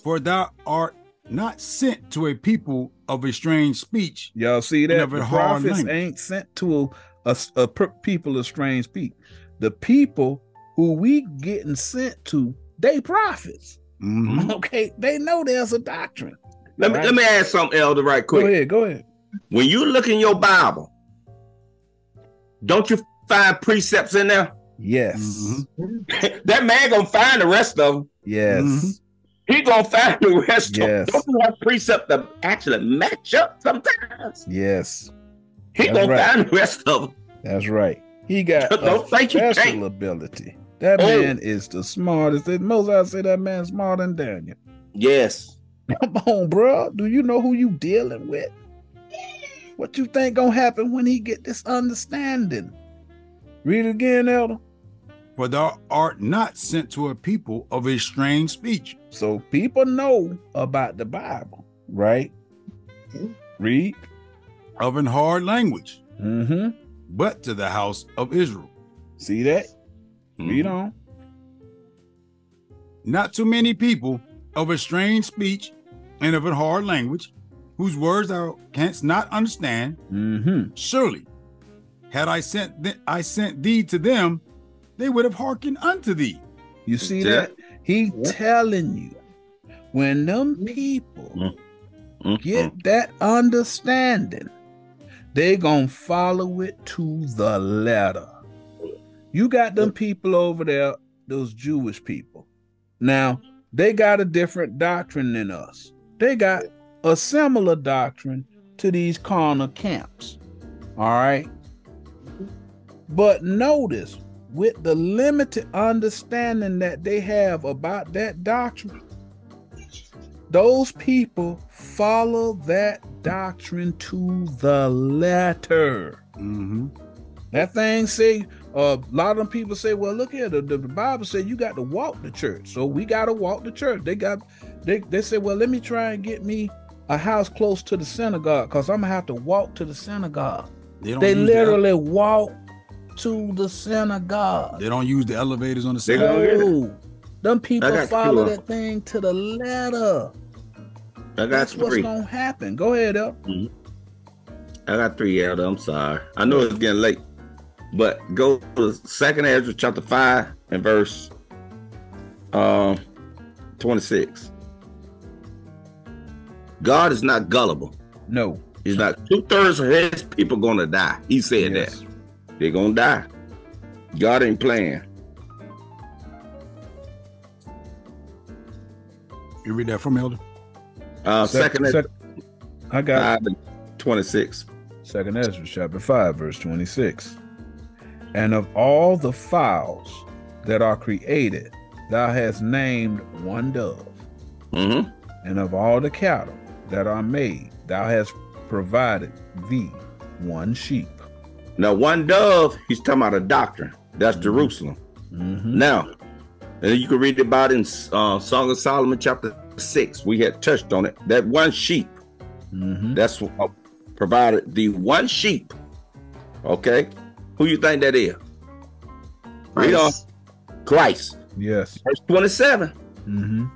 For thou art not sent to a people of a strange speech. Y'all see that? The prophets ain't sent to a people of strange speech. The people who we getting sent to, they prophets. Okay, they know there's a doctrine. Let me ask something, Elder, right quick. Go ahead. When you look in your Bible, don't you find precepts in there? Yes. That man gonna find the rest of them. Yes. He gonna find the rest of them. Don't you have precepts that actually match up sometimes? Yes. He gonna find the rest of them. That's right. He got special ability. That man is the smartest. Moses say that man's smarter than Daniel. Yes. Come on, bro. Do you know who you dealing with? What you think gonna happen when he get this understanding? Read it again, Elder. For thou art not sent to a people of a strange speech. So people know about the Bible, right? Read. Of an hard language, but to the house of Israel. See that? Read on. Not too many people of a strange speech and of a hard language, whose words thou canst not understand. Surely, had I sent thee to them, they would have hearkened unto thee. You see that? He telling you, when them people get that understanding, they gonna follow it to the letter. You got them people over there, those Jewish people. Now, they got a different doctrine than us. They got a similar doctrine to these carnal camps. All right. But notice, with the limited understanding that they have about that doctrine, those people follow that doctrine to the letter. That thing say, a lot of them people say, well, look here, the Bible said you got to walk the church. So we got to walk the church. They say, well, let me try and get me a house close to the synagogue, because I'm gonna have to walk to the synagogue. They literally walk to the synagogue. They don't use the elevators on the synagogue. Them people follow that thing to the letter. I got that's three. What's gonna happen? Go ahead, El. I got three, Elder. I'm sorry. I know it's getting late, but go to 2 Ezra chapter 5 and verse 26. God is not gullible. No, he's not. 2/3 of his people gonna die. He said that they're gonna die. God ain't playing. You read that from Elder? Second Ezra chapter 5 verse 26. And of all the fowls that are created, thou hast named one dove. Mm-hmm. And of all the cattle that are made, thou hast provided thee one sheep. Now, one dove, he's talking about a doctrine. That's Jerusalem. Mm-hmm. Now, and you can read about it in Song of Solomon chapter 6. We had touched on it. That one sheep, that's what provided the one sheep. Okay? Who you think that is? Christ. Christ. Yes. Verse 27. Mm-hmm.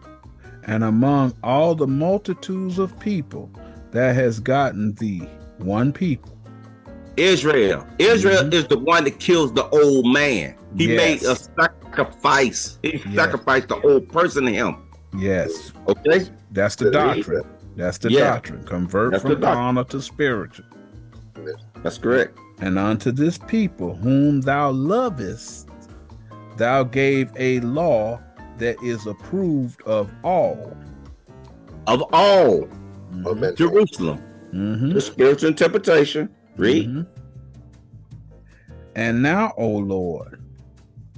And among all the multitudes of people, that has gotten thee one people. Israel. Israel is the one that kills the old man. He made a sacrifice. He sacrificed the old person to him. Yes. Okay? That's the doctrine. That's the doctrine. Convert from carnal to spiritual. That's correct. And unto this people whom thou lovest, thou gave a law that is approved of all. Of all. Mm-hmm. Jerusalem. Mm-hmm. The spiritual interpretation. Read. Mm-hmm. And now, O Lord,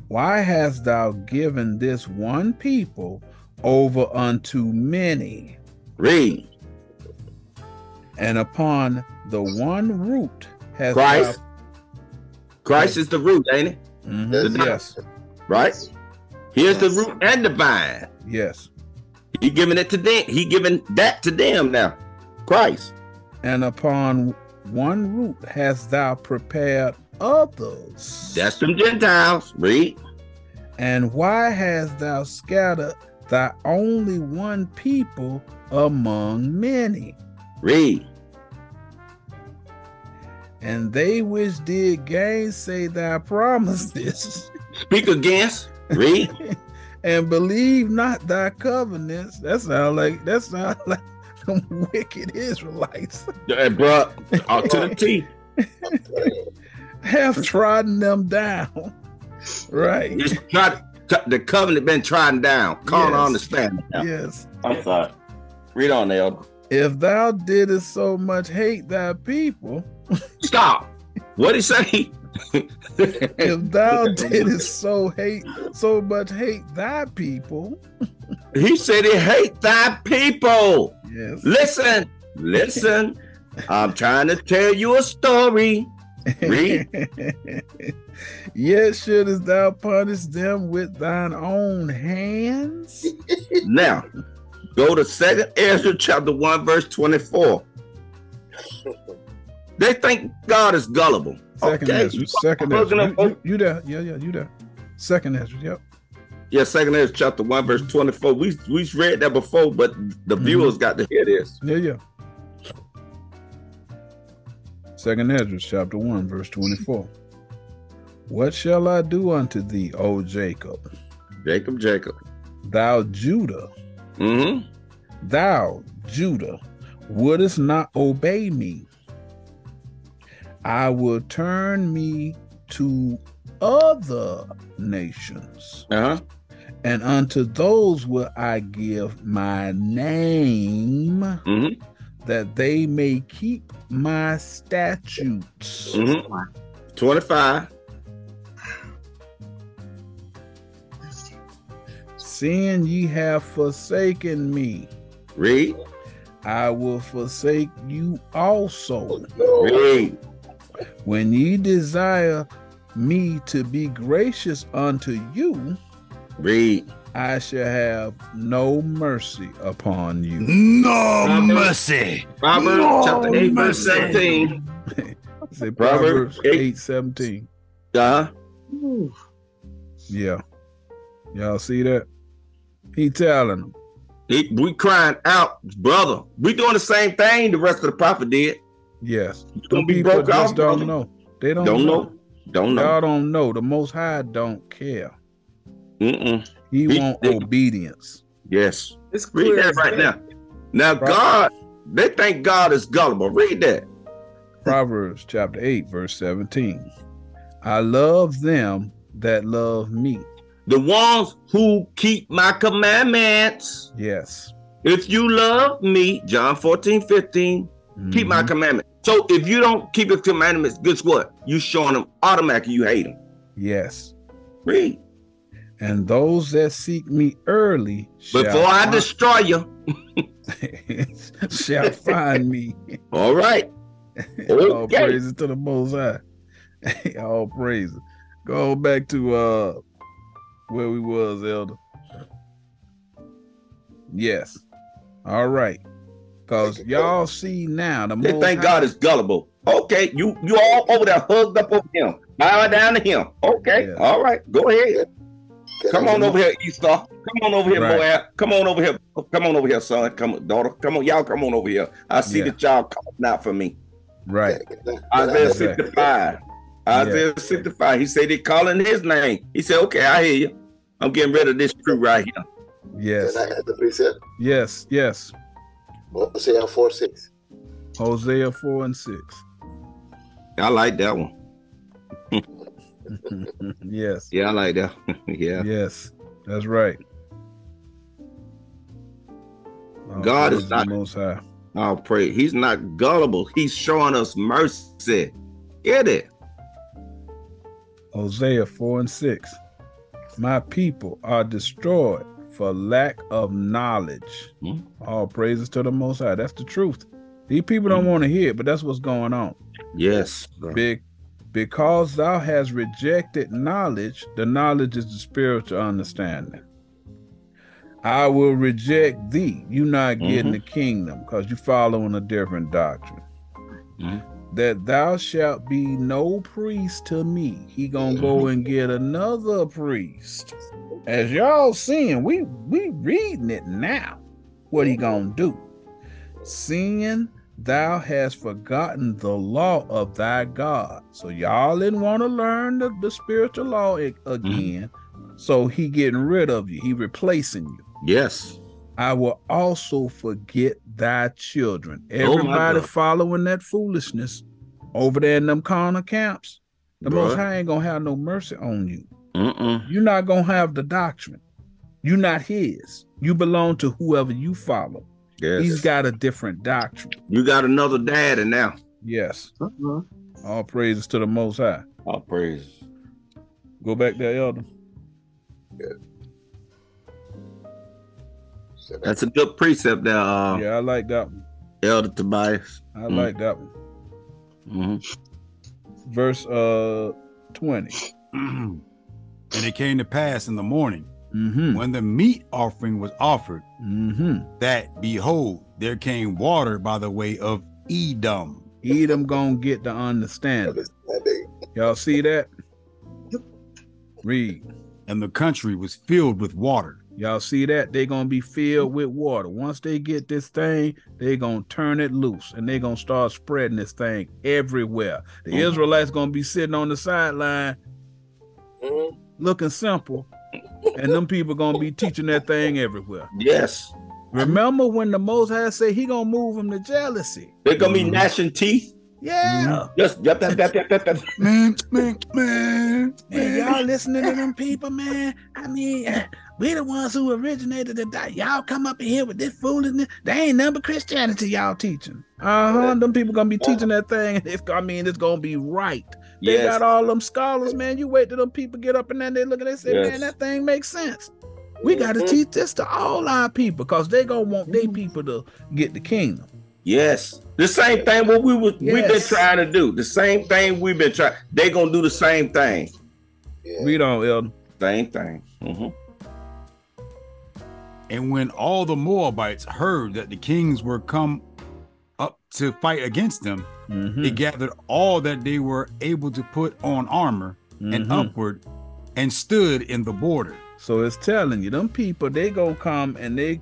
why hast thou given this one people over unto many? Read. And upon the one root has Christ. Christ is the root, ain't it? Mm-hmm. Yes. Right? He is the root and the vine. Yes. He giving it to them. He giving that to them now. Christ. And upon one root hast thou prepared others. That's them Gentiles. Read. And why hast thou scattered thy only one people among many? Read. And they which did gainsay thy promises. Speak against. Read. And believe not thy covenants. That sounds like some wicked Israelites. Hey, bro, out to the teeth. Have trodden them down. Right. The covenant been trodden down. Can't understand now. Yes. I'm sorry. Read on, Elder. If thou didst so much hate thy people. Stop. What'd he say? If thou didst so much hate thy people. He said he hate thy people. Yes. Listen. I'm trying to tell you a story. Read. Yet shouldest thou punish them with thine own hands? Now, go to 2 Ezra chapter 1, verse 24. They think God is gullible. Second Ezra. You there? Yeah, you there. 2 Ezra. Yep. Yeah, 2 Ezra chapter 1 verse 24. We read that before, but the viewers got to hear this. Yeah. 2 Ezra chapter 1 verse 24. What shall I do unto thee, O Jacob? Jacob. Thou Judah. Mm-hmm. Thou Judah, wouldest not obey me? I will turn me to other nations, and unto those will I give my name, that they may keep my statutes. 25. Seeing ye have forsaken me, read. I will forsake you also. Read. When ye desire me to be gracious unto you, read. I shall have no mercy upon you. Proverbs chapter 8 verse 17. Say Proverbs 8:17. Yeah. Y'all see that? He telling them, We crying out, brother. We doing the same thing the rest of the prophet did. Yes. You're gonna be broke off, brother. They don't know. God don't know. The Most High don't care. He wants obedience. Yes. It's clear. Read that right now. Now, God, they think God is gullible. Read that. Proverbs chapter 8, verse 17. I love them that love me. The ones who keep my commandments. Yes. If you love me, John 14, 15, keep my commandments. So if you don't keep his commandments, guess what? You showing them automatically you hate them. Yes. Read. And those that seek me early before I destroy you shall find me. All right. Okay. All praises to the Most High. All praises. Go back to where we was, Elder. Yes. All right. Because y'all see now the Most High. They think God is gullible. Okay. You all over there hugged up on him. Bow down to him. Okay. Yeah. All right. Go ahead. Come on over here, Esau. Come on over here, Moab. Come on over here. Come on over here, son. Come on, daughter. Come on, y'all. Come on over here. I see that y'all calling out for me. Right. Isaiah 65. Isaiah 65. He said they calling his name. He said, okay, I hear you. I'm getting rid of this crew right here. Yes. Can I have the preset? Yes, yes. Hosea 4:6. Hosea 4:6. I like that one. Yes. Yeah, I like that. Yeah. Yes, that's right. God is not the Most High. I'll pray. He's not gullible. He's showing us mercy. Get it? Hosea 4:6. My people are destroyed for lack of knowledge. All praises to the Most High. That's the truth. These people don't want to hear it, but that's what's going on. Yes. Because thou hast rejected knowledge, the knowledge is the spiritual understanding. I will reject thee. You're not getting the kingdom because you're following a different doctrine. That thou shalt be no priest to me. He gonna go and get another priest. As y'all seeing, we reading it now. What he gonna do? Seeing thou hast forgotten the law of thy God. So y'all didn't want to learn the spiritual law again. So he getting rid of you. He replacing you. Yes. I will also forget thy children. Everybody following that foolishness over there in them corner camps. The Most High ain't going to have no mercy on you. You're not going to have the doctrine. You're not his. You belong to whoever you follow. Yes. He's got a different doctrine. You got another daddy now. Yes. All praises to the Most High. All praises. Go back there, Elder. Yeah. That's a good precept there. Yeah, I like that one. Elder Tobias. I like that one. Verse 20. And it came to pass in the morning, when the meat offering was offered, that behold, there came water by the way of Edom. Edom gonna get the understanding. Y'all see that? Read. And the country was filled with water. Y'all see that? They're gonna be filled with water. Once they get this thing, they're gonna turn it loose and they're gonna start spreading this thing everywhere. The Israelites gonna be sitting on the sideline looking simple. And them people gonna be teaching that thing everywhere. Yes. Remember when the Most High said he gonna move them to jealousy? They're gonna be gnashing teeth. Yeah. Just man, y'all listening to them people, man. I mean, we the ones who originated the. Y'all come up in here with this foolishness. They ain't nothing but Christianity y'all teaching. Them people gonna be teaching that thing. It's gonna be right. They got all them scholars, man. You wait till them people get up and then they look at it and say, man, that thing makes sense. We gotta teach this to all our people because they gonna want their people to get the kingdom. Yes. The same thing what we've been trying to do. The same thing we've been trying. They gonna do the same thing. Yeah. Read on, Elder. Same thing. And when all the Moabites heard that the kings were come up to fight against them, they gathered all that they were able to put on armor and upward and stood in the border. So it's telling you, them people, they gonna come and they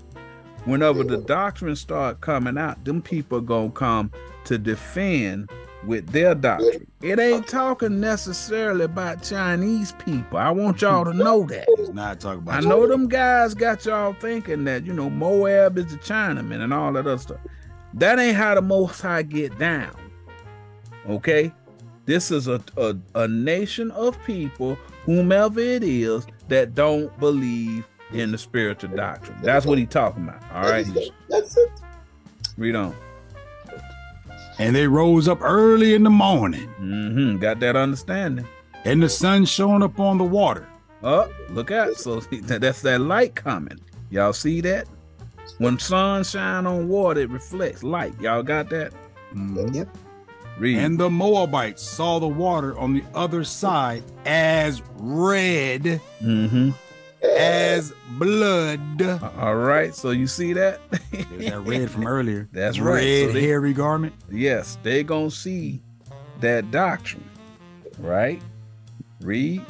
Whenever the doctrines start coming out, them people are going to come to defend with their doctrine. It ain't talking necessarily about Chinese people. I want y'all to know that. It's not talking about China. I know them guys got y'all thinking that, you know, Moab is the Chinaman and all that other stuff. That ain't how the Most High get down. Okay? This is a nation of people, whomever it is, that don't believe in the spiritual doctrine. That's what he's talking about. All right? That's it. Read on. And they rose up early in the morning. Mm-hmm. Got that understanding. And the sun shone upon the water. Oh, look out. So that's that light coming. Y'all see that? When sun shine on water, it reflects light. Y'all got that? Mm-hmm. Yep. Read. And the Moabites saw the water on the other side as red, mm-hmm, as blood. All right, so you see that? That red from earlier. That's right. Red, so they, hairy garment. Yes, they're going to see that doctrine, right? Read.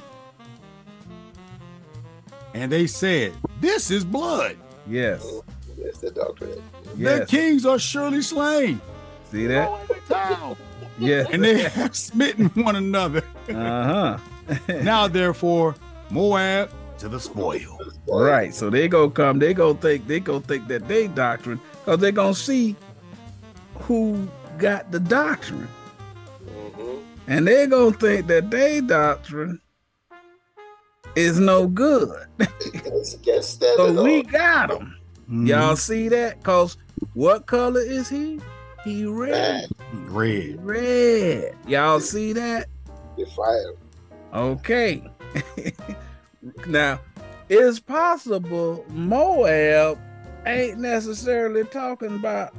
And they said, this is blood. Yes. Oh, that's the doctrine. Yes. The kings are surely slain. See that? Yeah. And they have smitten one another. Uh-huh. Now, therefore, Moab to the spoil. Right. So they go come, they go think that they doctrine, because they're gonna see who got the doctrine. Mm-hmm. And they're gonna think that they doctrine is no good. So we got them. Mm-hmm. Y'all see that? Because what color is he? He red. Red. Red. Y'all see that? You're fired. Okay. Now, it's possible Moab ain't necessarily talking about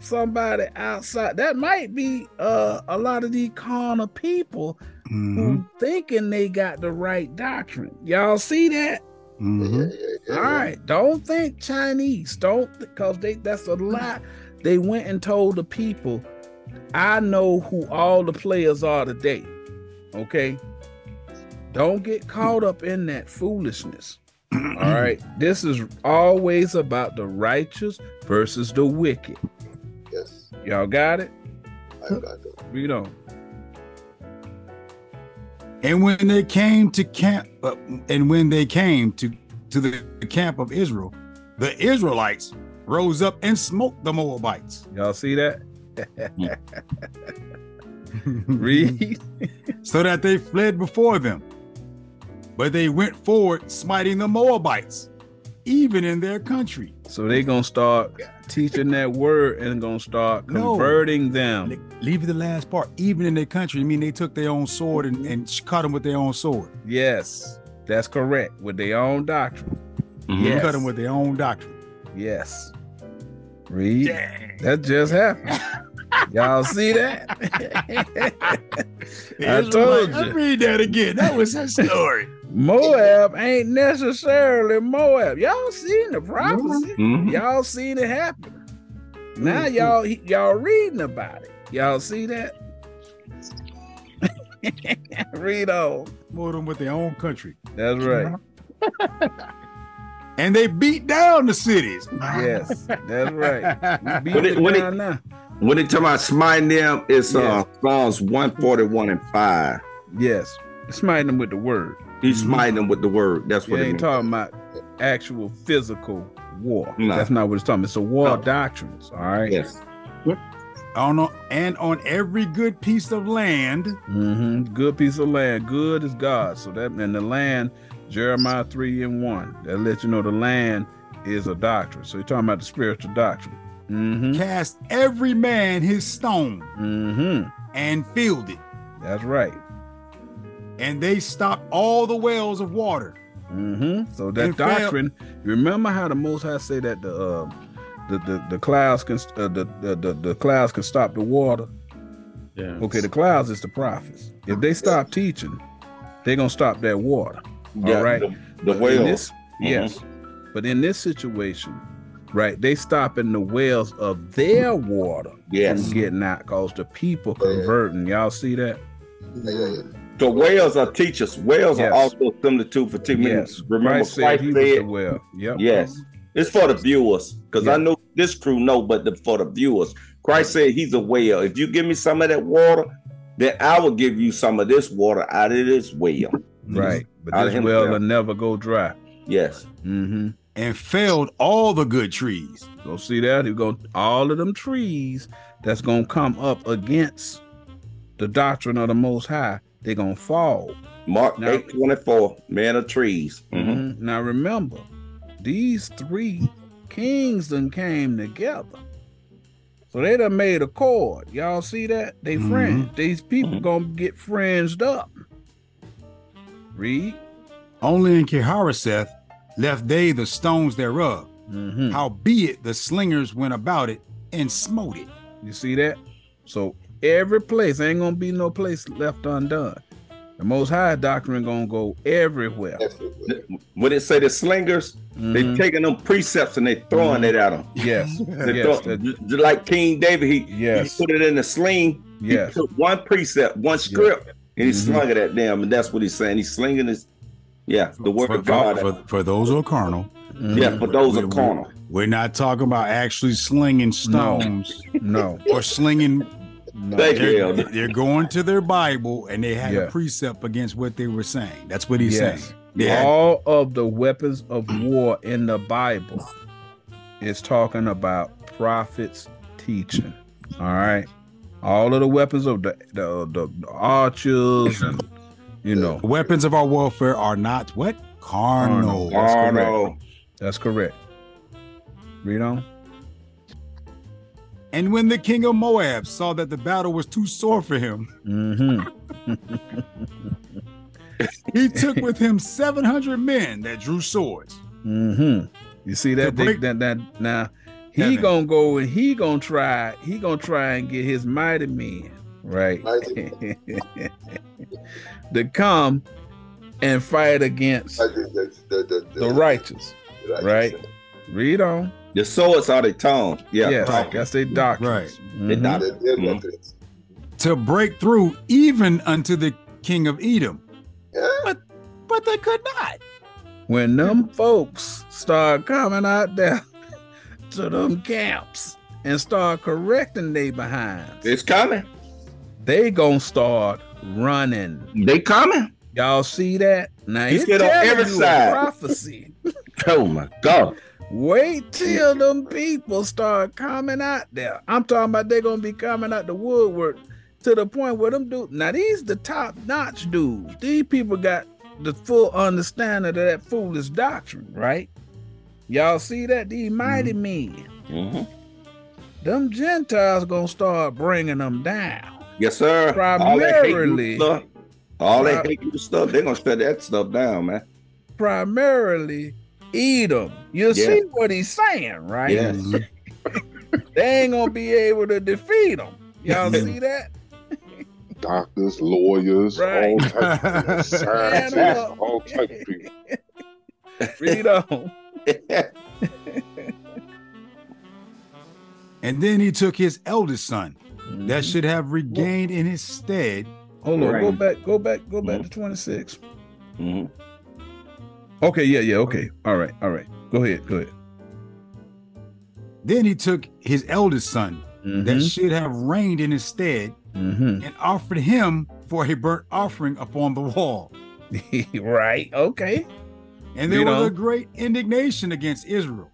somebody outside. That might be a lot of these carnal people, mm-hmm, who thinking they got the right doctrine. Y'all see that? Mm-hmm. All right. Don't think Chinese. Don't, because that's a lot. They went and told the people, I know who all the players are today. Okay? Don't get caught up in that foolishness. All right? This is always about the righteous versus the wicked. Yes. Y'all got it? I got it. Read on. And when they came to camp, to the camp of Israel, the Israelites rose up and smoked the Moabites. Y'all see that? Read. So that they fled before them, but they went forward, smiting the Moabites, even in their country. So they're going to start teaching that word and going to start converting them. Leave the last part, even in their country. I mean, they took their own sword and cut them with their own sword. Yes, that's correct. With their own doctrine. Mm-hmm. Yes. Cut them with their own doctrine. Yes. Read. Dang. That just happened. Y'all see that? I told you. I'll read that again. That was his story. Moab ain't necessarily Moab. Y'all seen the prophecy. Mm-hmm. Y'all seen it happen. Now y'all reading about it. Y'all see that? Read on. More them with their own country. That's right. And they beat down the cities. Yes, that's right. We beat it down now. When they talk about smiting them, it's Psalms 141:5. Yes, smiting them with the word. He's smiting them with the word. That's what it ain't means. Talking about actual physical war. No. That's not what it's talking about. It's a war of doctrines. All right. Yes. And on every good piece of land. Mm-hmm. Good piece of land. Good is God. So that and the land. Jeremiah 3:1. That lets you know the land is a doctrine. So you're talking about the spiritual doctrine. Mm-hmm. Cast every man his stone, mm-hmm, and filled it. That's right. And they stopped all the wells of water. Mm-hmm. So that doctrine, remember how the Most High say that the clouds can the clouds can stop the water. Yeah. Okay, the clouds is the prophets. If they stop teaching, they're gonna stop that water. Yeah, all right. The wells. Mm-hmm. Yes. But in this situation, right, they stopping the wells of their water from getting out because the people converting. Y'all see that? Yeah. The wells are teachers. Wells are also similar to for 2 minutes. Remember Christ said he was the well. Yep. Yes. It's for the viewers, because I know this crew know, but for the viewers. Christ said he's a well. If you give me some of that water, then I will give you some of this water out of this well. Right. But this well will never go dry. Yes. Mm-hmm. And felled all the good trees. Go see that? He go, all of them trees that's going to come up against the doctrine of the Most High, they're going to fall. Mark 8:24, man of trees. Mm-hmm. Now remember, these three kings done came together. So they done made a accord. Y'all see that? They friends. These people gonna get friendsed up. Read. Only in Kehara left they the stones thereof. Howbeit the slingers went about it and smote it. You see that? So every place, ain't gonna be no place left undone. The Most High doctrine gonna go everywhere. When it say the slingers, they taking them precepts and they throwing it at them. Yes, like King David, he put it in a sling. Yes, he took one precept, one script, and he slung it at them, and that's what he's saying. He's slinging his, the word of God. For those who are carnal. Yeah, for those who are carnal. We're not talking about actually slinging stones, or slinging. No. They're going to their Bible and they had a precept against what they were saying. That's what he's saying. All of the weapons of war in the Bible is talking about prophets teaching. All right. All of the weapons of the archers and, you know. The weapons of our warfare are not what? Carnal. Carnal. That's correct. Read on. And when the king of Moab saw that the battle was too sore for him, he took with him 700 men that drew swords. You see that? Now he gonna go and he gonna try and get his mighty men, right? To come and fight against the righteous, right? Read on. The swords are the tongue. Yeah, that's their doctrine. Right. To break through even unto the king of Edom. Yeah. But they could not. When them folks start coming out there to them camps and start correcting they behinds. It's coming. They gonna start running. They coming. Y'all see that? Now it's on every side. Prophecy. Oh my God. Wait till them people start coming out there. I'm talking about they're gonna be coming out the woodwork to the point where them dudes. Now these the top-notch dudes. These people got the full understanding of that foolish doctrine, right? Y'all see that? These mighty men. Them Gentiles gonna start bringing them down. Yes, sir. Primarily. All that hateful stuff, they're gonna shut that stuff down, man. Primarily Edom. You see what he's saying, right? Yes. They ain't gonna be able to defeat him. Y'all see that? Doctors, lawyers, all types of scientists, all types of people. Read on. And then he took his eldest son that should have regained in his stead. Hold on, go back to 26. Okay, okay. All right. Go ahead. Then he took his eldest son that should have reigned in his stead and offered him for a burnt offering upon the wall. Right, okay. And there was a great indignation against Israel.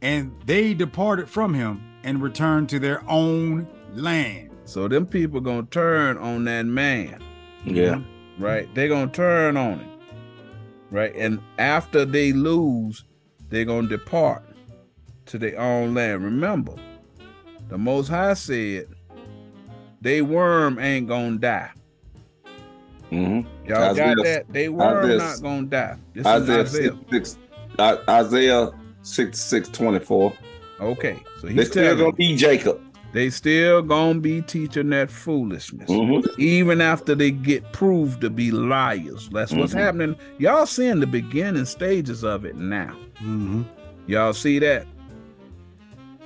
And they departed from him and returned to their own land. So them people gonna turn on that man. Yeah. Right, they gonna turn on him. Right, and after they lose, they're gonna depart to their own land. Remember, the Most High said, "They worm ain't gonna die." Y'all got that? They worm not gonna die. This is Isaiah 6:24. Okay, so he's still gonna be Jacob. They still gonna be teaching that foolishness, even after they get proved to be liars. That's what's happening. Y'all seeing the beginning stages of it now. Y'all see that?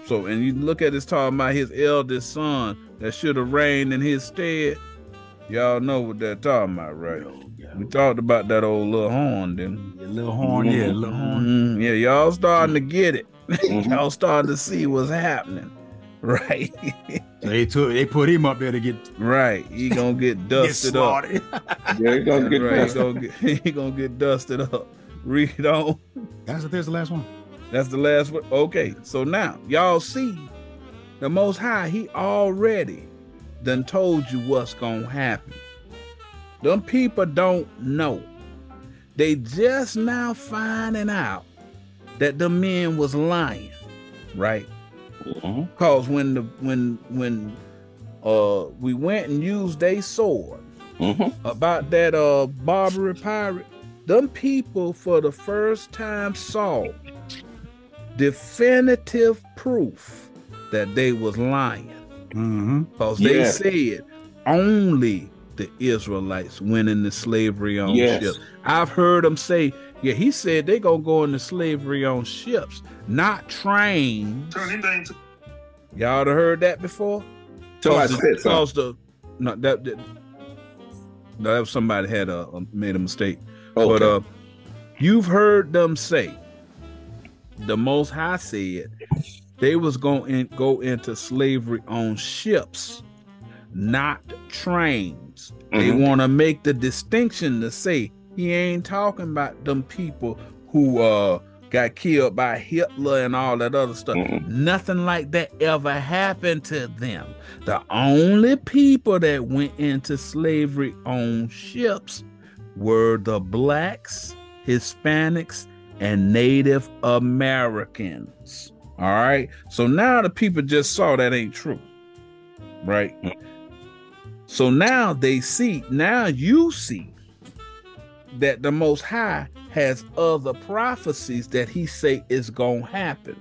So, and you look at this talking about his eldest son that should have reigned in his stead. Y'all know what they're talking about, right? We talked about that old little horn, then. Yeah, little horn, yeah, little horn. Mm-hmm. Yeah, y'all starting to get it. Y'all starting to see what's happening, right? So they put him up there to get right. He gonna get dusted up. Yeah, he gonna get right. He gonna get dusted up. Read on. There's the last one. That's the last one. Okay, so now y'all see the Most High. He already done told you what's gonna happen. Them people don't know. They just now finding out that the men was lying, right? Cause when we went and used they sword about that Barbary pirate, them people for the first time saw definitive proof that they was lying. Because they said only the Israelites went into slavery on ships. I've heard them say, yeah, he said they gonna go into slavery on ships, not trains. Y'all heard that before? No, that was somebody had made a mistake. Okay. But you've heard them say, the Most High said they was gonna go into slavery on ships, not trains. They want to make the distinction to say he ain't talking about them people who got killed by Hitler and all that other stuff. Nothing like that ever happened to them. The only people that went into slavery on ships were the blacks, Hispanics, and Native Americans. All right. So now the people just saw that ain't true. Right. So now they see, now you see that the Most High has other prophecies that he say is going to happen.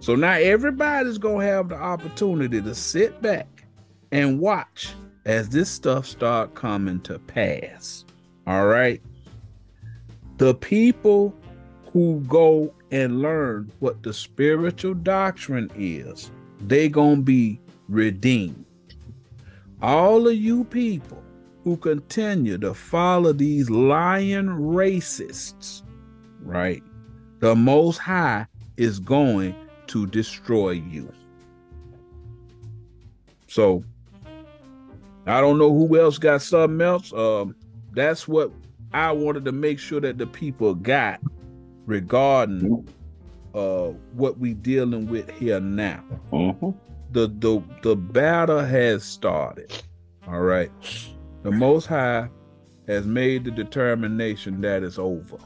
So now everybody's going to have the opportunity to sit back and watch as this stuff start coming to pass. All right. The people who go and learn what the spiritual doctrine is, they going to be redeemed. All of you people who continue to follow these lying racists, right? The Most High is going to destroy you. So I don't know who else got something else. That's what I wanted to make sure that the people got regarding what we dealing with here now. The battle has started. All right. The Most High has made the determination that it's over.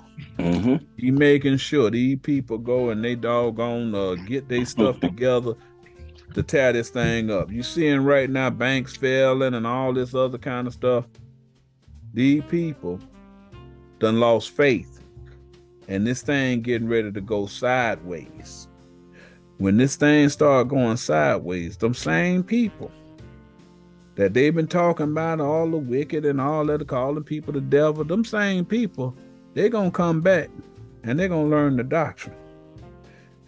He making sure these people go and they doggone get their stuff together to tear this thing up. You seeing right now banks failing and all this other kind of stuff. These people done lost faith. And this thing getting ready to go sideways. When this thing start going sideways, them same people that they've been talking about all the wicked and all that, calling people the devil, them same people, they're going to come back and they're going to learn the doctrine.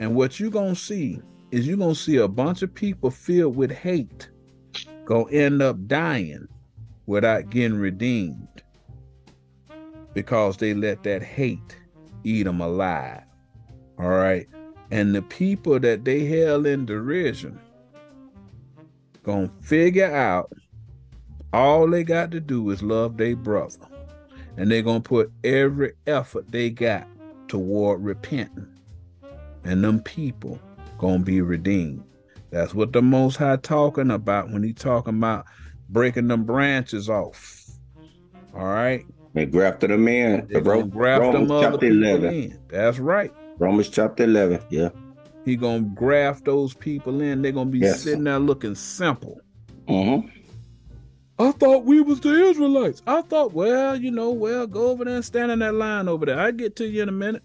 And what you're going to see is you're going to see a bunch of people filled with hate going to end up dying without getting redeemed because they let that hate eat them alive. All right. And the people that they held in derision gonna figure out all they got to do is love their brother. And they're gonna put every effort they got toward repenting. And them people gonna be redeemed. That's what the Most High talking about when he talking about breaking them branches off. All right. They grafted them in. They graft them other people in. That's right. Romans chapter 11, yeah. He gonna graft those people in. They're gonna be sitting there looking simple. I thought we was the Israelites. I thought, well, you know, well, go over there and stand in that line over there. I'll get to you in a minute.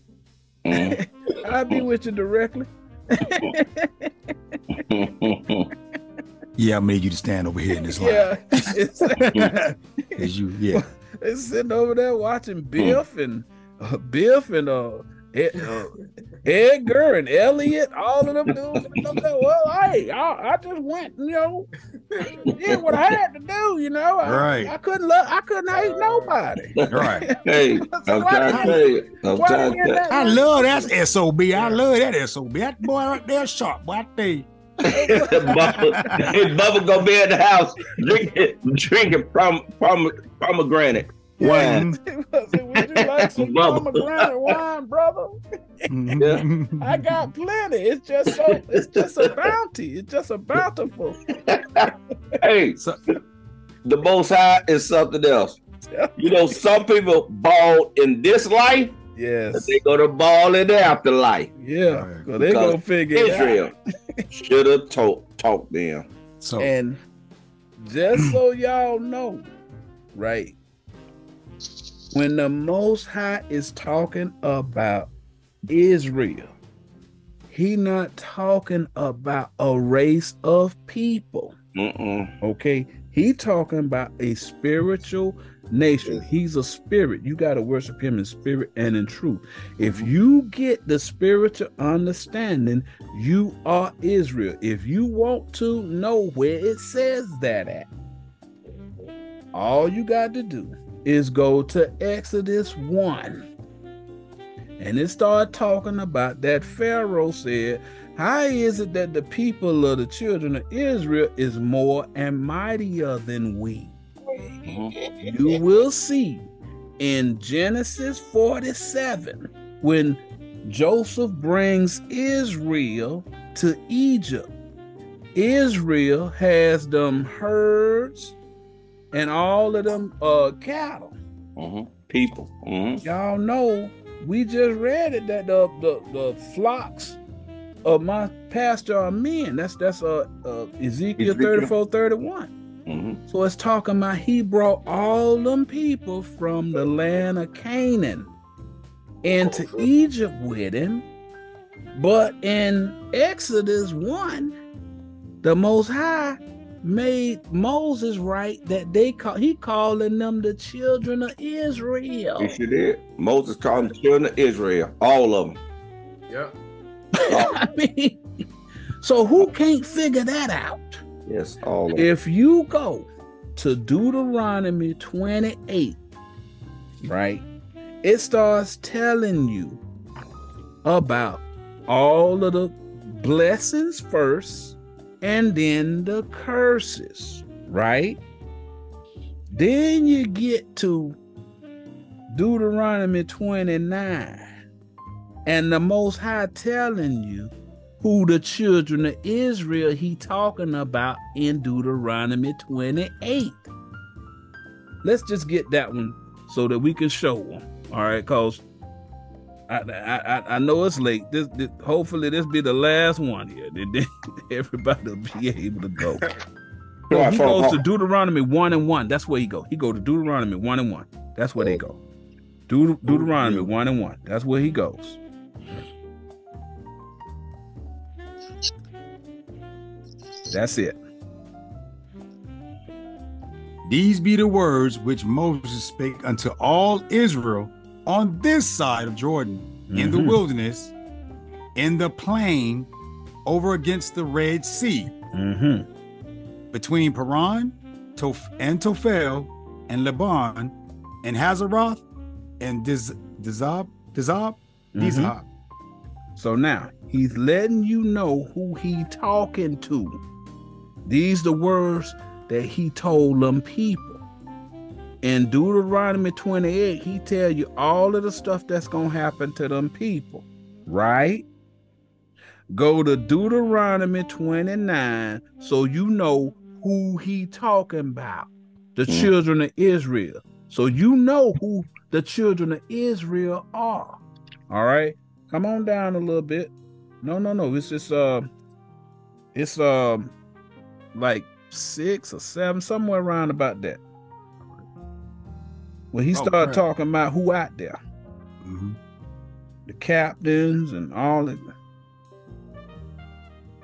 I'll be with you directly. I made you to stand over here in this line. They're sitting over there watching Biff and Biff and Edgar and Elliot, all of them dudes. Well, hey, I just went, you know, did what I had to do, you know. Right. I couldn't hate nobody. Right. Hey, so I love that SOB. I love that SOB. That boy right there sharp, boy. I tell you. Bubba gonna be at the house drinking pomegranate wine. Would you like some pomegranate wine, brother? Mm-hmm. I got plenty. It's just a bounty. It's just a bountiful. Hey, the Most High is something else. You know, some people ball in this life. Yes, but they go to ball in the afterlife. Yeah, right. Well, they gonna figure Israel should have taught them. So, and just so y'all know, right? When the Most High is talking about Israel, he not talking about a race of people. Okay, he talking about a spiritual nation. He's a spirit. You got to worship him in spirit and in truth. If you get the spiritual understanding, you are Israel. If you want to know where it says that at, all you got to do is go to Exodus 1. And it started talking about that Pharaoh said, how is it that the people of the children of Israel is more and mightier than we? You will see in Genesis 47 when Joseph brings Israel to Egypt. Israel has them herds and all of them cattle. People. Y'all know, we just read it, that the flocks of my pastor are men. That's Ezekiel 34:31. So it's talking about he brought all them people from the land of Canaan into Egypt with him. But in Exodus 1, the Most High made Moses write that he calling them the children of Israel. Yes, you did. Moses called them the children of Israel, all of them. Yeah. I mean, so who can't figure that out? Yes, all of if you go to Deuteronomy 28, right, it starts telling you about all of the blessings first and then the curses, right? Then you get to Deuteronomy 29 and the Most High telling you who the children of Israel he talking about in Deuteronomy 28. Let's just get that one so that we can show them. All right, cause I know it's late. This hopefully this be the last one here. Then everybody will be able to go. So he goes to Deuteronomy 1 and 1. That's where he go. He go to Deuteronomy 1 and 1. That's where they go. Deuteronomy 1 and 1. That's where he goes. That's it. These be the words which Moses spake unto all Israel on this side of Jordan, in the wilderness, in the plain, over against the Red Sea, between Paran and Tophel and Laban and Hazeroth and Dizab. So now he's letting you know who he talking to. These the words that he told them people. In Deuteronomy 28, he tell you all of the stuff that's going to happen to them people, right? Go to Deuteronomy 29 so you know who he talking about, the children of Israel. So you know who the children of Israel are, all right? Come on down a little bit. No. It's just, like 6 or 7, somewhere around about that. Well, he started talking about who out there, the captains and all that.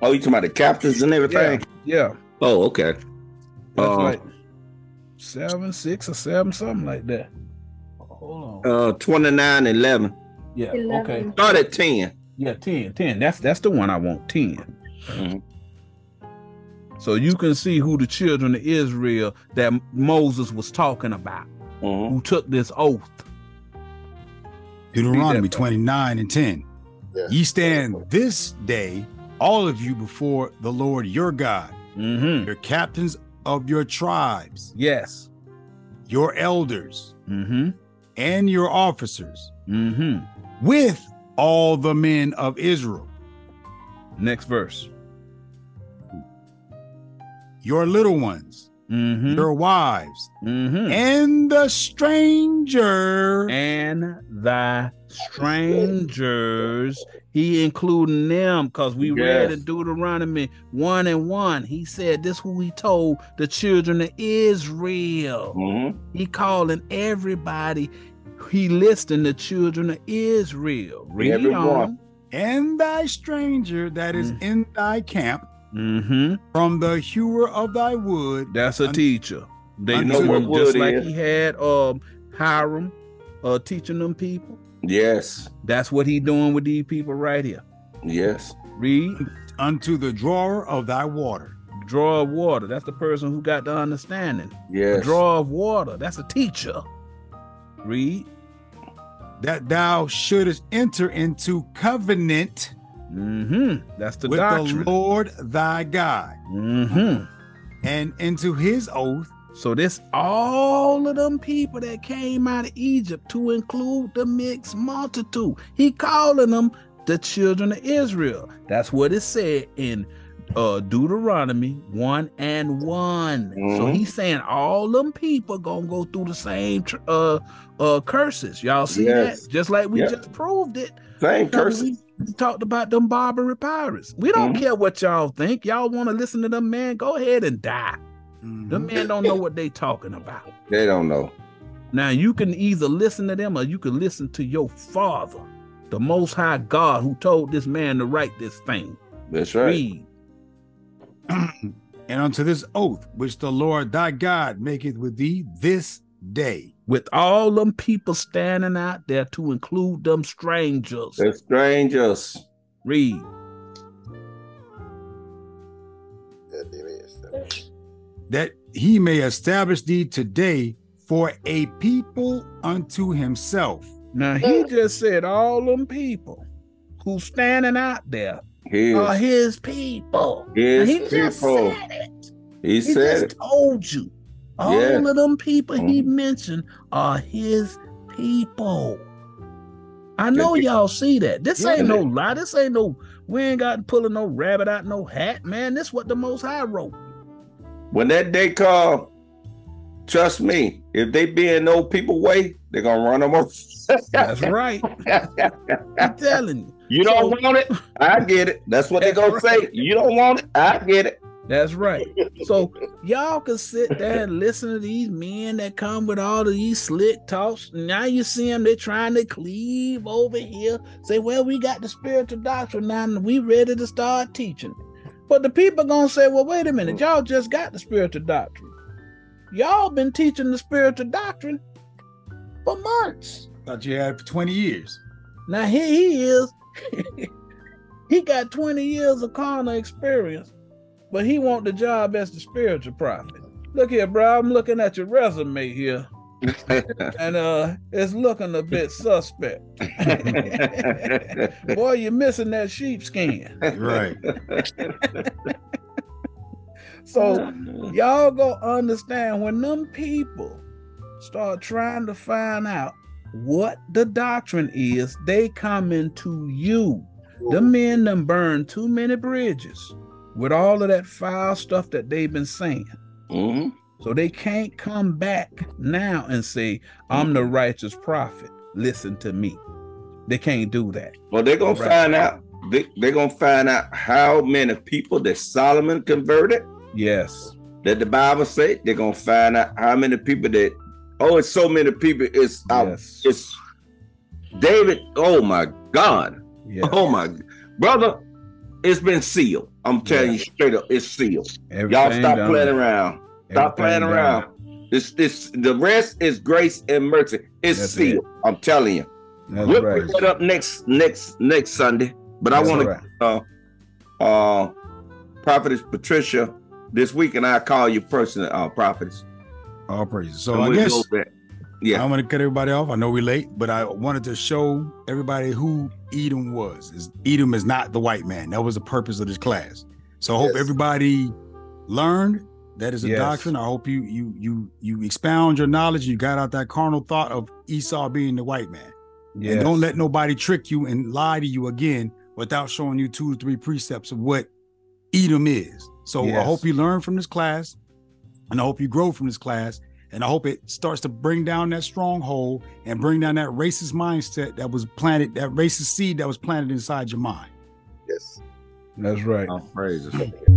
Oh, you talking about the captains and everything? Yeah. Oh, okay. That's like 6 or 7, something like that. Hold on. 29:11. Yeah. 11. Okay. Start at 10. Yeah, 10. That's the one I want. 10. So you can see who the children of Israel that Moses was talking about, who took this oath. Deuteronomy 29 and 10. Yeah. Ye stand this day, all of you, before the Lord your God, your captains of your tribes, your elders, and your officers, with all the men of Israel. Next verse. Your little ones, your wives, and the stranger. And the strangers, he including them, because we read in Deuteronomy 1 and 1, he said this who he told the children of Israel. He calling everybody, he listing the children of Israel. Read on. And thy stranger that is in thy camp, from the hewer of thy wood. That's a teacher. They know him, just like he had Hiram teaching them people. That's what he doing with these people right here. Read. Unto the drawer of thy water. Drawer of water. That's the person who got the understanding. The drawer of water. That's a teacher. Read. That thou shouldest enter into covenant. That's the doctrine. With the Lord thy God. And into his oath. So this, all of them people that came out of Egypt, to include the mixed multitude. He calling them the children of Israel. That's what it said in Deuteronomy 1 and 1. So he's saying all them people gonna go through the same curses. Y'all see that? Just like we just proved it. Same curses. We talked about them Barbary pirates. We don't care what y'all think. Y'all want to listen to them, man? Go ahead and die. The men don't know what they talking about. They don't know. Now you can either listen to them or you can listen to your father, the Most High God, who told this man to write this thing. That's right. Read. And unto this oath which the Lord thy God maketh with thee this day. With all them people standing out there, to include them strangers. The strangers. Read. That is. That he may establish thee today for a people unto himself. Now he just said all them people who standing out there are his people. He just told you. All of them people he mentioned are his people. I know y'all see that. This ain't no lie. This ain't no, we ain't got pulling no rabbit out no hat, man. This what the Most High wrote. When that day come, trust me, if they be in no people way, they're going to run them over. That's right. I'm telling you. You don't want it? I get it. That's what they're going to say. You don't want it? I get it. That's right. So y'all can sit there and listen to these men that come with all of these slick talks. Now you see them, they're trying to cleave over here, say, well, we got the spiritual doctrine now and we ready to start teaching. But the people are going to say, well, wait a minute, y'all just got the spiritual doctrine. Y'all been teaching the spiritual doctrine for months. Thought you had it for 20 years. Now here he is. He got 20 years of carnal experience, but he want the job as the spiritual prophet. Look here, bro, I'm looking at your resume here. And it's looking a bit suspect. Boy, you're missing that sheepskin. Right. So y'all gonna understand when them people start trying to find out what the doctrine is, they come into you. The men done burned too many bridges with all of that foul stuff that they've been saying. So they can't come back now and say, I'm the righteous prophet, listen to me. They can't do that. Well, they're going to find out. They're going to find out how many people that Solomon converted. Yes. That the Bible said. They're going to find out how many people that, oh, it's so many people. It's, it's David. Oh, my God. Yes. Oh, my brother. It's been sealed. I'm telling you straight up. It's sealed. Y'all stop playing around. Stop playing around. It's the rest is grace and mercy. It's sealed. I'm telling you. We'll pick that up next Sunday. But I want to Prophetess Patricia this week, and I'll call you personal, prophets. All praises. So I guess I'm going to cut everybody off. I know we're late, but I wanted to show everybody who Edom was. Edom is not the white man. That was the purpose of this class. So I hope everybody learned. That is a doctrine. I hope you expound your knowledge. You got out that carnal thought of Esau being the white man. Yes. And don't let nobody trick you and lie to you again without showing you 2 or 3 precepts of what Edom is. So I hope you learn from this class, and I hope you grow from this class, and I hope it starts to bring down that stronghold and bring down that racist mindset that was planted, that racist seed that was planted inside your mind. Yes, that's right. I'm crazy.